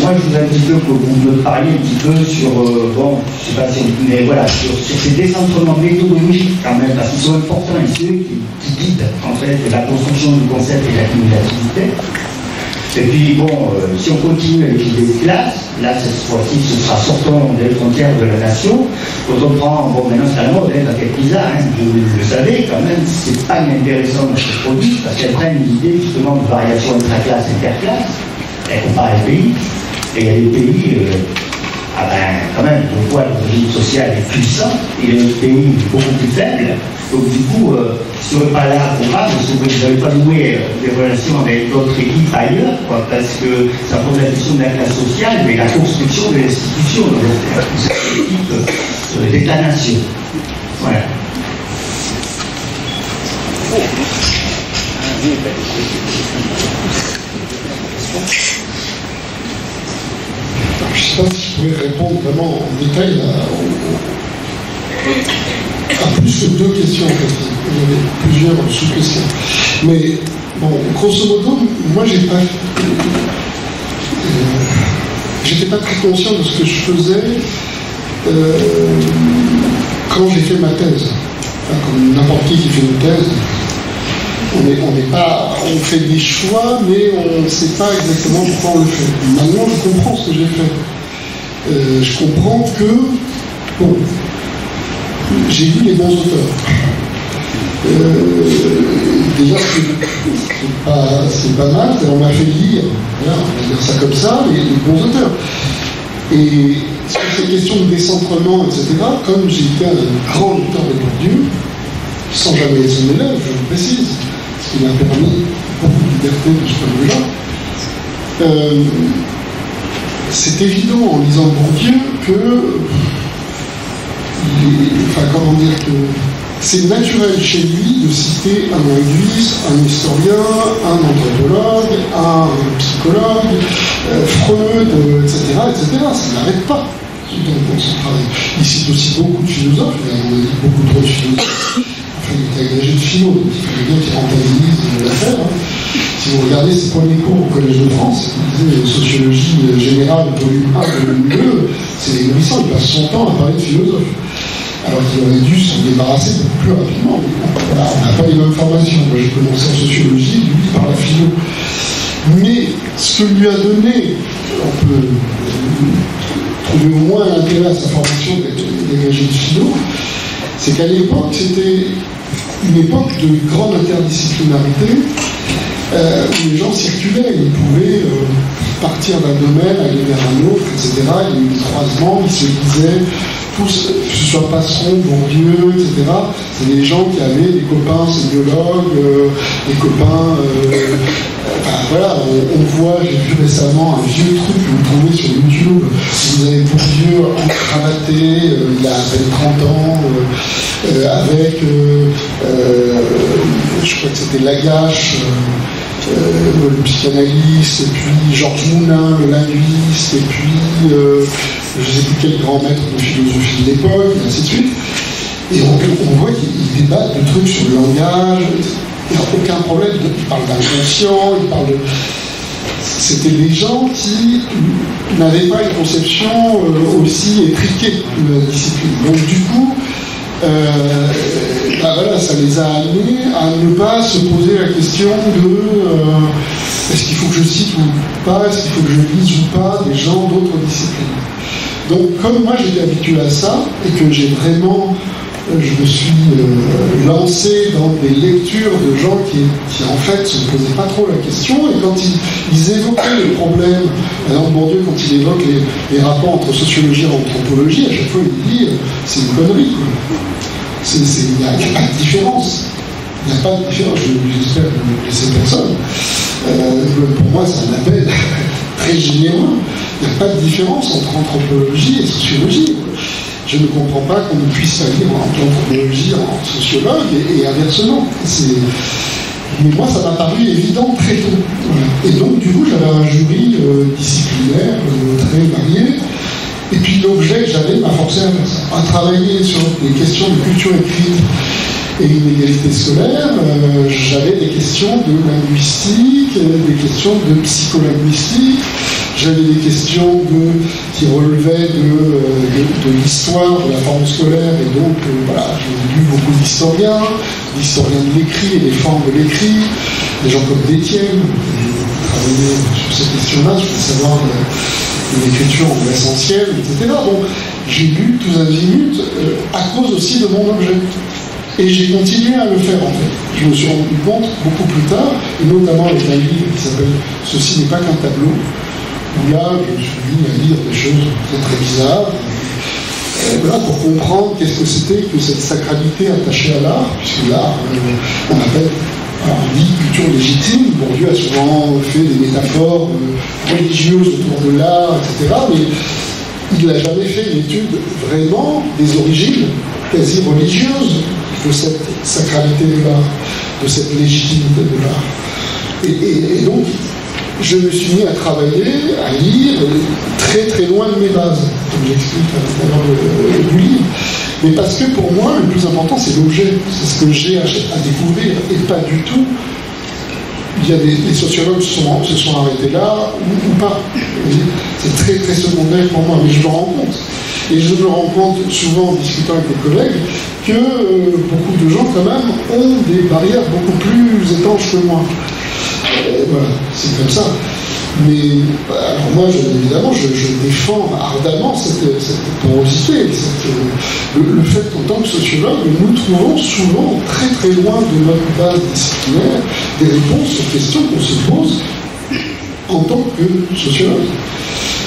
moi je voudrais un petit peu que vous me parliez un petit peu sur, euh, bon, je sais pas si on, mais voilà, sur, sur ces décentrements méthodologiques quand même, parce qu'ils sont importants et ceux qui, qui guident en fait la construction du concept et la cumulativité. Et puis, bon, euh, si on continue avec l'idée de classe, là, cette fois-ci, ce sera sortant des frontières de la nation. Quand on prend, bon, maintenant, c'est la mode, hein, la quête bizarre, hein, vous, vous le savez, quand même, c'est pas inintéressant dans ce produit, parce qu'elle prennent l'idée, justement, de variation intra-classe, interclasse, elle compare les pays, et il y a des pays, euh, ah ben, quand même, on voit le régime social est puissant, il y a des pays beaucoup plus faibles, donc du coup, euh, si on n'est pas là pour pas, parce que vous n'avez pas noué des relations avec d'autres équipes ailleurs, quoi, parce que ça pose la question de la classe sociale, mais la construction de l'institution, cette équipe euh, d'État-nation. Voilà. Je ne sais pas si je pouvais répondre vraiment en détail à, à plus que deux questions, parce qu'il y avait plusieurs sous-questions. Mais bon, grosso modo, moi j'ai pas. Euh, j'étais pas très conscient de ce que je faisais euh, quand j'ai fait ma thèse. Enfin, comme n'importe qui qui fait une thèse. On, est, on, est pas, on fait des choix, mais on ne sait pas exactement pourquoi on le fait. Maintenant, je comprends ce que j'ai fait. Euh, je comprends que, bon, j'ai lu les bons auteurs. Euh, déjà, c'est pas, c'est pas mal, on m'a fait lire, voilà, on va dire ça comme ça, les, les bons auteurs. Et sur ces questions de décentrement, et cetera, comme j'ai été un grand auteur de Bourdieu, sans jamais être son élève, je le précise, ce qui m'a permis beaucoup de liberté de ce point de vue-là. Euh, c'est évident en lisant Bourdieu que, il est, enfin comment dire que, c'est naturel chez lui de citer un linguiste, un historien, un anthropologue, un psychologue, euh, Freud, euh, et cetera, et cetera. Ça n'arrête pas. Donc, son travail. Il cite aussi beaucoup de philosophes, mais on a dit beaucoup trop de philosophes. Il était agrégé de philo, donc il fallait bien qu'il rentabilise l'affaire. Hein. Si vous regardez ses premiers cours au Collège de France, il disait sociologie générale, volume un, volume deux, c'est égoïssant, il passe son temps à parler de philosophe. Alors qu'il aurait dû s'en débarrasser beaucoup plus rapidement. Voilà, on n'a pas les mêmes formations. Moi j'ai commencé en sociologie, lui par la philo. Mais ce que lui a donné, on peut trouver au moins l'intérêt à sa formation d'agrégé de philo, c'est qu'à l'époque, c'était une époque de grande interdisciplinarité euh, où les gens circulaient, ils pouvaient euh, partir d'un domaine, aller vers un autre, et cetera. Il y a eu des croisements, ils se lisaient, tous, que ce soit Passeron, Bourdieu, et cetera. C'est des gens qui avaient des copains sémiologues, euh, des copains. Euh, Enfin, voilà, on, on voit, j'ai vu récemment un vieux truc que vous trouvez sur YouTube, vous avez Bourdieu en cravaté, euh, il a à peine trente ans, euh, euh, avec, euh, euh, je crois que c'était Lagache, euh, euh, le psychanalyste, et puis Georges Moulin, le linguiste, et puis euh, je ne sais plus quel grand maître de philosophie de l'époque, et ainsi de suite. Et on, on voit qu'ils débattent de trucs sur le langage, il n'y a aucun problème, il parle d'inconscient, il parle de... C'était des gens qui n'avaient pas une conception aussi étriquée de la discipline. Donc du coup, euh, bah voilà, ça les a amenés à ne pas se poser la question de euh, est-ce qu'il faut que je cite ou pas, est-ce qu'il faut que je lise ou pas des gens d'autres disciplines. Donc comme moi j'étais habitué à ça et que j'ai vraiment, je me suis euh, lancé dans des lectures de gens qui, qui en fait se posaient pas trop la question, et quand ils, ils évoquaient les problèmes, alors mon Dieu, quand il évoque les, les rapports entre sociologie et anthropologie, à chaque fois il dit euh, c'est une connerie, il n'y a, a pas de différence. Il n'y a pas de différence, j'espère que vous ne blessez personne. Euh, pour moi, c'est un appel très généreux. Il n'y a pas de différence entre anthropologie et sociologie. Je ne comprends pas qu'on ne puisse pas lire entre anthropologie en sociologue et, et inversement. Mais moi, ça m'a paru évident très tôt. Et donc, du coup, j'avais un jury euh, disciplinaire euh, très varié. Et puis, l'objet que j'avais m'a forcé à, à travailler sur les questions de culture écrite et inégalité scolaire, euh, j'avais des questions de linguistique, des questions de psycholinguistique, j'avais des questions de, qui relevaient de, de, de l'histoire, de la forme scolaire, et donc euh, voilà, j'ai lu beaucoup d'historiens, d'historiens de l'écrit et des formes de l'écrit, des gens comme Détienne, qui travaillaient sur ces questions-là, je voulais savoir de, de l'écriture en essentiel, et cetera. Donc j'ai lu tous azimuts euh, à cause aussi de mon objet. Et j'ai continué à le faire en fait. Je me suis rendu compte beaucoup plus tard, et notamment avec un livre qui s'appelle « Ceci n'est pas qu'un tableau », où là je me suis mis à lire des choses très très bizarres, et voilà, pour comprendre qu'est-ce que c'était que cette sacralité attachée à l'art, puisque l'art, euh, on appelle, alors on dit culture légitime, Bourdieu a souvent fait des métaphores euh, religieuses autour de l'art, et cetera, mais il n'a jamais fait une étude vraiment des origines quasi religieuses de cette sacralité de l'art, de cette légitimité de l'art. Et, et, et donc, je me suis mis à travailler, à lire, très très loin de mes bases, comme j'explique à l'intérieur du livre. Mais parce que pour moi, le plus important, c'est l'objet, c'est ce que j'ai à, à découvrir, et pas du tout. Il y a des, les sociologues se sont, se sont arrêtés là, ou, ou pas. C'est très très secondaire pour moi, mais je me rends compte. Et je me rends compte souvent en discutant avec mes collègues que euh, beaucoup de gens quand même ont des barrières beaucoup plus étanches que moi. Et voilà, c'est comme ça. Mais bah, alors moi, je, évidemment, je, je défends ardemment cette, cette porosité, cette, euh, le, le fait qu'en tant que sociologue, nous trouvons souvent très très loin de notre base disciplinaire des réponses aux questions qu'on se pose en tant que sociologue.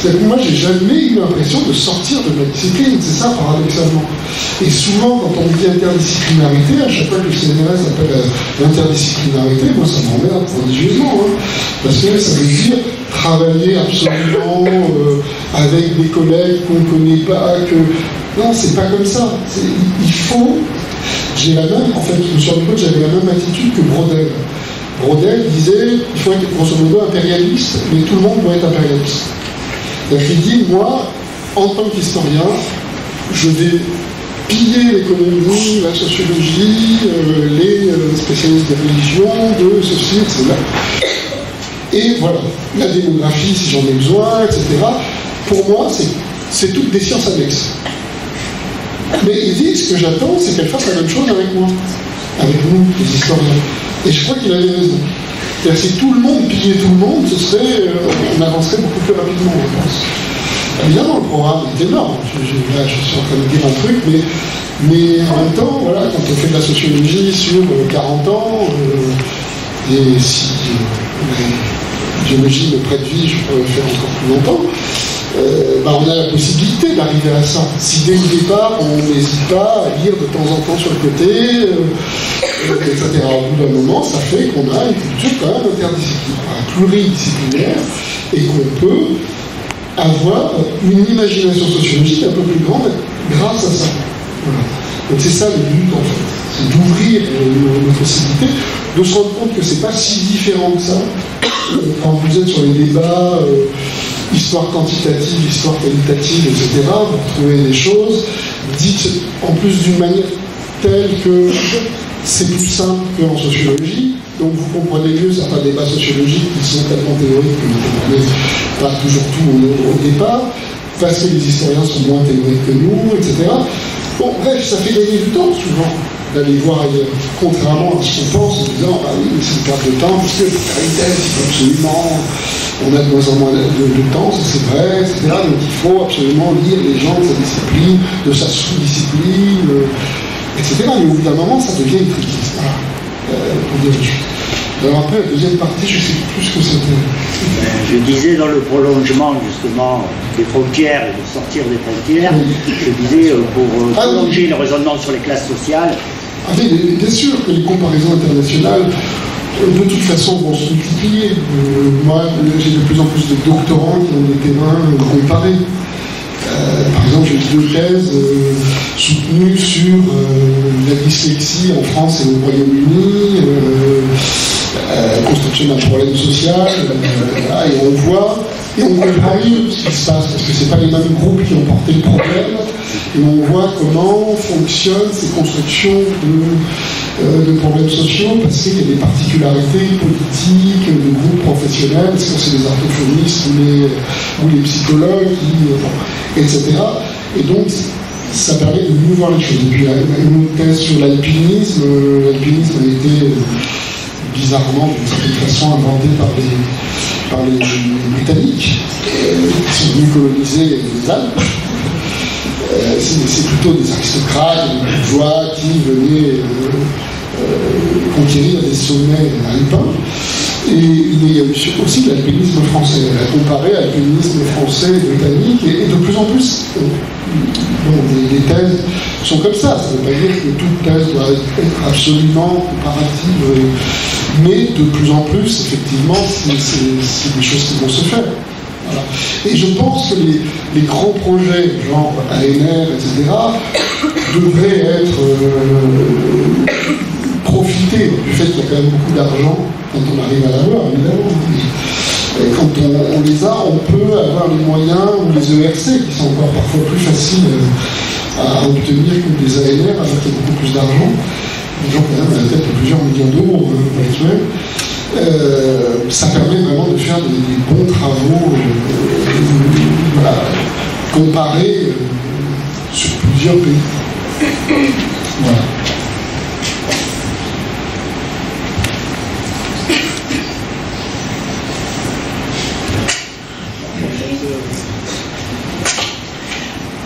C'est-à-dire que moi, j'ai jamais eu l'impression de sortir de ma discipline, c'est ça paradoxalement. Et souvent, quand on dit interdisciplinarité, à chaque fois que le C N R S appelle l'interdisciplinarité, moi ça m'emmerde prodigieusement, hein, parce que ça veut dire travailler absolument euh, avec des collègues qu'on ne connaît pas, que... Non, c'est pas comme ça. Il faut... J'ai la même... En fait, je me suis rendu compte que j'avais la même attitude que Brodel. Brodel disait, il faut être grosso modo impérialiste, mais tout le monde doit être impérialiste. C'est-à-dire qu'il dit, moi, en tant qu'historien, je vais piller l'économie, la sociologie, euh, les euh, spécialistes des religions, de ceci, et cetera. Et voilà, la démographie, si j'en ai besoin, et cetera. Pour moi, c'est toutes des sciences annexes. Mais il dit, ce que j'attends, c'est qu'elle fasse la même chose avec moi, avec nous, les historiens. Et je crois qu'il avait raison. C'est-à-dire si tout le monde pillait tout le monde, ce serait, euh, on avancerait beaucoup plus rapidement, je pense. Évidemment, le programme est énorme. Je, je, là, je suis en train de dire un truc, mais, mais en même temps, voilà, quand on fait de la sociologie sur euh, quarante ans, euh, et si euh, la biologie me prête vie, je pourrais le faire encore plus longtemps, euh, bah, on a la possibilité d'arriver à ça. Si dès le départ, on n'hésite pas à lire de temps en temps sur le côté... Euh, et cetera. Au bout d'un moment, ça fait qu'on a une culture quand même interdisciplinaire, pluridisciplinaire, et qu'on peut avoir une imagination sociologique un peu plus grande grâce à ça. Voilà. Donc c'est ça le but en fait, c'est d'ouvrir nos possibilités, de se rendre compte que c'est pas si différent que ça. Quand vous êtes sur les débats, euh, histoire quantitative, histoire qualitative, et cetera, vous trouvez des choses dites en plus d'une manière telle que c'est plus simple qu'en sociologie, donc vous comprenez mieux certains débats sociologiques qui sont tellement théoriques que vous ne comprenez pas toujours tout au, au départ, parce que les historiens sont moins théoriques que nous, et cetera. Bon, bref, ça fait gagner du temps souvent d'aller voir ailleurs, contrairement à ce qu'on pense en disant ah oui, mais c'est une perte de temps, parce que c'est absolument on a de moins en moins de, de temps, c'est vrai, et cetera. Donc il faut absolument lire les gens de sa discipline, de sa sous-discipline, euh, et cetera. Mais au bout d'un moment, ça devient une tristesse. Voilà, euh, pour dire les choses. Alors après, la deuxième partie, je ne sais plus ce que c'était. Je disais dans le prolongement, justement, des frontières et de sortir des frontières, oui. Je disais, pour ah, prolonger oui. le raisonnement sur les classes sociales... Ah, mais, bien sûr que les comparaisons internationales, de toute façon, vont se multiplier. Euh, moi, j'ai de plus en plus de doctorants qui ont des terrains comparés. Euh, par exemple, j'ai deux thèses euh, soutenues sur euh, la dyslexie en France et au Royaume-Uni... Euh, Euh, construction d'un problème social, euh, là, et on voit, et on comprend mieux ce qui se passe, parce que ce n'est pas les mêmes groupes qui ont porté le problème, et on voit comment fonctionnent ces constructions de, euh, de problèmes sociaux, parce qu'il y a des particularités politiques, de groupes professionnels, est-ce que c'est les orthophonistes ou les, ou les psychologues, qui, et cetera. Et donc, ça permet de mieux voir les choses. Et puis, une thèse sur l'alpinisme, euh, l'alpinisme a été... Euh, bizarrement, d'une certaine façon, inventé par les, par les Britanniques, euh, qui sont venus coloniser les Alpes. Euh, C'est plutôt des aristocrates, des bourgeois qui venaient euh, euh, conquérir des sommets alpins. Et il y a aussi de l'alpinisme français, comparé à l'alpinisme français et britannique, et, et de plus en plus, euh, bon, les, les thèses sont comme ça. Ça ne veut pas dire que toute thèse doit être absolument comparative. Euh, Mais de plus en plus, effectivement, c'est des choses qui vont se faire. Voilà. Et je pense que les, les grands projets, genre A N R, et cetera, devraient être euh, profités du fait qu'il y a quand même beaucoup d'argent quand on arrive à l'avoir, évidemment. Et quand on, on les a, on peut avoir les moyens, ou les E R C, qui sont encore parfois plus faciles à obtenir que des A N R, avec beaucoup plus d'argent. Les gens, quand même, à la tête de plusieurs millions d'euros actuels, euh, ça permet vraiment de faire des, des bons travaux, euh, voilà, comparés euh, sur plusieurs pays. Voilà.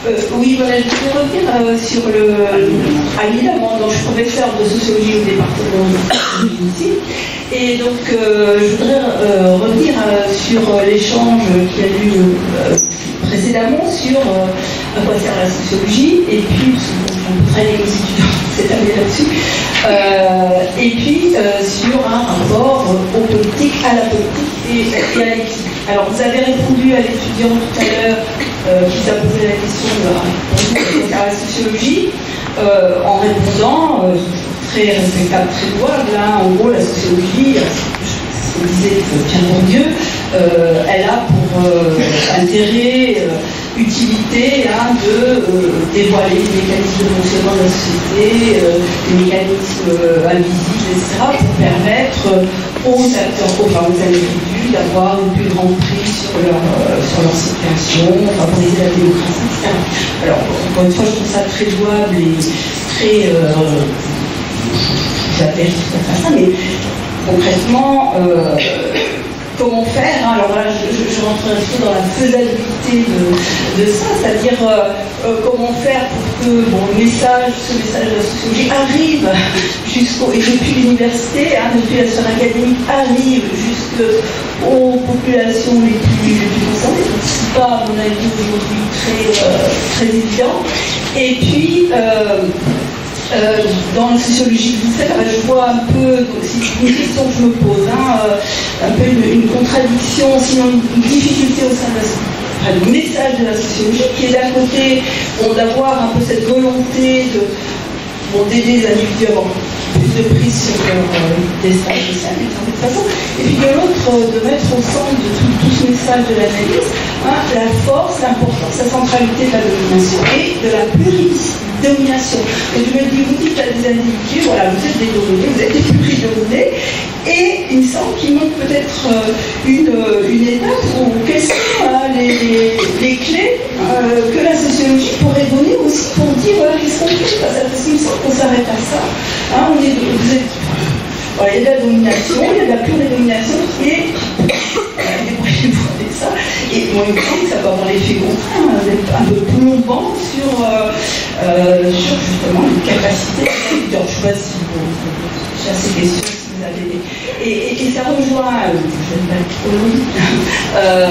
Euh, oui, voilà, je voulais revenir euh, sur le, à Lille, dont je suis professeure de sociologie au département de ici. Et donc, euh, je voudrais euh, revenir euh, sur l'échange qu'il y a eu euh, précédemment sur euh, à quoi sert la sociologie, et puis, parce qu'on traîne les étudiants cette année là-dessus, euh, et puis euh, sur un rapport aux politiques, à la politique et à l'éthique. Alors, vous avez répondu à l'étudiant tout à l'heure. Euh, qui t'a posé la question de la, de la sociologie, euh, en répondant, euh, très respectable, très louable, hein, en gros la sociologie, ce que disait Pierre Bourdieu, euh, elle a pour euh, intérêt, euh, utilité hein, de euh, dévoiler les mécanismes de fonctionnement de la société, euh, les mécanismes euh, invisibles, et cetera, pour permettre aux acteurs, enfin aux individus, d'avoir une plus grande prise sur leur, euh, sur leur situation, favoriser la démocratie, et cetera. Alors, encore une fois, je trouve ça très louable et très... Euh, J'appelle ça, mais concrètement, euh, comment faire hein, alors là, je, je, je rentrerai plutôt dans la faisabilité de, de ça, c'est-à-dire euh, comment faire pour que bon, le message, ce message de la sociologie arrive jusqu'au... Et depuis l'université, hein, depuis la sphère académique, arrive jusqu'aux populations les plus, les plus concernées. Donc ce n'est pas, à mon avis, aujourd'hui très, euh, très évident. Et puis... Euh, Euh, dans la sociologie dix-sept, je vois un peu, c'est une question que je me pose, hein, euh, un peu une, une contradiction, sinon une, une difficulté au sein de la société. Enfin, le message de la sociologie qui est d'un côté, bon, d'avoir un peu cette volonté de, bon, d'aider les individus à avoir plus de prise sur leur euh, destin social, de toute façon, et puis de l'autre, euh, de mettre au centre de tout, tout ce message de l'analyse, hein, la force, l'importance, la centralité de la domination et de la pluridomination. Domination. Et je me dis, vous dites à des individus, voilà, vous êtes des dominés, vous êtes des pluridominés, et il me semble qu'il manque peut-être une, une étape ou quelles sont hein, les, les clés euh, que la sociologie pourrait donner aussi pour dire, voilà, qu'est-ce qu'on fait, parce qu'il me semble qu'on s'arrête à ça. Hein, on est, vous êtes, voilà, il y a de la domination, il y a de la pluridomination, et... le coup, ça peut avoir l'effet contraire, d'être un peu plombant sur, euh, sur justement une capacité de je sais pas si vous avez ces questions, si vous avez des... Et, et, et ça rejoint, euh, je ne vais pas trop long, euh,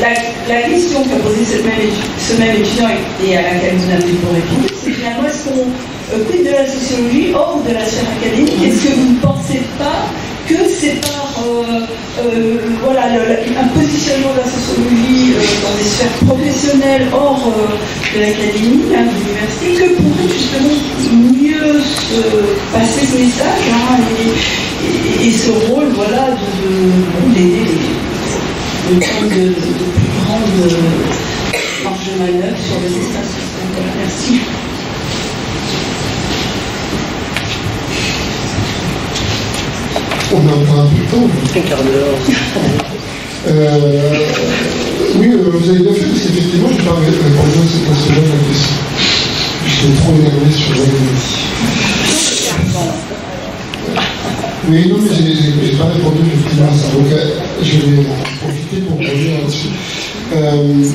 la, la question qu'a posée ce même, ce même étudiant et à laquelle nous n'avons pas répondu, c'est finalement est-ce qu'on euh, quitte de la sociologie hors de la sphère académique? Est-ce que vous ne pensez pas que c'est par euh, euh, voilà, le, le, un positionnement de la sociologie euh, dans des sphères professionnelles hors euh, de l'académie, hein, de l'université, que pourrait justement mieux se passer ce message hein, et, et, et ce rôle voilà, de d'aider les de, de, de, de plus grandes marges de manœuvre sur les espaces sociaux. Merci. On a un peu de temps. Un quart d'heure. Euh, oui, euh, vous avez bien fait, parce qu'effectivement, je n'ai pas répondu à cette question-là de la question. J'étais trop énervé sur la... Mais non, mais je n'ai pas répondu effectivement à ça. Donc, euh, je vais en profiter pour revenir là-dessus. Euh,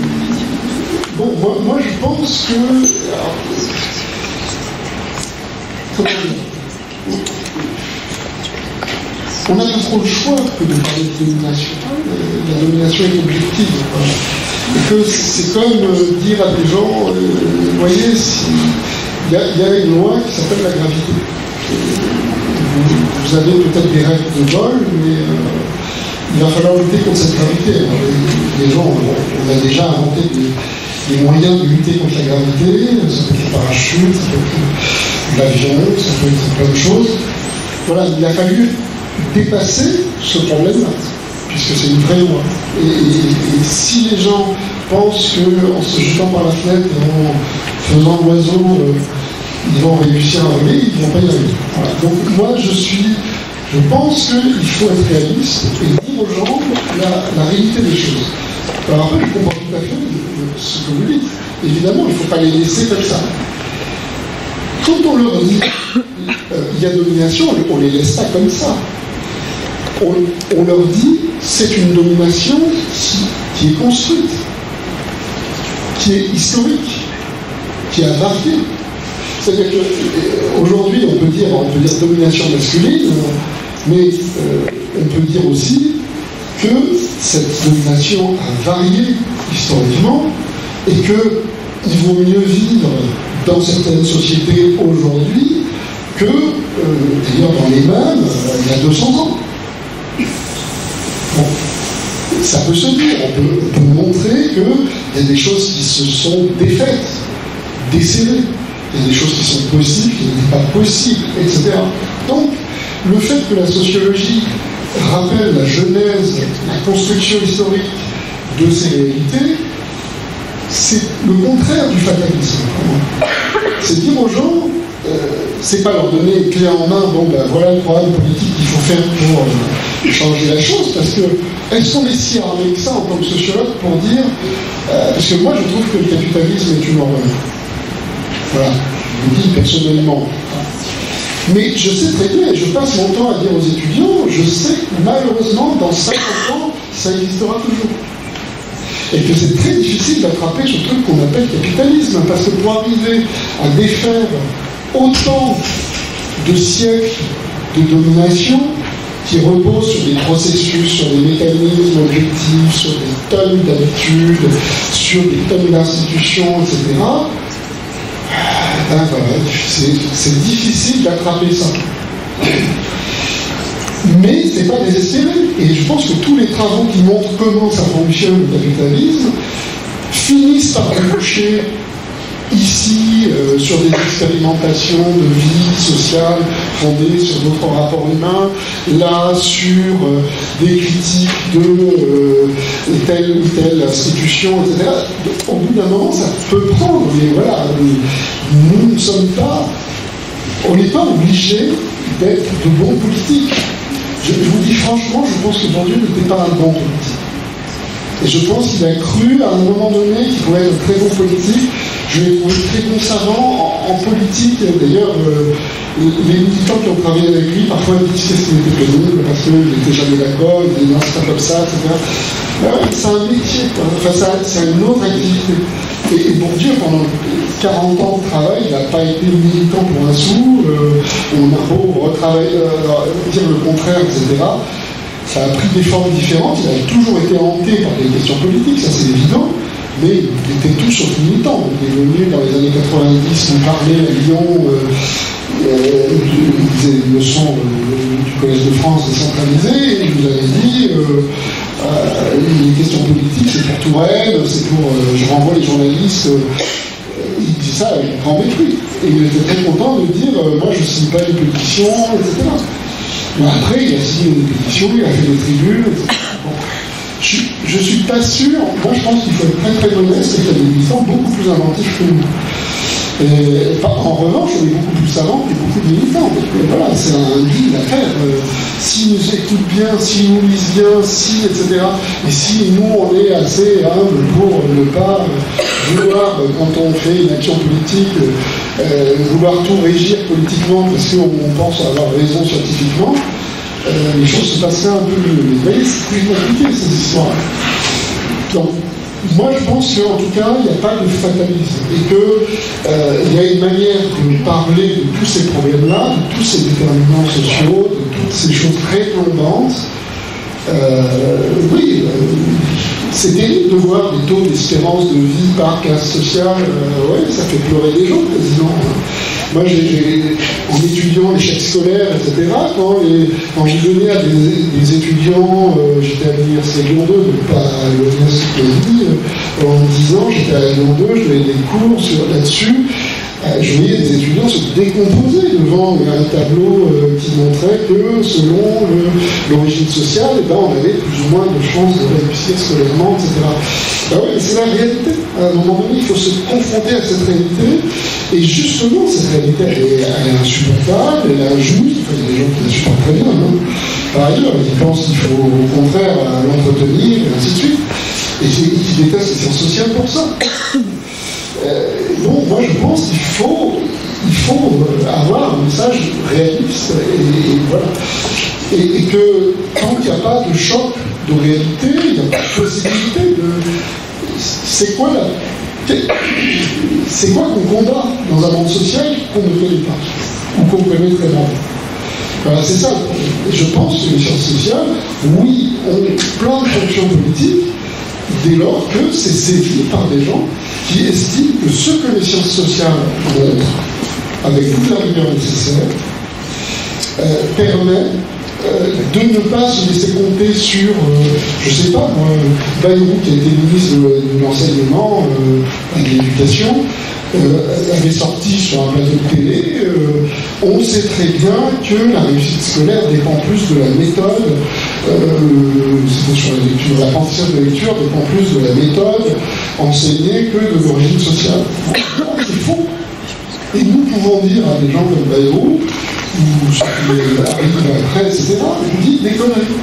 bon, moi, moi, je pense que... Alors, comment dire ? On a pas trop le choix que de parler de domination. Euh, la domination est objective. Voilà. Et que c'est comme euh, dire à des gens, euh, vous voyez, il y, y a une loi qui s'appelle la gravité. Euh, vous, vous avez peut-être des rêves de vol, mais euh, il va falloir lutter contre cette gravité. Alors, les, les gens, on, on a déjà inventé des, des moyens de lutter contre la gravité. Ça peut être le parachute, ça peut être l'avion, ça peut être plein de choses. Voilà, il a fallu dépasser ce problème-là, puisque c'est une vraie loi. Et, et, et si les gens pensent qu'en se jetant par la fenêtre, en faisant l'oiseau, euh, ils vont réussir à voler, ils ne vont pas y arriver. Voilà. Donc moi, je suis, je pense qu'il faut être réaliste et dire aux gens la, la réalité des choses. Alors après, je comprends tout à fait ce que vous dites. Évidemment, il ne faut pas les laisser comme ça. Quand on leur dit euh, il y a domination, on ne les laisse pas comme ça. On, on leur dit, c'est une domination qui, qui est construite, qui est historique, qui a varié. C'est-à-dire qu'aujourd'hui, on peut dire, on peut dire domination masculine, mais euh, on peut dire aussi que cette domination a varié historiquement et qu'il vaut mieux vivre dans certaines sociétés aujourd'hui que, euh, d'ailleurs, dans les mêmes, euh, il y a deux cents ans. Bon. Ça peut se dire, on peut, on peut montrer qu'il y a des choses qui se sont défaites, décédées, il y a des choses qui sont possibles, qui n'étaient pas possibles, et cetera. Donc, le fait que la sociologie rappelle la genèse, la construction historique de ces réalités, c'est le contraire du fatalisme. C'est dire aux gens, euh, c'est pas leur donner une clé en main, bon ben voilà le programme politique qu'il faut faire pour euh, changer la chose, parce que elles sont les si armées que ça en tant que sociologue pour dire, euh, parce que moi je trouve que le capitalisme est une horreur. Voilà, je le dis personnellement. Mais je sais très bien, et je passe mon temps à dire aux étudiants, je sais que malheureusement dans cinquante ans, ça existera toujours. Et que c'est très difficile d'attraper ce truc qu'on appelle capitalisme, parce que pour arriver à défaire autant de siècles de domination qui reposent sur des processus, sur des mécanismes objectifs, sur des tonnes d'habitudes, sur des tonnes d'institutions, et cetera, ben voilà, c'est, c'est difficile d'attraper ça. Mais c'est pas désespéré. Et je pense que tous les travaux qui montrent comment ça fonctionne le capitalisme finissent par déboucher ici euh, sur des expérimentations de vie sociale fondées sur d'autres rapports humains, là sur euh, des critiques de euh, telle ou telle institution, et cetera. Au bout d'un moment, ça peut prendre. Mais voilà, nous ne sommes pas, on n'est pas obligés d'être de bons politiques. Je, je vous dis franchement, je pense que Bourdieu n'était pas un bon politique. Et je pense qu'il a cru à un moment donné qu'il pouvait être un très bon politique Je l'ai trouvé très consavant en, en politique. D'ailleurs, euh, les militants qui ont travaillé avec lui, parfois ils disaient que c'était pénible parce qu'il n'était jamais d'accord, il disait non, c'est pas comme ça, et cetera. C'est un métier, enfin, c'est une autre activité. Et, et Bourdieu, pendant quarante ans de travail, il n'a pas été militant pour un sou, euh, on a beau retravailler, euh, dire le contraire, et cetera. Ça a pris des formes différentes, il a toujours été hanté par des questions politiques, ça c'est évident, mais il était tout sauf militant. Il est venu dans les années quatre-vingt-dix, on parlait à Lyon, euh, euh, il faisait une leçon euh, du Collège de France décentralisée, et il nous avait dit euh, euh, les questions politiques c'est pour Touraine, c'est pour euh, je renvoie les journalistes. Euh, Il dit ça avec grand mépris. Et il était très content de dire euh, moi je ne signe pas les pétitions, et cetera. Mais après, il a signé des pétitions, il a fait des tribunes, et cetera. Bon. Je ne suis pas sûr, moi je pense qu'il faut être très très honnête, et qu'il y a des militants beaucoup plus inventifs que nous. Et, et, en revanche, on est beaucoup plus savants que beaucoup de militants. Et voilà, c'est un deal à faire. Euh, s'ils nous écoutent bien, s'ils nous lisent bien, si, et cetera. Et si nous, on est assez humbles pour ne pas vouloir, quand on fait une action politique, euh, vouloir tout régir politiquement parce qu'on pense avoir raison scientifiquement, euh, les choses se passeraient un peu mieux. Vous voyez, c'est plus compliqué cette histoire. Donc, moi, je pense qu'en tout cas, il n'y a pas de fatalisme et qu'il y a une manière de parler de tous ces problèmes-là, de tous ces déterminants sociaux, de toutes ces choses très plombantes. Euh, oui, euh, c'était de voir des taux d'espérance de vie par classe sociale. Euh, ouais, ça fait pleurer les gens, quasiment. Moi, j'ai, en étudiant l'échec scolaire, et cetera, quand, les, quand je venais à des, des étudiants, euh, j'étais à l'université Lyon deux, donc pas à l'université Lyon, euh, en dix ans, j'étais à Lyon deux, je faisais des cours sur, là-dessus, euh, je voyais des étudiants se décomposer devant un tableau euh, qui montrait que, selon le, l'origine sociale, eh ben, on avait plus ou moins de chances de réussir scolairement, et cetera. Ben ouais, c'est la réalité. À un moment donné, il faut se confronter à cette réalité. Et justement, cette réalité, elle est, elle est insupportable, elle est injuste. Enfin, il y a des gens qui la supportent très bien. Hein. Par ailleurs, ils pensent qu'il faut au contraire l'entretenir, et ainsi de suite. Et qui détestent les sciences sociales pour ça. Euh, donc, moi, je pense qu'il faut, il faut avoir un message réaliste. Et, et voilà. Et, et que tant qu'il n'y a pas de choc de réalité, il n'y a pas de possibilité de. C'est quoi là ? C'est quoi qu'on combat dans un monde social qu'on ne connaît pas, ou qu'on connaît très mal? Voilà, c'est ça. Je pense que les sciences sociales, oui, ont plein de fonctions politiques, dès lors que c'est saisi par des gens qui estiment que ce que les sciences sociales montrent, avec toute la rigueur nécessaire, euh, permet Euh, de ne pas se laisser compter sur, euh, je sais pas, moi, Bayrou qui a été ministre de, de l'enseignement euh, et de l'éducation, euh, avait sorti sur un plateau de télé, euh, on sait très bien que la réussite scolaire dépend plus de la méthode, euh, c'était sur la lecture, l'apprentissage de la lecture dépend plus de la méthode enseignée que de l'origine sociale. C'est faux. Et nous pouvons dire à des gens comme Bayrou, ou ceux qui arrivent après, et cetera, vous dites des conneries.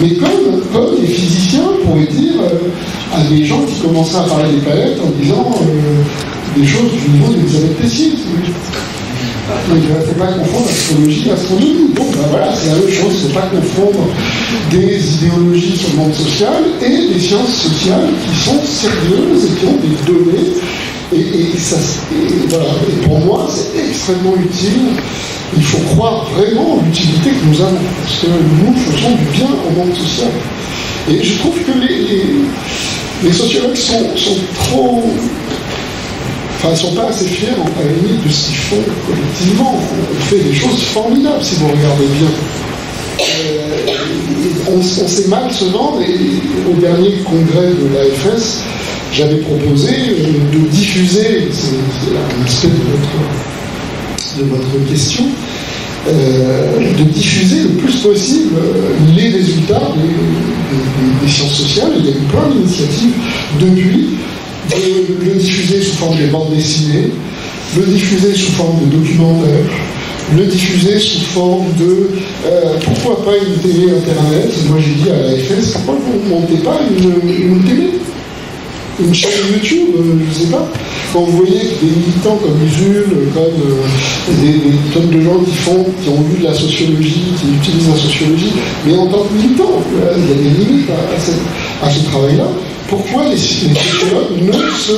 Mais comme, comme les physiciens pourraient dire euh, à des gens qui commenceraient à parler des planètes en disant euh, des choses du niveau d'Elisabeth Tessier. Donc il ne faut pas confondre astrologie et astronomie. Bon, ben voilà, c'est la même chose, il ne faut pas confondre des idéologies sur le monde social et des sciences sociales qui sont sérieuses et qui ont des données. Et, et, ça, et, voilà. Et pour moi, c'est extrêmement utile. Il faut croire vraiment en l'utilité que nous avons, parce que nous faisons du bien au monde social. Et je trouve que les, les, les sociologues sont, sont trop... Enfin, ils ne sont pas assez fiers, à la limite, de ce qu'ils font collectivement. On fait des choses formidables, si vous regardez bien. Euh, on, on sait mal se vendre, et au dernier congrès de l'A F S, j'avais proposé de diffuser, c'est, c'est un aspect de votre, de votre question, euh, de diffuser le plus possible les résultats des, des, des sciences sociales. Il y a eu plein d'initiatives depuis, de le diffuser sous forme de bandes dessinées, le diffuser sous forme de documentaires, le diffuser sous forme de euh, pourquoi pas une télé internet. Moi j'ai dit à l'A F S, pourquoi vous ne montez pas une, une télé ? une chaîne YouTube, euh, je ne sais pas, quand vous voyez des militants comme Usul, comme euh, des, des tonnes de gens qui font, qui ont vu de la sociologie, qui utilisent la sociologie, mais en tant que militants, euh, il y a des limites à, à ce, à ce travail-là. Pourquoi les, les sociologues ne se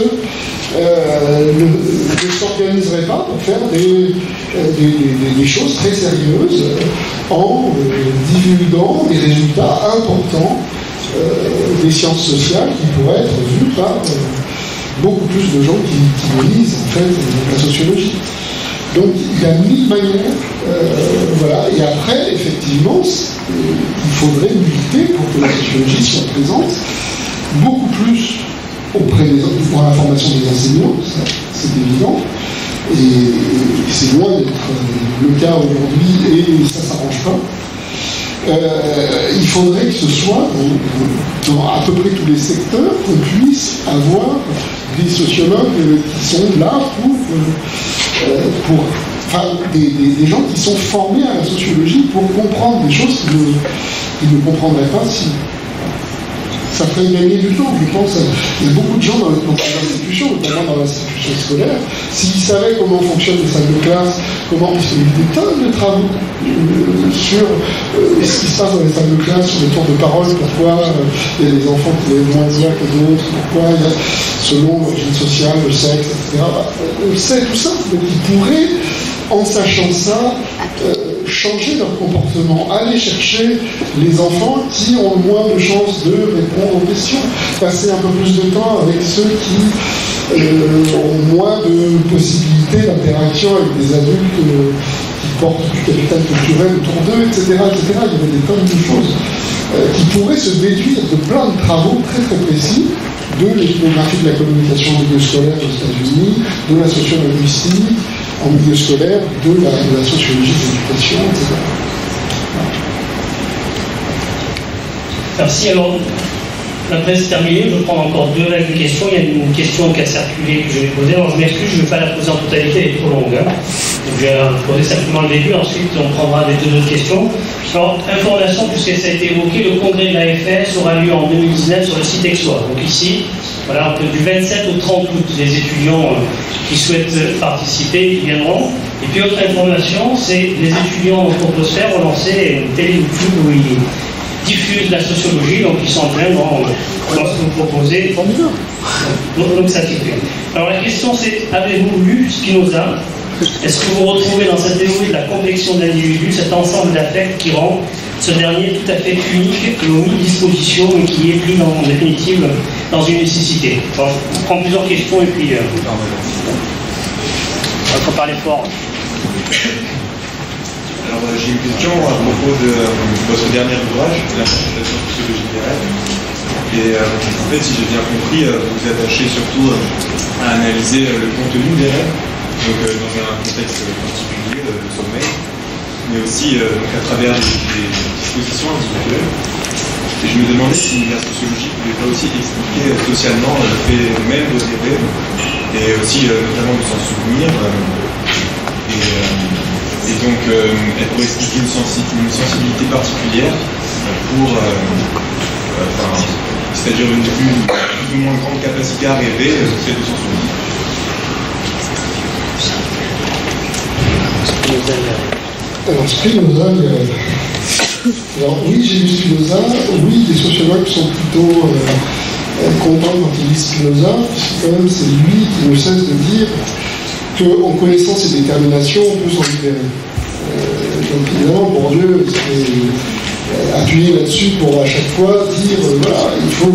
euh, ne, ne s'organiseraient pas pour faire des, des, des, des choses très sérieuses en euh, divulguant des résultats importants euh, des sciences sociales qui pourraient être vues par euh, beaucoup plus de gens qui, qui lisent en fait la sociologie. Donc il y a mille manières, euh, voilà, et après effectivement il faudrait militer pour que la sociologie soit présente beaucoup plus auprès des autres, pour la formation des enseignants, c'est évident, et, et c'est loin d'être euh, le cas aujourd'hui, et ça ne s'arrange pas. Euh, il faudrait que ce soit, dans, dans à peu près tous les secteurs, qu'on puisse avoir des sociologues euh, qui sont là pour, euh, pour enfin, des, des, des gens qui sont formés à la sociologie pour comprendre des choses qu'ils ne, qu'ils ne comprendraient pas si... Ça ferait gagner du temps, je pense. Il y a beaucoup de gens dans, dans les institutions, notamment dans l'institution scolaire, s'ils savaient comment fonctionnent les salles de classe, comment, parce qu'il y a eu des tonnes de travaux euh, sur euh, ce qui se passe dans les salles de classe, sur les tours de parole, pourquoi euh, il y a des enfants qui ont moins de bien que d'autres, pourquoi il y a, selon l'origine sociale, le sexe, et cetera. Bah, on sait tout ça, donc ils pourraient, en sachant ça, euh, changer leur comportement, aller chercher les enfants qui ont le moins de chances de répondre aux questions, passer un peu plus de temps avec ceux qui euh, ont moins de possibilités d'interaction avec des adultes euh, qui portent du capital culturel autour d'eux, et cetera, et cetera. Il y avait des tonnes de choses euh, qui pourraient se déduire de plein de travaux très très précis, de l'ethnographie de la communication scolaire aux États-Unis, de la sociolinguistique, en milieu scolaire, de la, de la sociologie de l'éducation, et cetera. Merci. Alors, la presse est terminée. Je vais prendre encore deux règles de questions. Il y a une question qui a circulé que je vais poser. Alors, je m'excuse, je ne vais pas la poser en totalité, elle est trop longue. Hein. Donc, je vais poser simplement le début. Ensuite, on prendra les deux autres questions. Alors, information, puisque ça a été évoqué, le congrès de l'A F S aura lieu en deux mille dix-neuf sur le site Aixois. Donc, ici. Voilà, du vingt-sept au trente août, les étudiants euh, qui souhaitent euh, participer, qui viendront. Et puis autre information, c'est les étudiants au Proposphère ont lancé une télé YouTube où ils diffusent la sociologie, donc ils sont vraiment euh, dans ce que vous proposez. Donc, donc ça circule. Alors la question c'est, avez-vous lu Spinoza? Est-ce que vous retrouvez dans cette théorie de la complexion de l'individu cet ensemble d'affects qui rend ce dernier tout à fait unique et aux mille dispositions et qui est pris dans, en définitive dans une nécessité? Alors, je prends plusieurs questions et puis... Euh, il faut parler fort. Alors euh, j'ai une question à propos de votre euh, dernier ouvrage, l'interprétation sociologique des rêves. Et euh, en fait, si j'ai bien compris, euh, vous vous attachez surtout euh, à analyser euh, le contenu des rêves, donc euh, dans un contexte particulier, euh, le sommeil, mais aussi euh, donc, à travers des, des dispositions individuelles. Et je me demandais si la sociologie ne pouvait pas aussi expliquer euh, socialement le fait même de rêver, et aussi euh, notamment de s'en souvenir. Euh, et, euh, et donc, euh, elle pourrait expliquer une, sensi une sensibilité particulière pour, euh, euh, enfin, c'est-à-dire une plus, plus ou moins grande capacité à rêver, euh, celle de s'en souvenir. Alors Spinoza, euh... alors oui j'ai lu Spinoza, oui les sociologues sont plutôt euh, contents quand ils lisent Spinoza, puisque quand même c'est lui qui ne cesse de dire qu'en connaissant ses déterminations, on peut s'en libérer. Euh, donc évidemment, Bourdieu s'est appuyé là-dessus pour à chaque fois dire, euh, voilà, il faut,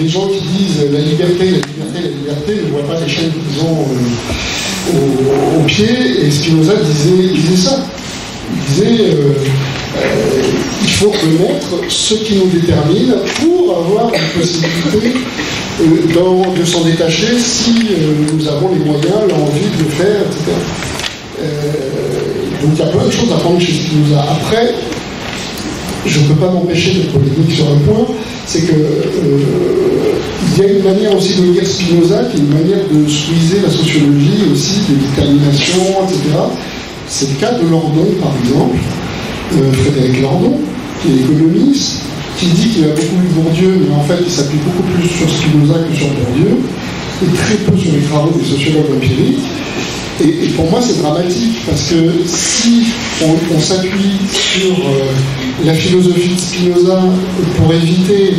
les gens qui disent la liberté, la liberté, la liberté, ne voient pas les chaînes qu'ils ont... Euh, Au, au pied, et Spinoza disait, disait ça. Il disait euh, euh, il faut connaître ce qui nous détermine pour avoir une possibilité euh, dans, de s'en détacher si euh, nous avons les moyens, l'envie de le faire, et cetera. Euh, donc il y a plein de choses à prendre chez Spinoza. Après, je ne peux pas m'empêcher de polémique sur un point, c'est que il euh, y a une manière aussi de lire Spinoza, qui est une manière de squeezer la sociologie aussi, des déterminations, et cetera. C'est le cas de Lordon, par exemple, euh, Frédéric Lordon, qui est économiste, qui dit qu'il a beaucoup lu Bourdieu, mais en fait il s'appuie beaucoup plus sur Spinoza que sur Bourdieu, et très peu sur les travaux des sociologues empiriques. Et, et pour moi c'est dramatique, parce que si on, on s'appuie sur euh, la philosophie de Spinoza pour éviter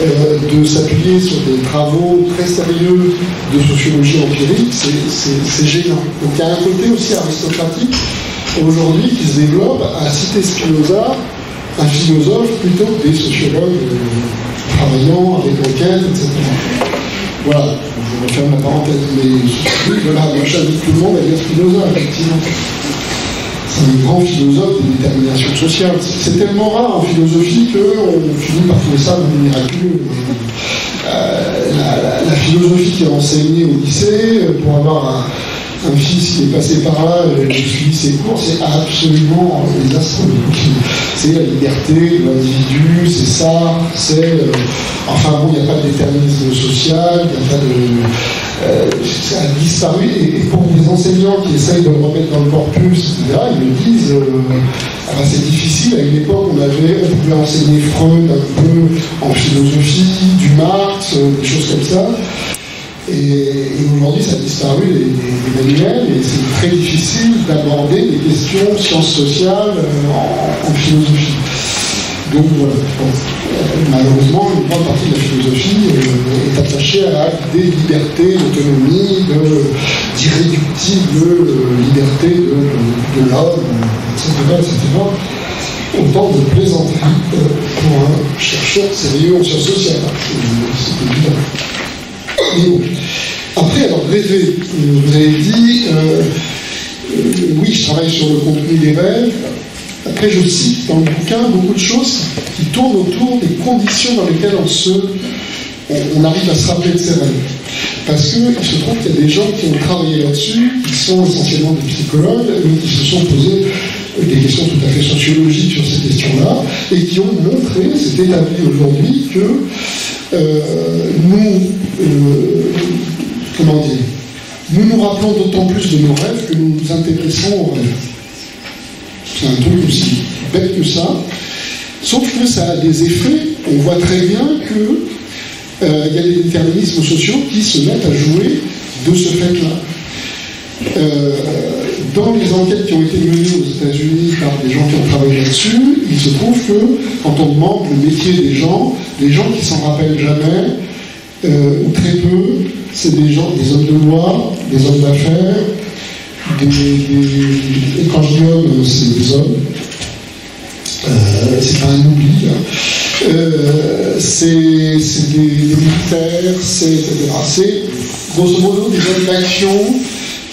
euh, de s'appuyer sur des travaux très sérieux de sociologie empirique, c'est gênant. Donc il y a un côté aussi aristocratique aujourd'hui qui se développe à citer Spinoza, un philosophe, plutôt que des sociologues euh, travaillant avec lesquels, et cetera. Voilà, je referme la parenthèse, mais voilà, moi j'invite tout le monde à lire Spinoza, effectivement. C'est un grand philosophe des déterminations sociales. C'est tellement rare en philosophie qu'on finit par trouver ça miraculeux. Euh, la, la, la philosophie qui est enseignée au lycée, pour avoir un. un fils qui est passé par là, euh, qui suit ses cours, c'est absolument euh, désastreux. C'est la liberté de l'individu, c'est ça, c'est... Euh, enfin bon, il n'y a pas de déterminisme social, il n'y a pas de... Euh, ça a disparu, et, et pour les enseignants qui essayent de le remettre dans le corpus, et cetera, ils me disent, euh, ah ben c'est difficile, à une époque on avait, on pouvait enseigner Freud un peu en philosophie, du Marx, euh, des choses comme ça. Et, et aujourd'hui, ça a disparu des, des, des manuels, et c'est très difficile d'aborder des questions sciences sociales euh, en, en philosophie. Donc voilà, bon, malheureusement, une grande partie de la philosophie euh, est attachée à des libertés, d'autonomie, d'irréductible euh, liberté de, de, de l'homme, et cetera, et cetera. Autant de plaisanterie euh, pour un chercheur sérieux en sciences sociales, c'est évident. Après, alors, rêver, vous avez dit, euh, euh, oui, je travaille sur le contenu des rêves. Après, je cite dans le bouquin beaucoup de choses qui tournent autour des conditions dans lesquelles on, se, on, on arrive à se rappeler de ces rêves. Parce qu'il se trouve qu'il y a des gens qui ont travaillé là-dessus, qui sont essentiellement des psychologues, mais qui se sont posés des questions tout à fait sociologiques sur ces questions-là, et qui ont montré, c'est établi aujourd'hui, que Euh, nous, euh, comment dire, nous nous rappelons d'autant plus de nos rêves que nous nous intéressons aux rêves. C'est un truc aussi bête que ça, sauf que ça a des effets. On voit très bien qu'il euh, y a des déterminismes sociaux qui se mettent à jouer de ce fait-là. Euh, dans les enquêtes qui ont été menées aux États-Unis par des gens qui ont travaillé là-dessus, il se trouve que quand on demande le métier des gens, les gens qui s'en rappellent jamais, euh, ou très peu, c'est des gens, des hommes de loi, des hommes d'affaires, des, des... et quand je dis hommes, c'est des hommes, euh, c'est pas un oubli, hein. Euh, c'est des, des militaires, c'est et cetera. Grosso modo des hommes d'action,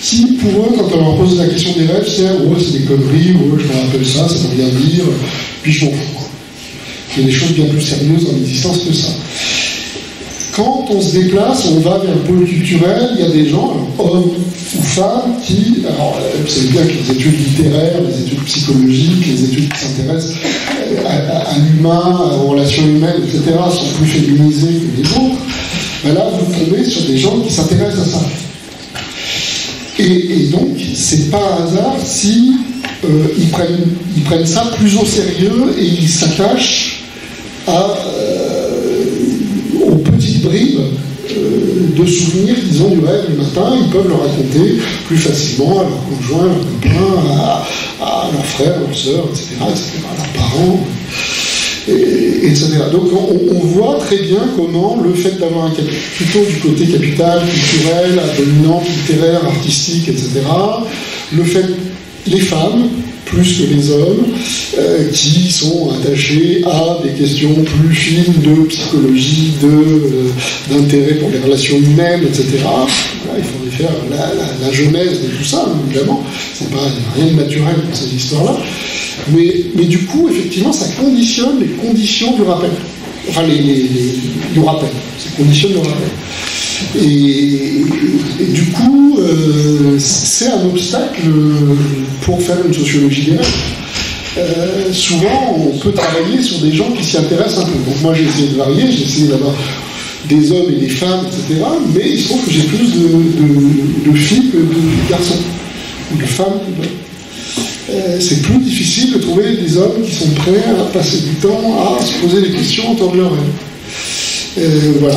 qui pour eux, quand on leur pose la question des rêves, c'est « ouais, c'est des conneries, ouais, je me rappelle ça, ça veut rien dire, puis je m'en fous. » Il y a des choses bien plus sérieuses dans l'existence que ça. Quand on se déplace, on va vers le pôle culturel, il y a des gens, hommes ou femmes, qui... Alors, vous savez bien que les études littéraires, les études psychologiques, les études qui s'intéressent à, à, à l'humain, aux relations humaines, et cetera, sont plus féminisées que les autres. Ben là, vous tombez sur des gens qui s'intéressent à ça. Et, et donc, c'est pas un hasard si euh, ils, prennent, ils prennent ça plus au sérieux et ils s'attachent euh, aux petites bribes euh, de souvenirs qu'ils ont du rêve le matin. Ils peuvent le raconter plus facilement à leur conjoint, à leur copain, à, à leur frère, à leur soeur, et cetera, et cetera, à leurs parents, et, et cetera. Donc, on, on voit très bien comment le fait d'avoir un capital, plutôt du côté capital, culturel, dominant, littéraire, artistique, et cetera, le fait, les femmes, plus que les hommes, euh, qui sont attachés à des questions plus fines de psychologie, d'intérêt euh, pour les relations humaines, et cetera. Voilà, il faudrait faire la, la, la genèse de tout ça, évidemment. C'est pas rien de naturel dans cette histoire-là. Mais, mais du coup, effectivement, ça conditionne les conditions du rappel. Enfin, les, les, les, du rappel. Ça conditionne le rappel. Et, et du coup, euh, c'est un obstacle pour faire une sociologie des rêves. Euh, souvent, on peut travailler sur des gens qui s'y intéressent un peu. Donc moi, j'ai essayé de varier, j'ai essayé d'avoir des hommes et des femmes, et cetera. Mais il se trouve que j'ai plus de, de, de filles que de, de garçons, ou de femmes. euh, c'est plus difficile de trouver des hommes qui sont prêts à passer du temps à se poser des questions autour de leur rêve. Euh, voilà.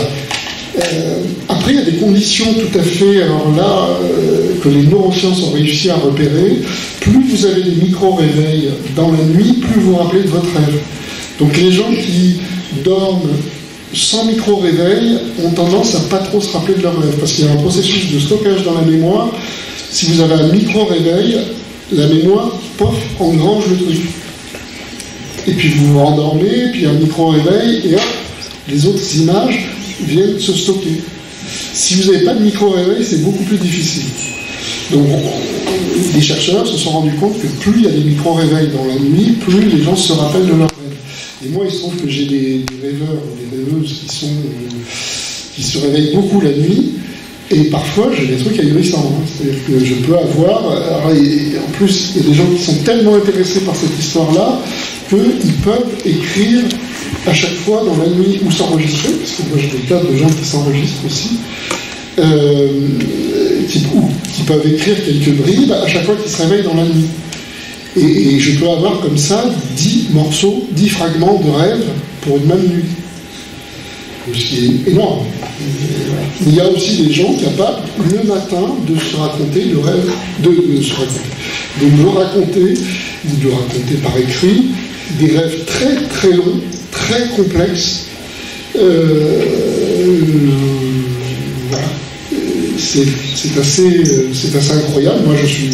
Euh, après, il y a des conditions tout à fait, alors là, euh, que les neurosciences ont réussi à repérer. Plus vous avez des micro-réveils dans la nuit, plus vous vous rappelez de votre rêve. Donc les gens qui dorment sans micro-réveil ont tendance à pas trop se rappeler de leur rêve, parce qu'il y a un processus de stockage dans la mémoire. Si vous avez un micro-réveil, la mémoire, pof, engrange le truc. Et puis vous vous rendormez, puis un micro-réveil, et hop, les autres images viennent se stocker. Si vous n'avez pas de micro-réveil, c'est beaucoup plus difficile. Donc, les chercheurs se sont rendus compte que plus il y a des micro-réveils dans la nuit, plus les gens se rappellent de leur rêve. Et moi, il se trouve que j'ai des rêveurs ou des rêveuses qui, sont, euh, qui se réveillent beaucoup la nuit, et parfois, j'ai des trucs ahurissants. Hein. C'est-à-dire que je peux avoir... Alors, et, et en plus, il y a des gens qui sont tellement intéressés par cette histoire-là qu'ils peuvent écrire à chaque fois dans la nuit ou s'enregistrer, parce que moi j'ai des tas de gens qui s'enregistrent aussi, euh, qui, ou, qui peuvent écrire quelques bribes à chaque fois qu'ils se réveillent dans la nuit. Et, et je peux avoir comme ça dix morceaux, dix fragments de rêve pour une même nuit. Ce qui est énorme. Il y a aussi des gens capables, le matin, de se raconter le rêve, de, de se raconter, de le raconter, de le raconter par écrit, des rêves très très longs, très complexes. Euh, voilà. C'est, c'est assez, c'est assez incroyable. Moi, je suis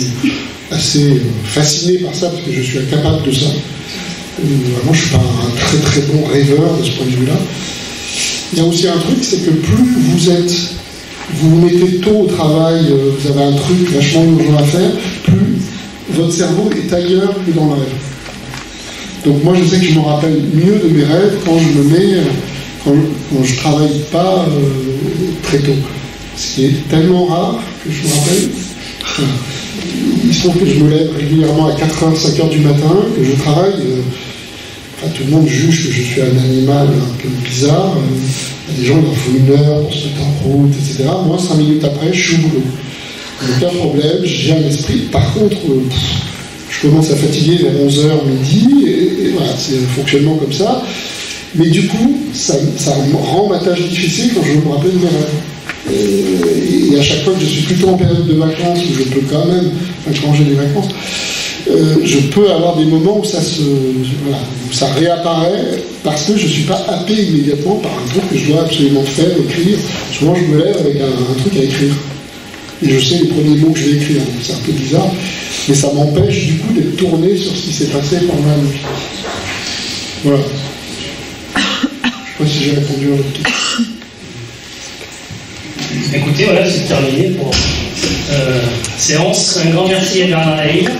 assez fasciné par ça, parce que je suis incapable de ça. Vraiment, je suis pas un très très bon rêveur de ce point de vue-là. Il y a aussi un truc, c'est que plus vous êtes, vous vous mettez tôt au travail, vous avez un truc vachement urgent à faire, plus votre cerveau est ailleurs que dans le rêve. Donc moi je sais que je me rappelle mieux de mes rêves quand je me mets, quand, quand je travaille pas euh, très tôt. Ce qui est tellement rare que je me rappelle. Il se trouve que je me lève régulièrement à quatre heures, cinq heures du matin, que je travaille. Euh, Enfin, tout le monde juge que je suis un animal un peu bizarre. Il y a des gens qui en font une heure pour se mettre en route, et cetera. Moi, cinq minutes après, je suis au boulot. Aucun problème, j'ai un esprit. Par contre, je commence à fatiguer vers onze heures, midi, et, et voilà, c'est un fonctionnement comme ça. Mais du coup, ça, ça rend ma tâche difficile quand je me rappelle de mes rêves. Et, et à chaque fois que je suis plutôt en période de vacances, où je peux quand même, enfin, changer les vacances, Euh, je peux avoir des moments où ça, se, voilà, où ça réapparaît, parce que je ne suis pas happé immédiatement par un truc que je dois absolument faire, écrire. Souvent je me lève avec un, un truc à écrire. Et je sais les premiers mots que je vais écrire, donc c'est un peu bizarre, mais ça m'empêche du coup d'être tourné sur ce qui s'est passé pendant la nuit. Voilà. Je ne sais pas si j'ai répondu à votre question. Écoutez, voilà, c'est terminé pour cette euh, séance. Un grand merci à Bernard Lahire.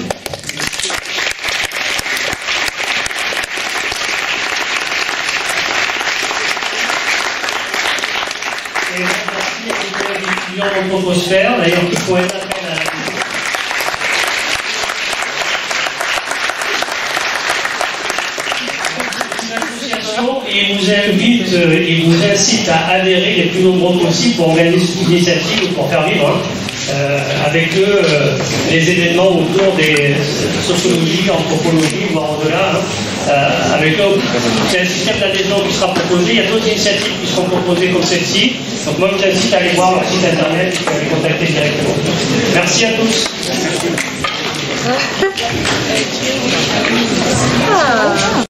Proposphère, d'ailleurs, qui pourrait être appelé à l'association, et vous invite et vous incite à adhérer les plus nombreux possibles pour organiser cette initiative ou pour faire vivre hein, euh, avec eux euh, les événements autour des sociologies, anthropologies, voire au-delà. Hein, euh, avec eux, c'est un système d'adhésion qui sera proposé. Il y a d'autres initiatives qui seront proposées comme celle-ci. Donc moi, je vous invite à aller voir leur site internet et à les contacter directement. Merci à tous. Ah.